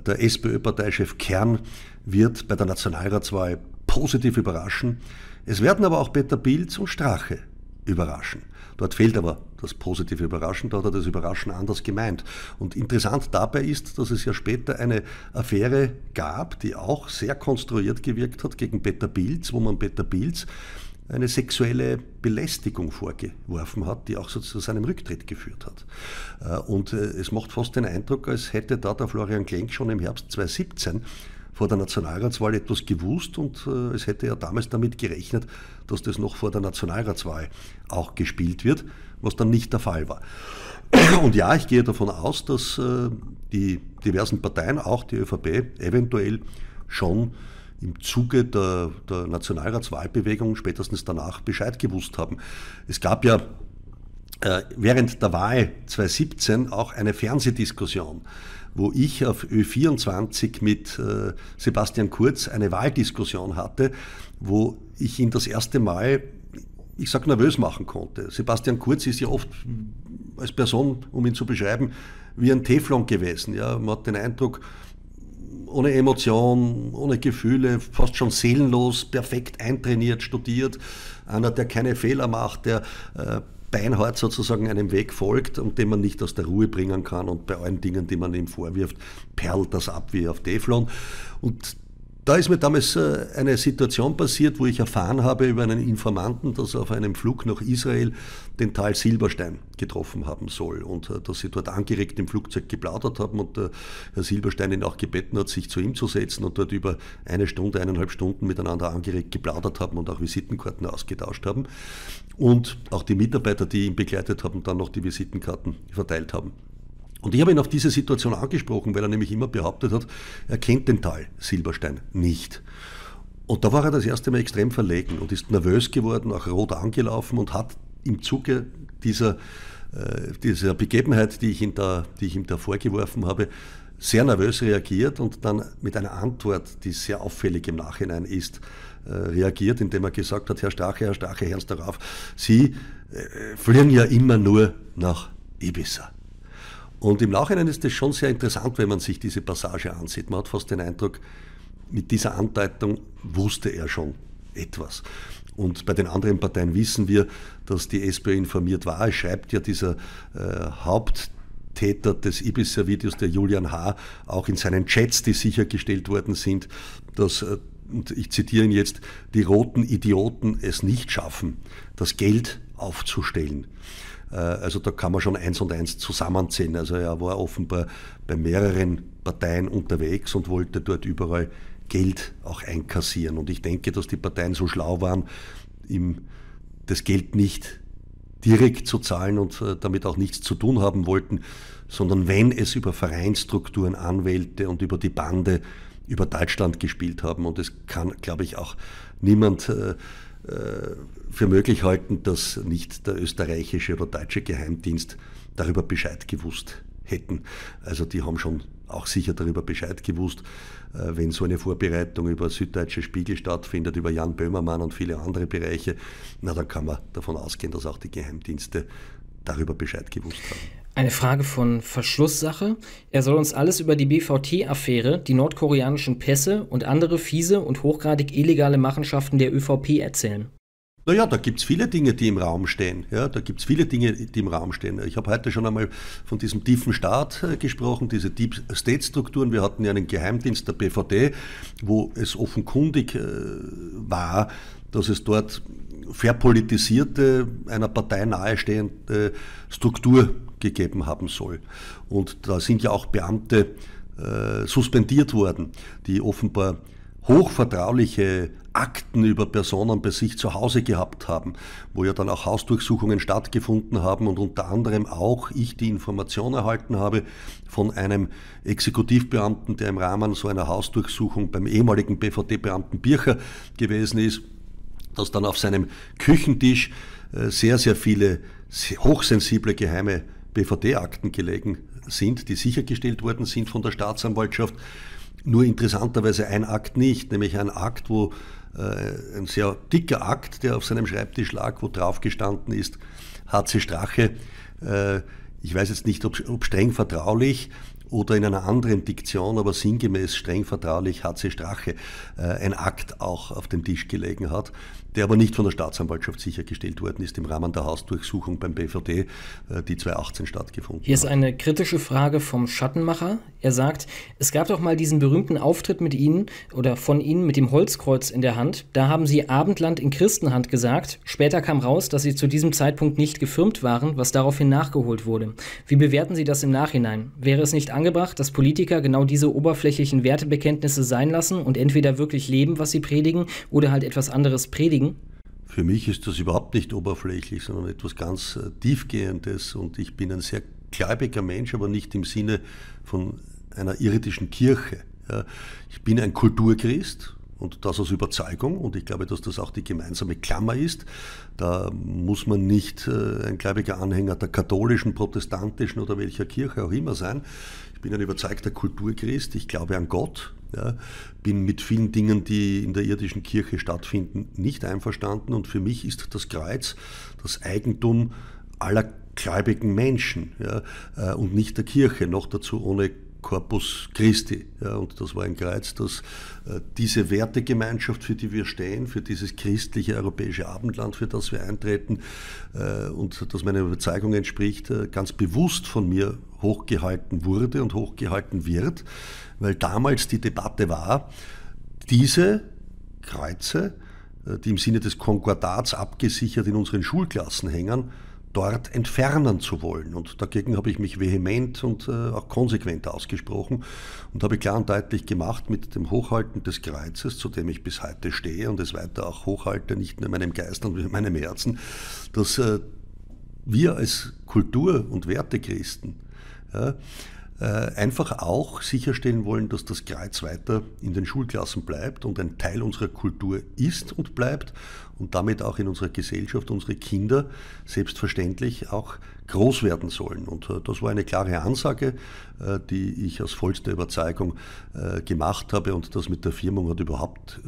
Der SPÖ-Parteichef Kern wird bei der Nationalratswahl positiv überraschen. Es werden aber auch Peter Pilz und Strache überraschen. Dort fehlt aber das positive Überraschen, da hat er das Überraschen anders gemeint. Und interessant dabei ist, dass es ja später eine Affäre gab, die auch sehr konstruiert gewirkt hat gegen Peter Pilz, wo man Peter Pilz eine sexuelle Belästigung vorgeworfen hat, die auch so zu seinem Rücktritt geführt hat. Und es macht fast den Eindruck, als hätte da der Florian Klenk schon im Herbst zweitausendsiebzehn vor der Nationalratswahl etwas gewusst und äh, es hätte ja damals damit gerechnet, dass das noch vor der Nationalratswahl auch gespielt wird, was dann nicht der Fall war. Und ja, ich gehe davon aus, dass äh, die diversen Parteien, auch die ÖVP, eventuell schon im Zuge der, der Nationalratswahlbewegung spätestens danach Bescheid gewusst haben. Es gab ja äh, während der Wahl zweitausendsiebzehn auch eine Fernsehdiskussion, wo ich auf Ö vierundzwanzig mit äh, Sebastian Kurz eine Wahldiskussion hatte, wo ich ihn das erste Mal, ich sag, nervös machen konnte. Sebastian Kurz ist ja oft als Person, um ihn zu beschreiben, wie ein Teflon gewesen. Ja, man hat den Eindruck, ohne Emotion, ohne Gefühle, fast schon seelenlos, perfekt eintrainiert, studiert, einer, der keine Fehler macht, der äh, beinhart sozusagen einem Weg folgt und den man nicht aus der Ruhe bringen kann und bei allen Dingen, die man ihm vorwirft, perlt das ab wie auf Teflon. Und da ist mir damals eine Situation passiert, wo ich erfahren habe über einen Informanten, dass er auf einem Flug nach Israel den Tal Silberstein getroffen haben soll und dass sie dort angeregt im Flugzeug geplaudert haben und Herr Silberstein ihn auch gebeten hat, sich zu ihm zu setzen und dort über eine Stunde, eineinhalb Stunden miteinander angeregt geplaudert haben und auch Visitenkarten ausgetauscht haben und auch die Mitarbeiter, die ihn begleitet haben, dann noch die Visitenkarten verteilt haben. Und ich habe ihn auf diese Situation angesprochen, weil er nämlich immer behauptet hat, er kennt den Tal Silberstein nicht. Und da war er das erste Mal extrem verlegen und ist nervös geworden, auch rot angelaufen und hat im Zuge dieser, äh, dieser Begebenheit, die ich ihm da, die ich ihm da vorgeworfen habe, sehr nervös reagiert und dann mit einer Antwort, die sehr auffällig im Nachhinein ist, äh, reagiert, indem er gesagt hat, Herr Strache, Herr Strache, hören Sie darauf, Sie äh, fliegen ja immer nur nach Ibiza. Und im Nachhinein ist das schon sehr interessant, wenn man sich diese Passage ansieht. Man hat fast den Eindruck, mit dieser Andeutung wusste er schon etwas. Und bei den anderen Parteien wissen wir, dass die SPÖ informiert war. Es schreibt ja dieser äh, Haupttäter des Ibiza-Videos, der Julian H., auch in seinen Chats, die sichergestellt worden sind, dass, äh, und ich zitiere ihn jetzt, die roten Idioten es nicht schaffen, das Geld aufzustellen. Also da kann man schon eins und eins zusammenziehen. Also er war offenbar bei mehreren Parteien unterwegs und wollte dort überall Geld auch einkassieren. Und ich denke, dass die Parteien so schlau waren, ihm das Geld nicht direkt zu zahlen und damit auch nichts zu tun haben wollten, sondern wenn es über Vereinsstrukturen, Anwälte und über die Bande über Deutschland gespielt haben. Und es kann, glaube ich, auch niemand äh, für möglich halten, dass nicht der österreichische oder deutsche Geheimdienst darüber Bescheid gewusst hätten. Also die haben schon auch sicher darüber Bescheid gewusst, wenn so eine Vorbereitung über Süddeutsche Spiegel stattfindet, über Jan Böhmermann und viele andere Bereiche, na dann kann man davon ausgehen, dass auch die Geheimdienste darüber Bescheid gewusst haben. Eine Frage von Verschlusssache. Er soll uns alles über die B V T-Affäre, die nordkoreanischen Pässe und andere fiese und hochgradig illegale Machenschaften der ÖVP erzählen. Naja, da gibt es viele Dinge, die im Raum stehen. Ja, da gibt es viele Dinge, die im Raum stehen. Ich habe heute schon einmal von diesem tiefen Staat gesprochen, diese Deep State-Strukturen. Wir hatten ja einen Geheimdienst der B V T, wo es offenkundig äh, war, dass es dort verpolitisierte, einer Partei nahestehende Struktur gegeben haben soll. Und da sind ja auch Beamte äh, suspendiert worden, die offenbar hochvertrauliche Akten über Personen bei sich zu Hause gehabt haben, wo ja dann auch Hausdurchsuchungen stattgefunden haben und unter anderem auch ich die Information erhalten habe von einem Exekutivbeamten, der im Rahmen so einer Hausdurchsuchung beim ehemaligen B V T-Beamten Bircher gewesen ist, dass dann auf seinem Küchentisch sehr, sehr viele hochsensible geheime B V T-Akten gelegen sind, die sichergestellt worden sind von der Staatsanwaltschaft. Nur interessanterweise ein Akt nicht, nämlich ein Akt, wo äh, ein sehr dicker Akt, der auf seinem Schreibtisch lag, wo drauf gestanden ist, H C Strache, äh, ich weiß jetzt nicht, ob, ob streng vertraulich oder in einer anderen Diktion, aber sinngemäß streng vertraulich H C Strache äh, ein Akt auch auf dem Tisch gelegen hat, der aber nicht von der Staatsanwaltschaft sichergestellt worden ist im Rahmen der Hausdurchsuchung beim B V D, äh, die zweitausendachtzehn stattgefunden hat. Hier ist eine kritische Frage vom Schattenmacher. Er sagt, es gab doch mal diesen berühmten Auftritt mit Ihnen oder von Ihnen mit dem Holzkreuz in der Hand. Da haben Sie Abendland in Christenhand gesagt. Später kam raus, dass Sie zu diesem Zeitpunkt nicht gefirmt waren, was daraufhin nachgeholt wurde. Wie bewerten Sie das im Nachhinein? Wäre es nicht angebracht, dass Politiker genau diese oberflächlichen Wertebekenntnisse sein lassen und entweder wirklich leben, was sie predigen, oder halt etwas anderes predigen? Für mich ist das überhaupt nicht oberflächlich, sondern etwas ganz Tiefgehendes, und ich bin ein sehr gläubiger Mensch, aber nicht im Sinne von einer irdischen Kirche. Ich bin ein Kulturchrist. Und das aus Überzeugung, und ich glaube, dass das auch die gemeinsame Klammer ist. Da muss man nicht ein gläubiger Anhänger der katholischen, protestantischen oder welcher Kirche auch immer sein. Ich bin ein überzeugter Kulturchrist, ich glaube an Gott, ja, bin mit vielen Dingen, die in der irdischen Kirche stattfinden, nicht einverstanden. Und für mich ist das Kreuz das Eigentum aller gläubigen Menschen, ja, und nicht der Kirche, noch dazu ohne Corpus Christi. Ja, und das war ein Kreuz, dass äh, diese Wertegemeinschaft, für die wir stehen, für dieses christliche europäische Abendland, für das wir eintreten äh, und das meiner Überzeugung entspricht, äh, ganz bewusst von mir hochgehalten wurde und hochgehalten wird, weil damals die Debatte war, diese Kreuze, äh, die im Sinne des Konkordats abgesichert in unseren Schulklassen hängen, dort entfernen zu wollen. Und dagegen habe ich mich vehement und äh, auch konsequent ausgesprochen und habe klar und deutlich gemacht, mit dem Hochhalten des Kreuzes, zu dem ich bis heute stehe und es weiter auch hochhalte, nicht nur in meinem Geist, sondern in meinem Herzen, dass äh, wir als Kultur- und Wertechristen ja, äh, einfach auch sicherstellen wollen, dass das Kreuz weiter in den Schulklassen bleibt und ein Teil unserer Kultur ist und bleibt. Und damit auch in unserer Gesellschaft unsere Kinder selbstverständlich auch groß werden sollen. Und das war eine klare Ansage, die ich aus vollster Überzeugung gemacht habe. Und das mit der Firmung hat überhaupt,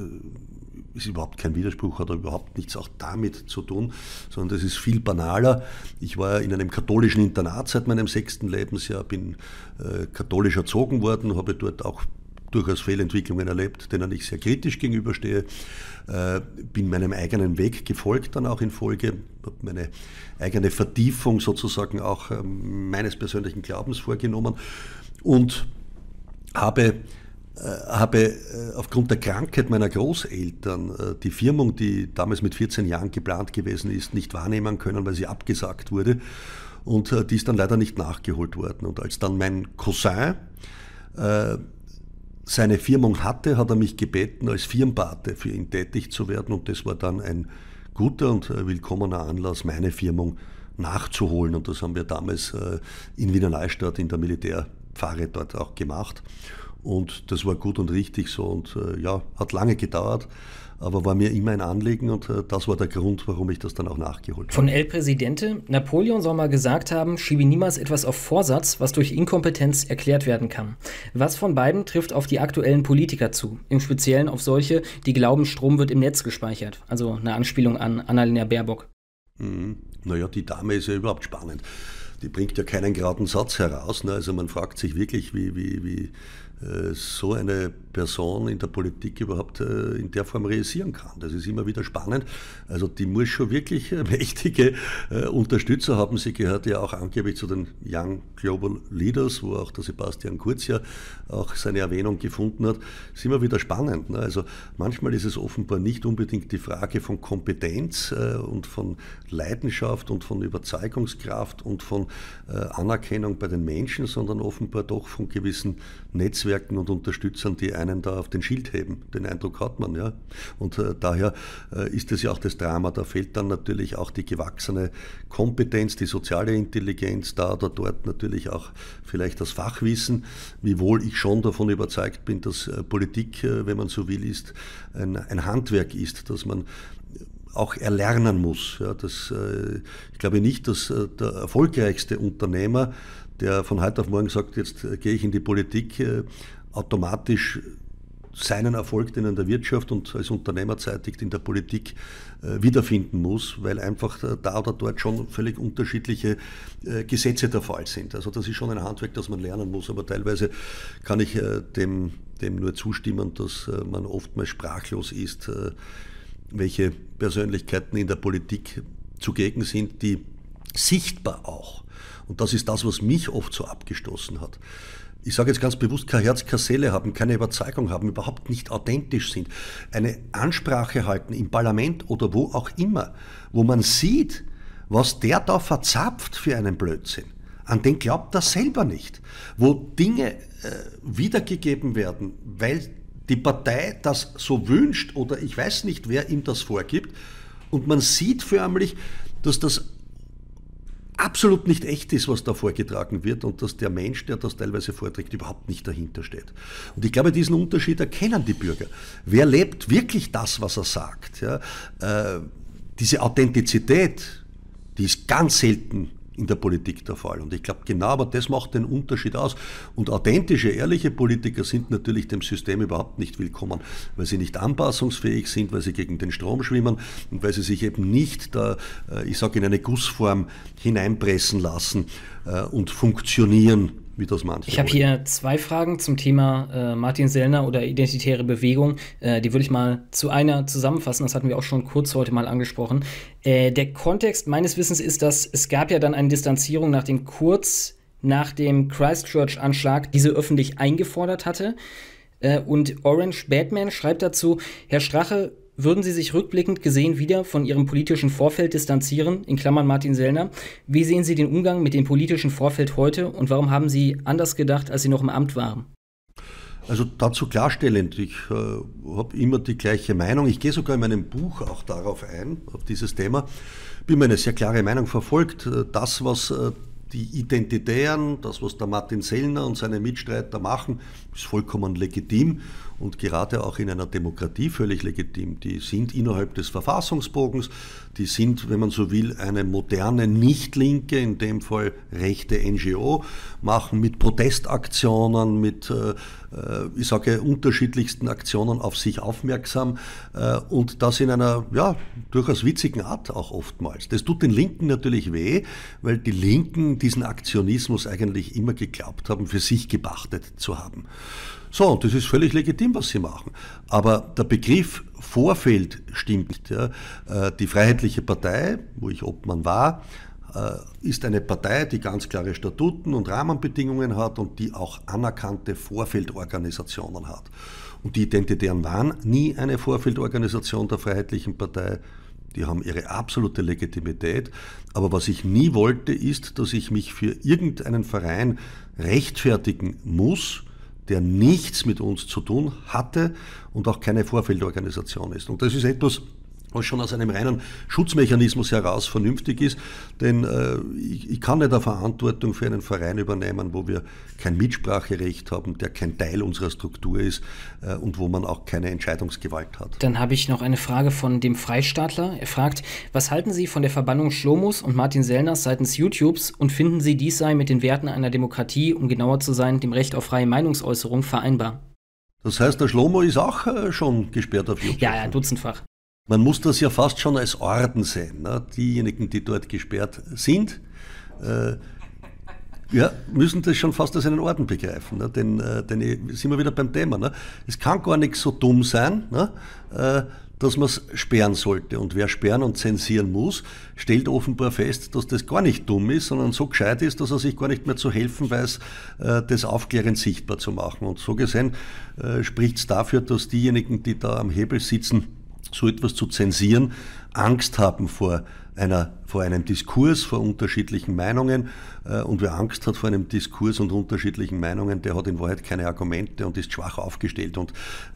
ist überhaupt kein Widerspruch, hat überhaupt nichts auch damit zu tun, sondern das ist viel banaler. Ich war in einem katholischen Internat seit meinem sechsten Lebensjahr, bin katholisch erzogen worden, habe dort auch durchaus Fehlentwicklungen erlebt, denen ich sehr kritisch gegenüberstehe, äh, bin meinem eigenen Weg gefolgt dann auch in Folge, habe meine eigene Vertiefung sozusagen auch äh, meines persönlichen Glaubens vorgenommen und habe, äh, habe äh, aufgrund der Krankheit meiner Großeltern äh, die Firmung, die damals mit vierzehn Jahren geplant gewesen ist, nicht wahrnehmen können, weil sie abgesagt wurde, und äh, die ist dann leider nicht nachgeholt worden. Und als dann mein Cousin äh, seine Firmung hatte, hat er mich gebeten, als Firmpate für ihn tätig zu werden, und das war dann ein guter und willkommener Anlass, meine Firmung nachzuholen, und das haben wir damals in Wiener Neustadt in der Militärpfarre dort auch gemacht, und das war gut und richtig so, und ja, hat lange gedauert, aber war mir immer ein Anliegen, und das war der Grund, warum ich das dann auch nachgeholt habe. Von El Presidente, Napoleon soll mal gesagt haben, schiebe niemals etwas auf Vorsatz, was durch Inkompetenz erklärt werden kann. Was von beiden trifft auf die aktuellen Politiker zu? Im Speziellen auf solche, die glauben, Strom wird im Netz gespeichert. Also eine Anspielung an Annalena Baerbock. Mhm. Naja, die Dame ist ja überhaupt spannend. Die bringt ja keinen geraden Satz heraus. Ne? Also man fragt sich wirklich, wie... wie, wie so eine Person in der Politik überhaupt in der Form realisieren kann. Das ist immer wieder spannend. Also die muss schon wirklich mächtige Unterstützer haben. Sie gehört ja auch angeblich zu den Young Global Leaders, wo auch der Sebastian Kurz ja auch seine Erwähnung gefunden hat. Das ist immer wieder spannend. Also manchmal ist es offenbar nicht unbedingt die Frage von Kompetenz und von Leidenschaft und von Überzeugungskraft und von Anerkennung bei den Menschen, sondern offenbar doch von gewissen Netzwerken und Unterstützern, die einen da auf den Schild heben. Den Eindruck hat man, ja. Und äh, daher äh, ist das ja auch das Drama. Da fehlt dann natürlich auch die gewachsene Kompetenz, die soziale Intelligenz, da oder dort natürlich auch vielleicht das Fachwissen, wiewohl ich schon davon überzeugt bin, dass äh, Politik, äh, wenn man so will, ist, ein, ein Handwerk ist, dass man auch erlernen muss. Ja, das, äh, ich glaube nicht, dass äh, der erfolgreichste Unternehmer, der von heute auf morgen sagt, jetzt gehe ich in die Politik, automatisch seinen Erfolg, den er in der Wirtschaft und als Unternehmer zeitigt, in der Politik äh, wiederfinden muss, weil einfach äh, da oder dort schon völlig unterschiedliche äh, Gesetze der Fall sind. Also das ist schon ein Handwerk, das man lernen muss, aber teilweise kann ich äh, dem, dem nur zustimmen, dass äh, man oftmals sprachlos ist, äh, welche Persönlichkeiten in der Politik zugegen sind, die sichtbar auch, und das ist das, was mich oft so abgestoßen hat, ich sage jetzt ganz bewusst, kein Herz, keine Seele haben, keine Überzeugung haben, überhaupt nicht authentisch sind, eine Ansprache halten im Parlament oder wo auch immer, wo man sieht, was der da verzapft für einen Blödsinn. An den glaubt er selber nicht. Wo Dinge äh, wiedergegeben werden, weil die Partei das so wünscht oder ich weiß nicht, wer ihm das vorgibt, und man sieht förmlich, dass das absolut nicht echt ist, was da vorgetragen wird, und dass der Mensch, der das teilweise vorträgt, überhaupt nicht dahinter steht. Und ich glaube, diesen Unterschied erkennen die Bürger. Wer lebt wirklich das, was er sagt? Ja? Äh, diese Authentizität, die ist ganz selten in der Politik der Fall. Und ich glaube, genau, aber das macht den Unterschied aus. Und authentische, ehrliche Politiker sind natürlich dem System überhaupt nicht willkommen, weil sie nicht anpassungsfähig sind, weil sie gegen den Strom schwimmen und weil sie sich eben nicht, da, ich sage, in eine Gussform hineinpressen lassen und funktionieren, wie das manche. Ich habe hier zwei Fragen zum Thema äh, Martin Sellner oder identitäre Bewegung. Äh, die würde ich mal zu einer zusammenfassen. Das hatten wir auch schon kurz heute mal angesprochen. Äh, der Kontext meines Wissens ist, dass es gab ja dann eine Distanzierung, nachdem Kurz nach dem Christchurch-Anschlag diese öffentlich eingefordert hatte. Äh, und Orange Batman schreibt dazu: Herr Strache, würden Sie sich rückblickend gesehen wieder von Ihrem politischen Vorfeld distanzieren, in Klammern Martin Sellner? Wie sehen Sie den Umgang mit dem politischen Vorfeld heute und warum haben Sie anders gedacht, als Sie noch im Amt waren? Also dazu klarstellend, ich äh, habe immer die gleiche Meinung. Ich gehe sogar in meinem Buch auch darauf ein, auf dieses Thema. Ich habe eine sehr klare Meinung verfolgt. Das, was äh, die Identitären, das, was der Martin Sellner und seine Mitstreiter machen, ist vollkommen legitim und gerade auch in einer Demokratie völlig legitim. Die sind innerhalb des Verfassungsbogens, die sind, wenn man so will, eine moderne Nicht-Linke, in dem Fall rechte N G O, machen mit Protestaktionen, mit, äh, ich sage, unterschiedlichsten Aktionen auf sich aufmerksam äh, und das in einer, ja, durchaus witzigen Art auch oftmals. Das tut den Linken natürlich weh, weil die Linken diesen Aktionismus eigentlich immer geglaubt haben, für sich gepachtet zu haben. So, und das ist völlig legitim, was sie machen. Aber der Begriff Vorfeld stimmt nicht. Ja. Die Freiheitliche Partei, wo ich Obmann war, ist eine Partei, die ganz klare Statuten und Rahmenbedingungen hat und die auch anerkannte Vorfeldorganisationen hat. Und die Identitären waren nie eine Vorfeldorganisation der Freiheitlichen Partei. Die haben ihre absolute Legitimität. Aber was ich nie wollte, ist, dass ich mich für irgendeinen Verein rechtfertigen muss, der nichts mit uns zu tun hatte und auch keine Vorfeldorganisation ist. Und das ist etwas, was schon aus einem reinen Schutzmechanismus heraus vernünftig ist, denn äh, ich, ich kann nicht eine Verantwortung für einen Verein übernehmen, wo wir kein Mitspracherecht haben, der kein Teil unserer Struktur ist äh, und wo man auch keine Entscheidungsgewalt hat. Dann habe ich noch eine Frage von dem Freistaatler. Er fragt, was halten Sie von der Verbannung Schlomos und Martin Sellners seitens YouTubes und finden Sie, dies sei mit den Werten einer Demokratie, um genauer zu sein, dem Recht auf freie Meinungsäußerung vereinbar? Das heißt, der Schlomo ist auch äh, schon gesperrt auf YouTube? Ja, ja, dutzendfach. Man muss das ja fast schon als Orden sehen. Ne? Diejenigen, die dort gesperrt sind, äh, ja, müssen das schon fast als einen Orden begreifen. Ne? Denn, äh, denn sind wir wieder beim Thema. Ne? Es kann gar nicht so dumm sein, ne? äh, dass man es sperren sollte. Und wer sperren und zensieren muss, stellt offenbar fest, dass das gar nicht dumm ist, sondern so gescheit ist, dass er sich gar nicht mehr zu helfen weiß, äh, das aufklärend sichtbar zu machen. Und so gesehen äh, spricht es dafür, dass diejenigen, die da am Hebel sitzen, so etwas zu zensieren, Angst haben vor, einer, vor einem Diskurs, vor unterschiedlichen Meinungen. Und wer Angst hat vor einem Diskurs und unterschiedlichen Meinungen, der hat in Wahrheit keine Argumente und ist schwach aufgestellt. Und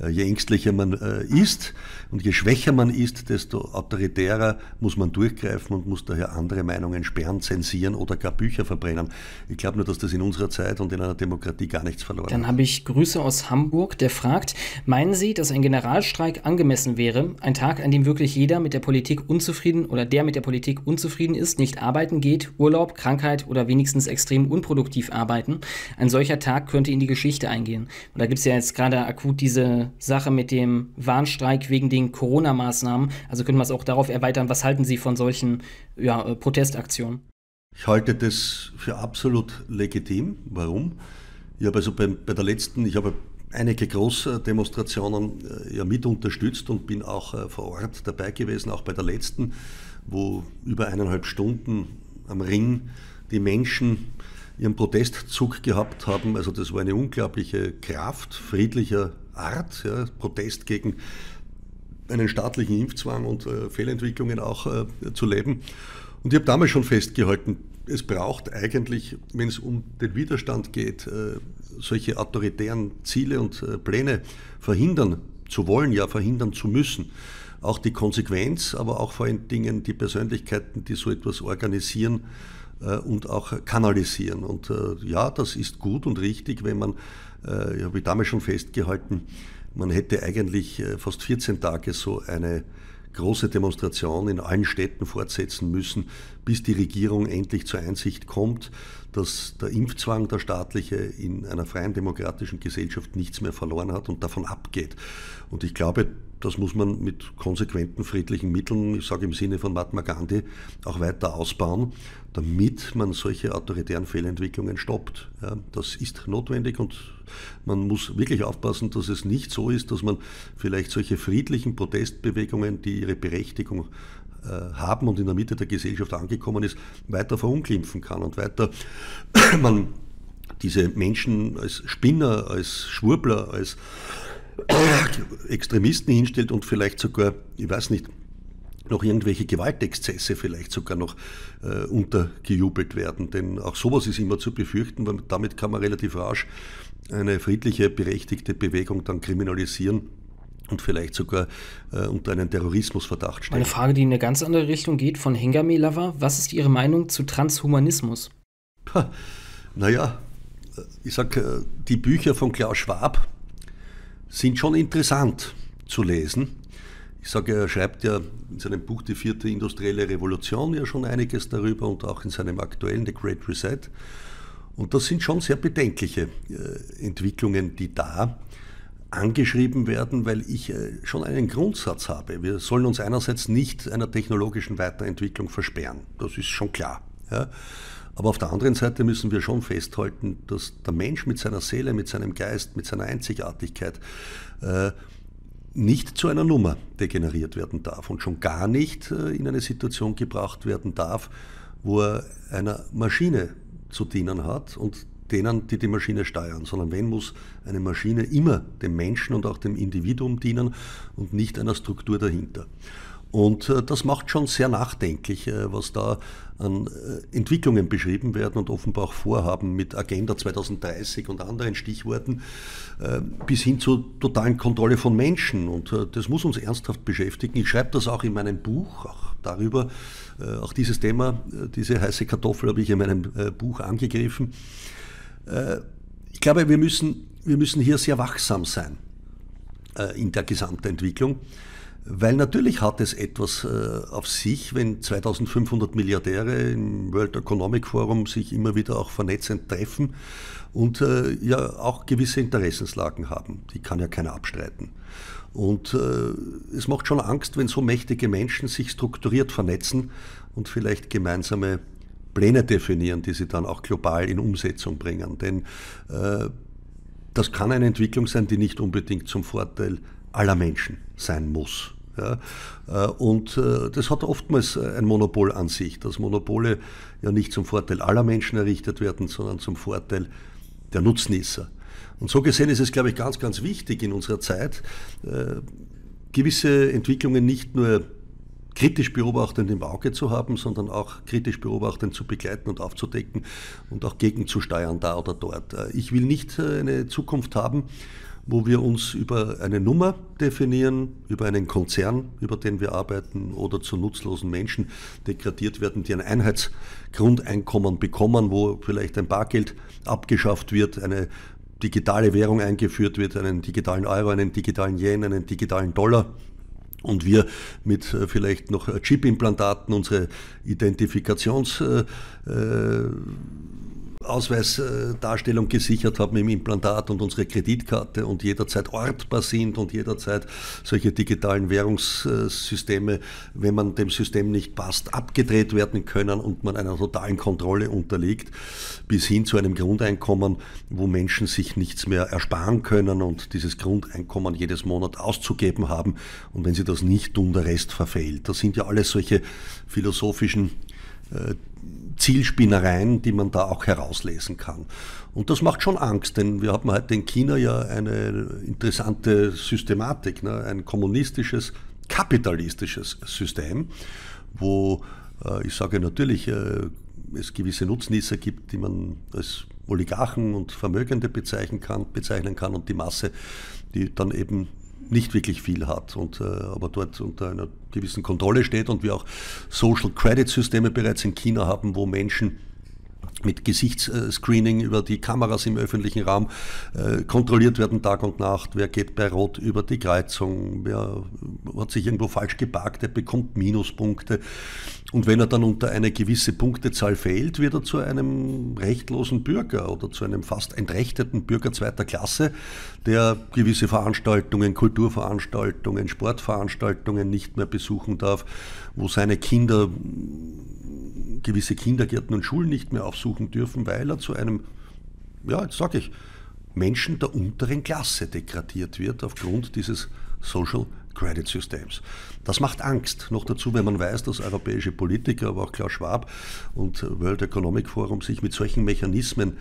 je ängstlicher man ist und je schwächer man ist, desto autoritärer muss man durchgreifen und muss daher andere Meinungen sperren, zensieren oder gar Bücher verbrennen. Ich glaube nur, dass das in unserer Zeit und in einer Demokratie gar nichts verloren hat. Dann habe ich Grüße aus Hamburg, der fragt, meinen Sie, dass ein Generalstreik angemessen wäre, ein Tag, an dem wirklich jeder mit der Politik Politik unzufrieden oder der mit der Politik unzufrieden ist, nicht arbeiten geht, Urlaub, Krankheit oder wenigstens extrem unproduktiv arbeiten. Ein solcher Tag könnte in die Geschichte eingehen. Und da gibt es ja jetzt gerade akut diese Sache mit dem Warnstreik wegen den Corona-Maßnahmen. Also können wir es auch darauf erweitern, was halten Sie von solchen ja, Protestaktionen? Ich halte das für absolut legitim. Warum? Ich habe also bei, bei der letzten, ich habe einige Großdemonstrationen ja mit unterstützt und bin auch vor Ort dabei gewesen, auch bei der letzten, wo über eineinhalb Stunden am Ring die Menschen ihren Protestzug gehabt haben. Also das war eine unglaubliche Kraft friedlicher Art, ja, Protest gegen einen staatlichen Impfzwang und äh, Fehlentwicklungen auch äh, zu leben. Und ich habe damals schon festgehalten, es braucht eigentlich, wenn es um den Widerstand geht, äh, solche autoritären Ziele und äh, Pläne verhindern zu wollen, ja verhindern zu müssen. Auch die Konsequenz, aber auch vor allen Dingen die Persönlichkeiten, die so etwas organisieren äh, und auch kanalisieren. Und äh, ja, das ist gut und richtig, wenn man, äh, ich habe damals schon festgehalten, man hätte eigentlich äh, fast vierzehn Tage so eine große Demonstration in allen Städten fortsetzen müssen, bis die Regierung endlich zur Einsicht kommt, dass der Impfzwang, der staatliche, in einer freien demokratischen Gesellschaft nichts mehr verloren hat und davon abgeht. Und ich glaube, das muss man mit konsequenten friedlichen Mitteln, ich sage im Sinne von Mahatma Gandhi, auch weiter ausbauen, damit man solche autoritären Fehlentwicklungen stoppt. Ja, das ist notwendig und man muss wirklich aufpassen, dass es nicht so ist, dass man vielleicht solche friedlichen Protestbewegungen, die ihre Berechtigung äh, haben und in der Mitte der Gesellschaft angekommen ist, weiter verunglimpfen kann und weiter man diese Menschen als Spinner, als Schwurbler, als Extremisten hinstellt und vielleicht sogar, ich weiß nicht, noch irgendwelche Gewaltexzesse vielleicht sogar noch äh, untergejubelt werden. Denn auch sowas ist immer zu befürchten, weil damit kann man relativ rasch eine friedliche, berechtigte Bewegung dann kriminalisieren und vielleicht sogar äh, unter einen Terrorismusverdacht stellen. Eine Frage, die in eine ganz andere Richtung geht, von Hengame Lava. Was ist Ihre Meinung zu Transhumanismus? Ha, naja, ich sage, die Bücher von Klaus Schwab sind schon interessant zu lesen. Ich sage, er schreibt ja in seinem Buch Die vierte industrielle Revolution ja schon einiges darüber und auch in seinem aktuellen The Great Reset. Und das sind schon sehr bedenkliche äh, Entwicklungen, die da angeschrieben werden, weil ich äh, schon einen Grundsatz habe. Wir sollen uns einerseits nicht einer technologischen Weiterentwicklung versperren. Das ist schon klar. Ja. Aber auf der anderen Seite müssen wir schon festhalten, dass der Mensch mit seiner Seele, mit seinem Geist, mit seiner Einzigartigkeit äh, nicht zu einer Nummer degeneriert werden darf und schon gar nicht äh, in eine Situation gebracht werden darf, wo er einer Maschine zu dienen hat und denen, die die Maschine steuern, sondern wenn muss eine Maschine immer dem Menschen und auch dem Individuum dienen und nicht einer Struktur dahinter. Und das macht schon sehr nachdenklich, was da an Entwicklungen beschrieben werden und offenbar auch Vorhaben mit Agenda zweitausenddreißig und anderen Stichworten bis hin zur totalen Kontrolle von Menschen. Und das muss uns ernsthaft beschäftigen. Ich schreibe das auch in meinem Buch, auch darüber, auch dieses Thema, diese heiße Kartoffel habe ich in meinem Buch angegriffen. Ich glaube, wir müssen, wir müssen hier sehr wachsam sein in der Gesamtentwicklung. Weil natürlich hat es etwas äh, auf sich, wenn zweitausendfünfhundert Milliardäre im World Economic Forum sich immer wieder auch vernetzend treffen und äh, ja auch gewisse Interessenslagen haben. Die kann ja keiner abstreiten. Und äh, es macht schon Angst, wenn so mächtige Menschen sich strukturiert vernetzen und vielleicht gemeinsame Pläne definieren, die sie dann auch global in Umsetzung bringen. Denn äh, das kann eine Entwicklung sein, die nicht unbedingt zum Vorteil aller Menschen sein muss. Ja, und das hat oftmals ein Monopol an sich, dass Monopole ja nicht zum Vorteil aller Menschen errichtet werden, sondern zum Vorteil der Nutznießer. Und so gesehen ist es, glaube ich, ganz, ganz wichtig in unserer Zeit, gewisse Entwicklungen nicht nur kritisch beobachtend im Auge zu haben, sondern auch kritisch beobachtend zu begleiten und aufzudecken und auch gegenzusteuern da oder dort. Ich will nicht eine Zukunft haben, wo wir uns über eine Nummer definieren, über einen Konzern, über den wir arbeiten, oder zu nutzlosen Menschen degradiert werden, die ein Einheitsgrundeinkommen bekommen, wo vielleicht ein Bargeld abgeschafft wird, eine digitale Währung eingeführt wird, einen digitalen Euro, einen digitalen Yen, einen digitalen Dollar und wir mit äh, vielleicht noch Chip-Implantaten unsere Identifikationsausweisdarstellung äh, äh, gesichert haben im Implantat und unsere Kreditkarte und jederzeit ortbar sind und jederzeit solche digitalen Währungssysteme, wenn man dem System nicht passt, abgedreht werden können und man einer totalen Kontrolle unterliegt, bis hin zu einem Grundeinkommen, wo Menschen sich nichts mehr ersparen können und dieses Grundeinkommen jedes Monat auszugeben haben. Und wenn sie das das nicht tun, der Rest verfehlt. Das sind ja alles solche philosophischen äh, Zielspinnereien, die man da auch herauslesen kann. Und das macht schon Angst, denn wir haben heute in China ja eine interessante Systematik, ne? Ein kommunistisches, kapitalistisches System, wo äh, ich sage natürlich, äh, es gewisse Nutznießer gibt, die man als Oligarchen und Vermögende bezeichnen kann, bezeichnen kann und die Masse, die dann eben nicht wirklich viel hat, und äh, aber dort unter einer gewissen Kontrolle steht, und wir auch Social Credit Systeme bereits in China haben, wo Menschen mit Gesichtsscreening über die Kameras im öffentlichen Raum äh, kontrolliert werden Tag und Nacht. Wer geht bei Rot über die Kreuzung, wer hat sich irgendwo falsch geparkt, der bekommt Minuspunkte. Und wenn er dann unter eine gewisse Punktezahl fällt, wird er zu einem rechtlosen Bürger oder zu einem fast entrechteten Bürger zweiter Klasse, der gewisse Veranstaltungen, Kulturveranstaltungen, Sportveranstaltungen nicht mehr besuchen darf, wo seine Kinder gewisse Kindergärten und Schulen nicht mehr aufsuchen dürfen, weil er zu einem, ja, jetzt sage ich, Menschen der unteren Klasse degradiert wird aufgrund dieses Social Credit Systems. Das macht Angst. Noch dazu, wenn man weiß, dass europäische Politiker, aber auch Klaus Schwab und World Economic Forum sich mit solchen Mechanismen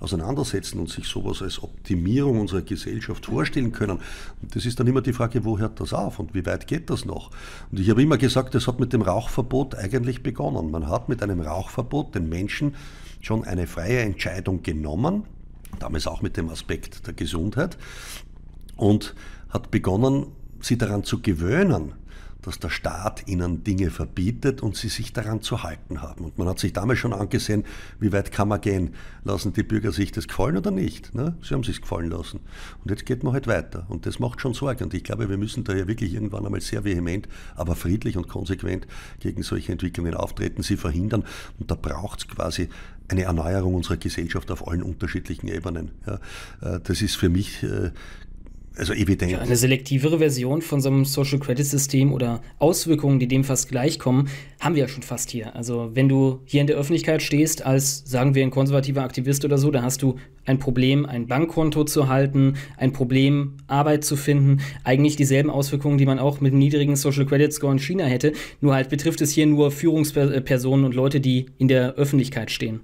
auseinandersetzen und sich sowas als Optimierung unserer Gesellschaft vorstellen können. Und das ist dann immer die Frage, wo hört das auf und wie weit geht das noch? Und ich habe immer gesagt, das hat mit dem Rauchverbot eigentlich begonnen. Man hat mit einem Rauchverbot den Menschen schon eine freie Entscheidung genommen, damals auch mit dem Aspekt der Gesundheit, und hat begonnen, sie daran zu gewöhnen, dass der Staat ihnen Dinge verbietet und sie sich daran zu halten haben. Und man hat sich damals schon angesehen, wie weit kann man gehen? Lassen die Bürger sich das gefallen oder nicht? Ne? Sie haben es sich gefallen lassen. Und jetzt geht man halt weiter. Und das macht schon Sorge. Und ich glaube, wir müssen daher wirklich irgendwann einmal sehr vehement, aber friedlich und konsequent gegen solche Entwicklungen auftreten, sie verhindern. Und da braucht es quasi eine Erneuerung unserer Gesellschaft auf allen unterschiedlichen Ebenen. Ja, das ist für mich Also evident. Ja, eine selektivere Version von so einem Social Credit System oder Auswirkungen, die dem fast gleichkommen, haben wir ja schon fast hier. Also wenn du hier in der Öffentlichkeit stehst als, sagen wir, ein konservativer Aktivist oder so, dann hast du ein Problem, ein Bankkonto zu halten, ein Problem, Arbeit zu finden. Eigentlich dieselben Auswirkungen, die man auch mit einem niedrigen Social Credit Score in China hätte. Nur halt betrifft es hier nur Führungspersonen und Leute, die in der Öffentlichkeit stehen.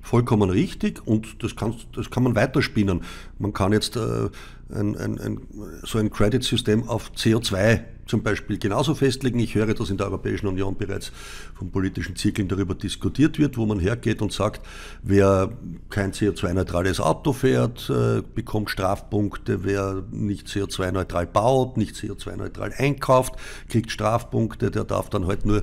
Vollkommen richtig, und das kann, das kann man weiterspinnen. Man kann jetzt äh, ein, ein, ein, so ein Credit-System auf C O zwei zum Beispiel genauso festlegen. Ich höre, dass in der Europäischen Union bereits von politischen Zirkeln darüber diskutiert wird, wo man hergeht und sagt, wer kein C O zwei neutrales Auto fährt, äh, bekommt Strafpunkte, wer nicht C O zwei neutral baut, nicht C O zwei neutral einkauft, kriegt Strafpunkte, der darf dann halt nur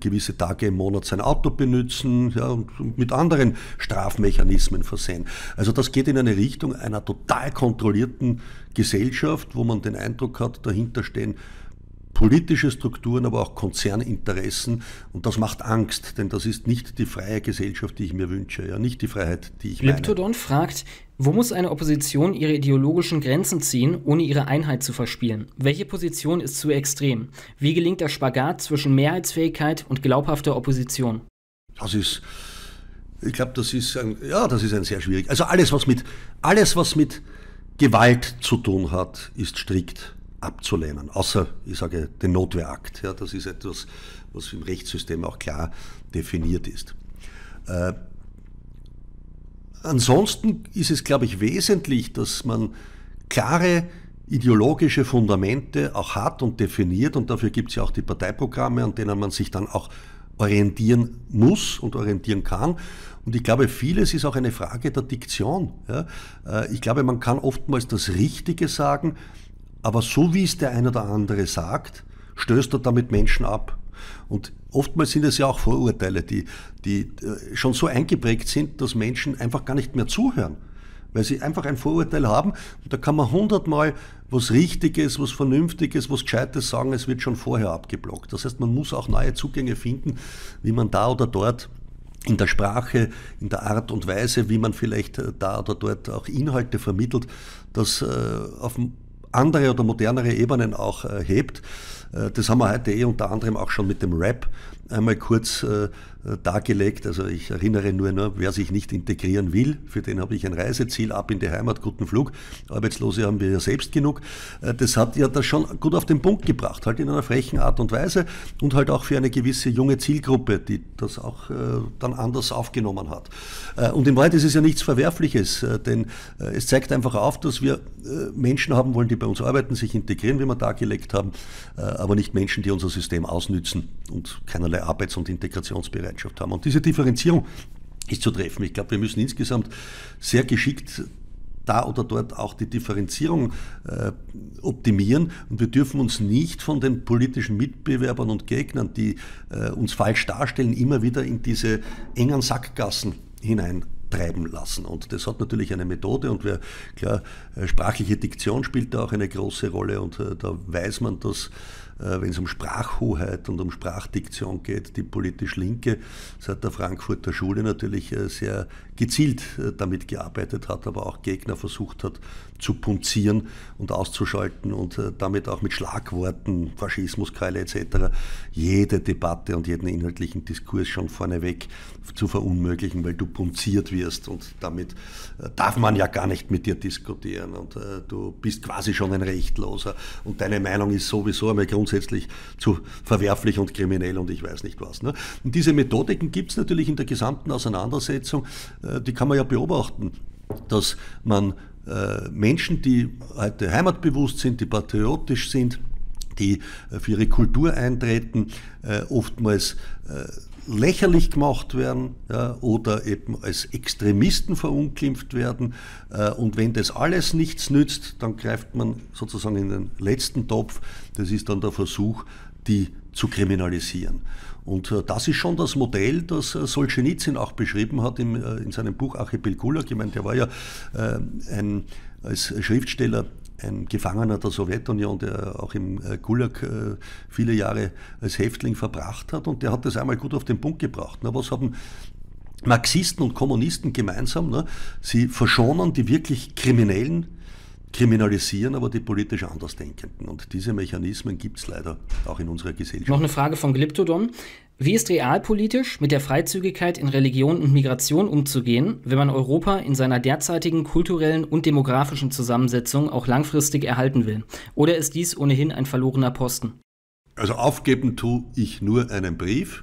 gewisse Tage im Monat sein Auto benutzen, ja, und mit anderen Strafmechanismen versehen. Also das geht in eine Richtung einer total kontrollierten Gesellschaft, wo man den Eindruck hat, dahinter stehen politische Strukturen, aber auch Konzerninteressen, und das macht Angst, denn das ist nicht die freie Gesellschaft, die ich mir wünsche, ja, nicht die Freiheit, die ich meine. Glyptodon fragt, wo muss eine Opposition ihre ideologischen Grenzen ziehen, ohne ihre Einheit zu verspielen? Welche Position ist zu extrem? Wie gelingt der Spagat zwischen Mehrheitsfähigkeit und glaubhafter Opposition? Das ist, ich glaube, das ist ein, ja, das ist ein sehr schwierig. Also alles, was mit, alles, was mit Gewalt zu tun hat, ist strikt abzulehnen, außer, ich sage, den Notwehrakt. Ja, das ist etwas, was im Rechtssystem auch klar definiert ist. Äh, ansonsten ist es, glaube ich, wesentlich, dass man klare ideologische Fundamente auch hat und definiert, und dafür gibt es ja auch die Parteiprogramme, an denen man sich dann auch orientieren muss und orientieren kann. Und ich glaube, vieles ist auch eine Frage der Diktion. Ja, äh, ich glaube, man kann oftmals das Richtige sagen, aber so wie es der eine oder andere sagt, stößt er damit Menschen ab. Und oftmals sind es ja auch Vorurteile, die, die schon so eingeprägt sind, dass Menschen einfach gar nicht mehr zuhören. weil sie einfach ein Vorurteil haben. Und da kann man hundertmal was Richtiges, was Vernünftiges, was Gescheites sagen, es wird schon vorher abgeblockt. Das heißt, man muss auch neue Zugänge finden, wie man da oder dort in der Sprache, in der Art und Weise, wie man vielleicht da oder dort auch Inhalte vermittelt, das auf andere oder modernere Ebenen auch hebt. Das haben wir heute eh unter anderem auch schon mit dem Rap einmal kurz äh, dargelegt. Also ich erinnere nur, ne, wer sich nicht integrieren will, für den habe ich ein Reiseziel, ab in die Heimat, guten Flug. Arbeitslose haben wir ja selbst genug. Äh, das hat ja das schon gut auf den Punkt gebracht, halt in einer frechen Art und Weise und halt auch für eine gewisse junge Zielgruppe, die das auch äh, dann anders aufgenommen hat. Äh, und in Wahrheit ist es ja nichts Verwerfliches, äh, denn äh, es zeigt einfach auf, dass wir äh, Menschen haben wollen, die bei uns arbeiten, sich integrieren, wie wir dargelegt haben, äh, aber nicht Menschen, die unser System ausnützen und keinerlei Arbeits- und Integrationsbereitschaft haben. Und diese Differenzierung ist zu treffen. Ich glaube, wir müssen insgesamt sehr geschickt da oder dort auch die Differenzierung äh, optimieren. Und wir dürfen uns nicht von den politischen Mitbewerbern und Gegnern, die äh, uns falsch darstellen, immer wieder in diese engen Sackgassen hineintreiben lassen. Und das hat natürlich eine Methode. Und wer, klar, sprachliche Diktion spielt da auch eine große Rolle. Und äh, da weiß man, dass wenn es um Sprachhoheit und um Sprachdiktion geht, die politisch Linke seit der Frankfurter Schule natürlich sehr gezielt damit gearbeitet hat, aber auch Gegner versucht hat zu punzieren und auszuschalten und damit auch mit Schlagworten, Faschismuskeule et cetera jede Debatte und jeden inhaltlichen Diskurs schon vorneweg zu verunmöglichen, weil du punziert wirst und damit darf man ja gar nicht mit dir diskutieren und du bist quasi schon ein Rechtloser und deine Meinung ist sowieso einmal grundsätzlich grundsätzlich zu verwerflich und kriminell und ich weiß nicht was. Ne? Und diese Methodiken gibt es natürlich in der gesamten Auseinandersetzung, äh, die kann man ja beobachten, dass man äh, Menschen, die heute heimatbewusst sind, die patriotisch sind, die äh, für ihre Kultur eintreten, äh, oftmals äh, lächerlich gemacht werden, ja, oder eben als Extremisten verunglimpft werden. Äh, und wenn das alles nichts nützt, dann greift man sozusagen in den letzten Topf. Das ist dann der Versuch, die zu kriminalisieren. Und äh, das ist schon das Modell, das äh, Solzhenitsyn auch beschrieben hat im, äh, in seinem Buch Archipel Gulag. Ich meine, der war ja äh, ein, als Schriftsteller ein Gefangener der Sowjetunion, der auch im Gulag viele Jahre als Häftling verbracht hat. Und der hat das einmal gut auf den Punkt gebracht. Na, was haben Marxisten und Kommunisten gemeinsam? Na, sie verschonen die wirklich Kriminellen, kriminalisieren aber die politisch Andersdenkenden. Und diese Mechanismen gibt es leider auch in unserer Gesellschaft. Noch eine Frage von Glyptodon. Wie ist realpolitisch mit der Freizügigkeit in Religion und Migration umzugehen, wenn man Europa in seiner derzeitigen kulturellen und demografischen Zusammensetzung auch langfristig erhalten will? Oder ist dies ohnehin ein verlorener Posten? Also aufgeben tue ich nur einen Brief.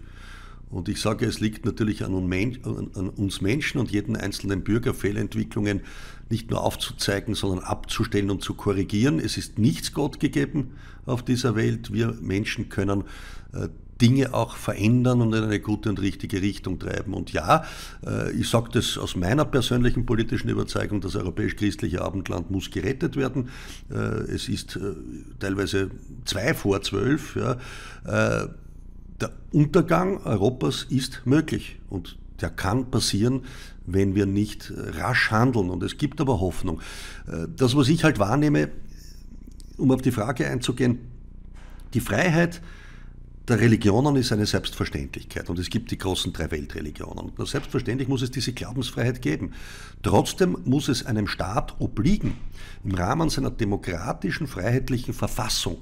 Und ich sage, es liegt natürlich an uns Menschen und jeden einzelnen Bürger, Fehlentwicklungen nicht nur aufzuzeigen, sondern abzustellen und zu korrigieren. Es ist nichts Gott gegeben auf dieser Welt. Wir Menschen können äh, Dinge auch verändern und in eine gute und richtige Richtung treiben. Und ja, ich sage das aus meiner persönlichen politischen Überzeugung, das europäisch-christliche Abendland muss gerettet werden. Es ist teilweise zwei vor zwölf. Ja. Der Untergang Europas ist möglich und der kann passieren, wenn wir nicht rasch handeln. Und es gibt aber Hoffnung. Das, was ich halt wahrnehme, um auf die Frage einzugehen, die Freiheit der Religionen ist eine Selbstverständlichkeit und es gibt die großen drei Weltreligionen. Und selbstverständlich muss es diese Glaubensfreiheit geben. Trotzdem muss es einem Staat obliegen, im Rahmen seiner demokratischen, freiheitlichen Verfassung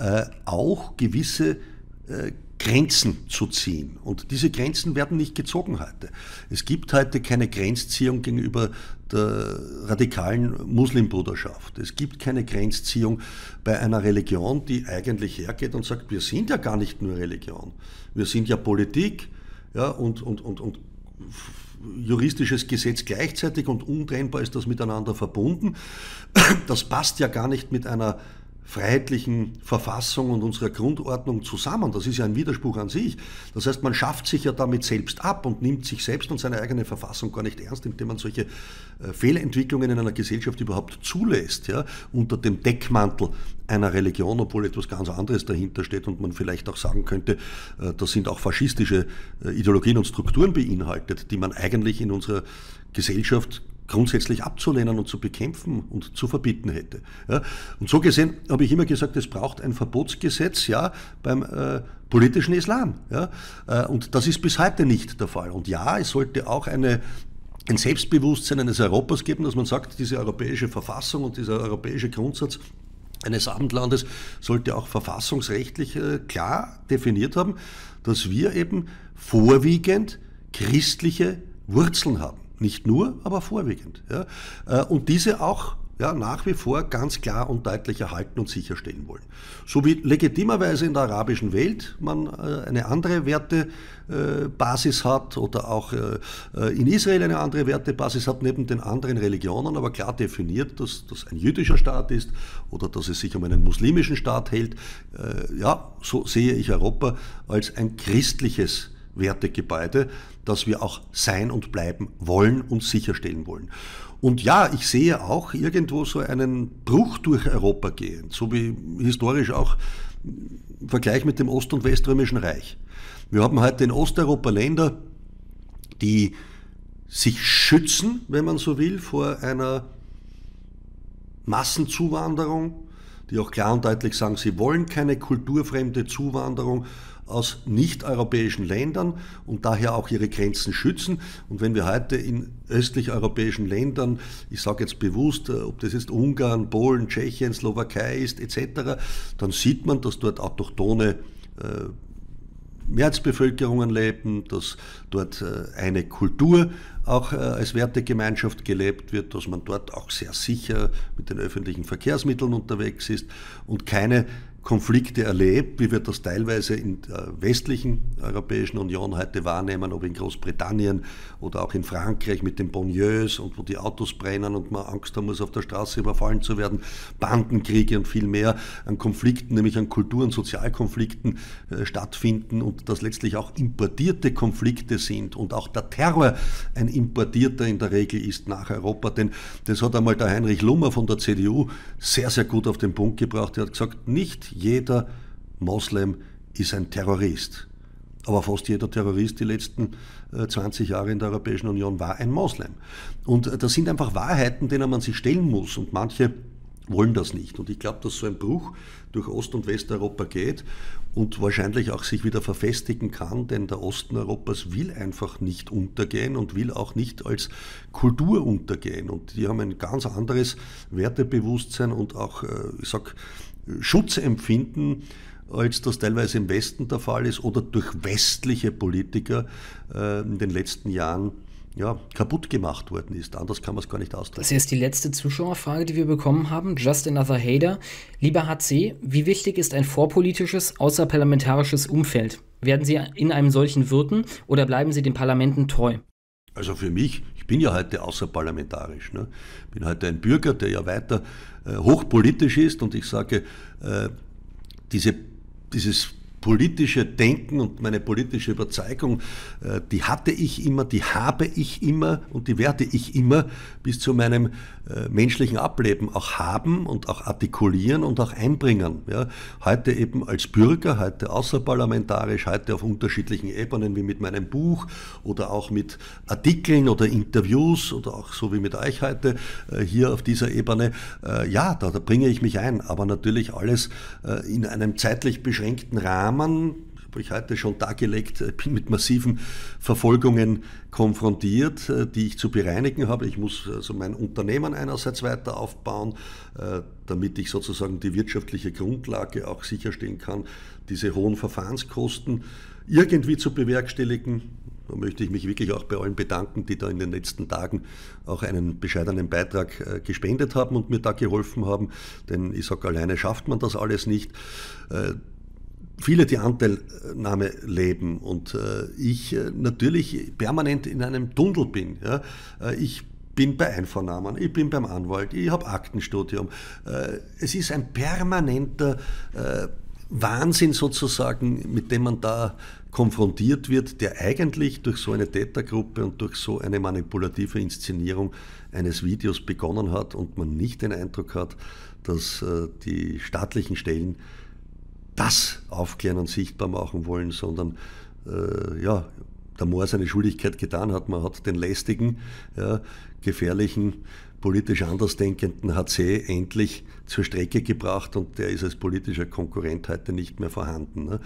äh, auch gewisse äh, Grenzen zu ziehen. Und diese Grenzen werden nicht gezogen heute. Es gibt heute keine Grenzziehung gegenüber der radikalen Muslimbruderschaft. Es gibt keine Grenzziehung bei einer Religion, die eigentlich hergeht und sagt, wir sind ja gar nicht nur Religion, wir sind ja Politik, ja, und, und, und, und juristisches Gesetz gleichzeitig und untrennbar ist das miteinander verbunden. Das passt ja gar nicht mit einer freiheitlichen Verfassung und unserer Grundordnung zusammen. Das ist ja ein Widerspruch an sich. Das heißt, man schafft sich ja damit selbst ab und nimmt sich selbst und seine eigene Verfassung gar nicht ernst, indem man solche Fehlentwicklungen in einer Gesellschaft überhaupt zulässt, ja, unter dem Deckmantel einer Religion, obwohl etwas ganz anderes dahinter steht und man vielleicht auch sagen könnte, das sind auch faschistische Ideologien und Strukturen beinhaltet, die man eigentlich in unserer Gesellschaft grundsätzlich abzulehnen und zu bekämpfen und zu verbieten hätte. Ja, und so gesehen habe ich immer gesagt, es braucht ein Verbotsgesetz, ja, beim äh, politischen Islam. Ja, äh, und das ist bis heute nicht der Fall. Und ja, es sollte auch eine ein Selbstbewusstsein eines Europas geben, dass man sagt, diese europäische Verfassung und dieser europäische Grundsatz eines Abendlandes sollte auch verfassungsrechtlich klar definiert haben, dass wir eben vorwiegend christliche Wurzeln haben. Nicht nur, aber vorwiegend. Ja. Und diese auch ja, nach wie vor ganz klar und deutlich erhalten und sicherstellen wollen. So wie legitimerweise in der arabischen Welt man eine andere Wertebasis hat oder auch in Israel eine andere Wertebasis hat, neben den anderen Religionen, aber klar definiert, dass das ein jüdischer Staat ist oder dass es sich um einen muslimischen Staat hält. Ja, so sehe ich Europa als ein christliches Wertegebäude, das wir auch sein und bleiben wollen und sicherstellen wollen. Und ja, ich sehe auch irgendwo so einen Bruch durch Europa gehen, so wie historisch auch im Vergleich mit dem Ost- und Weströmischen Reich. Wir haben heute in Osteuropa Länder, die sich schützen, wenn man so will, vor einer Massenzuwanderung, die auch klar und deutlich sagen, sie wollen keine kulturfremde Zuwanderung aus nicht-europäischen Ländern und daher auch ihre Grenzen schützen. Und wenn wir heute in östlich-europäischen Ländern, ich sage jetzt bewusst, ob das jetzt Ungarn, Polen, Tschechien, Slowakei ist et cetera, dann sieht man, dass dort autochtone äh, Mehrheitsbevölkerungen leben, dass dort äh, eine Kultur auch äh, als Wertegemeinschaft gelebt wird, dass man dort auch sehr sicher mit den öffentlichen Verkehrsmitteln unterwegs ist und keine Konflikte erlebt, wie wir das teilweise in der westlichen Europäischen Union heute wahrnehmen, ob in Großbritannien oder auch in Frankreich mit den Banlieues und wo die Autos brennen und man Angst haben muss, auf der Straße überfallen zu werden, Bandenkriege und viel mehr an Konflikten, nämlich an Kultur- und Sozialkonflikten äh, stattfinden und dass letztlich auch importierte Konflikte sind und auch der Terror ein importierter in der Regel ist nach Europa, denn das hat einmal der Heinrich Lummer von der C D U sehr, sehr gut auf den Punkt gebracht. Er hat gesagt, nicht jeder Moslem ist ein Terrorist. Aber fast jeder Terrorist die letzten zwanzig Jahre in der Europäischen Union war ein Moslem. Und das sind einfach Wahrheiten, denen man sich stellen muss. Und manche wollen das nicht. Und ich glaube, dass so ein Bruch durch Ost- und Westeuropa geht und wahrscheinlich auch sich wieder verfestigen kann, denn der Osten Europas will einfach nicht untergehen und will auch nicht als Kultur untergehen. Und die haben ein ganz anderes Wertebewusstsein und auch, ich sag, Schutzempfinden, als das teilweise im Westen der Fall ist oder durch westliche Politiker äh, in den letzten Jahren ja, kaputt gemacht worden ist. Anders kann man es gar nicht ausdrücken. Das ist die letzte Zuschauerfrage, die wir bekommen haben. Just Another Hader. Lieber H C, wie wichtig ist ein vorpolitisches, außerparlamentarisches Umfeld? Werden Sie in einem solchen wirken oder bleiben Sie den Parlamenten treu? Also für mich, ich bin ja heute außerparlamentarisch, ne? Ich bin heute ein Bürger, der ja weiter äh, hochpolitisch ist und ich sage, äh, diese, dieses politische Denken und meine politische Überzeugung, äh, die hatte ich immer, die habe ich immer und die werde ich immer bis zu meinem äh, menschlichen Ableben auch haben und auch artikulieren und auch einbringen. Ja? Heute eben als Bürger, heute außerparlamentarisch, heute auf unterschiedlichen Ebenen wie mit meinem Buch oder auch mit Artikeln oder Interviews oder auch so wie mit euch heute äh, hier auf dieser Ebene. Äh, ja, da, da bringe ich mich ein, aber natürlich alles äh, in einem zeitlich beschränkten Rahmen. Habe ich heute schon dargelegt, bin mit massiven Verfolgungen konfrontiert, die ich zu bereinigen habe. Ich muss also mein Unternehmen einerseits weiter aufbauen, damit ich sozusagen die wirtschaftliche Grundlage auch sicherstellen kann, diese hohen Verfahrenskosten irgendwie zu bewerkstelligen. Da möchte ich mich wirklich auch bei allen bedanken, die da in den letzten Tagen auch einen bescheidenen Beitrag äh, gespendet haben und mir da geholfen haben, denn ich sage, alleine schafft man das alles nicht. Äh, Viele, die Anteilnahme leben und äh, ich äh, natürlich permanent in einem Tunnel bin. Ja? Äh, ich bin bei Einvernahmen, ich bin beim Anwalt, ich habe Aktenstudium. Äh, es ist ein permanenter äh, Wahnsinn sozusagen, mit dem man da konfrontiert wird, der eigentlich durch so eine Tätergruppe und durch so eine manipulative Inszenierung eines Videos begonnen hat und man nicht den Eindruck hat, dass äh, die staatlichen Stellen das aufklären und sichtbar machen wollen, sondern äh, ja, der Mohr seine Schuldigkeit getan hat. Man hat den lästigen, ja, gefährlichen, politisch Andersdenkenden H C endlich zur Strecke gebracht und der ist als politischer Konkurrent heute nicht mehr vorhanden. Ne?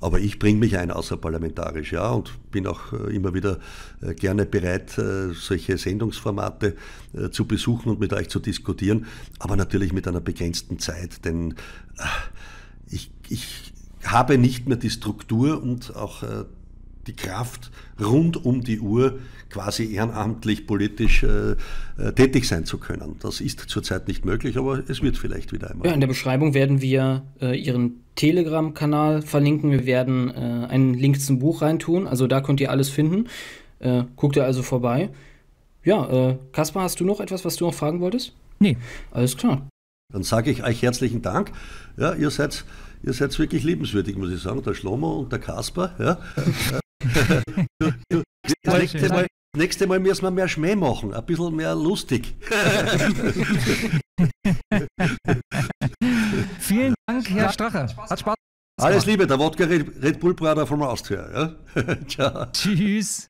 Aber ich bringe mich ein außerparlamentarisch, ja, und bin auch immer wieder gerne bereit, solche Sendungsformate zu besuchen und mit euch zu diskutieren, aber natürlich mit einer begrenzten Zeit, denn ich, ich habe nicht mehr die Struktur und auch die Kraft, rund um die Uhr quasi ehrenamtlich politisch äh, tätig sein zu können. Das ist zurzeit nicht möglich, aber es wird vielleicht wieder einmal. Ja, in der Beschreibung werden wir äh, Ihren Telegram-Kanal verlinken. Wir werden äh, einen Link zum Buch reintun. Also da könnt ihr alles finden. Äh, guckt ihr also vorbei. Ja, äh, Kaspar, hast du noch etwas, was du noch fragen wolltest? Nee. Alles klar. Dann sage ich euch herzlichen Dank. Ja, ihr seid, ihr seid wirklich liebenswürdig, muss ich sagen. Der Schlomo und der Kaspar, ja. Du, du, das nächste Mal, nächste Mal müssen wir mehr Schmäh machen, ein bisschen mehr lustig. Vielen Dank, Herr Strache. Hat Spaß gemacht. Alles Liebe, der Wodka Red Bull Brader vom Austria. Ja? Ciao. Tschüss.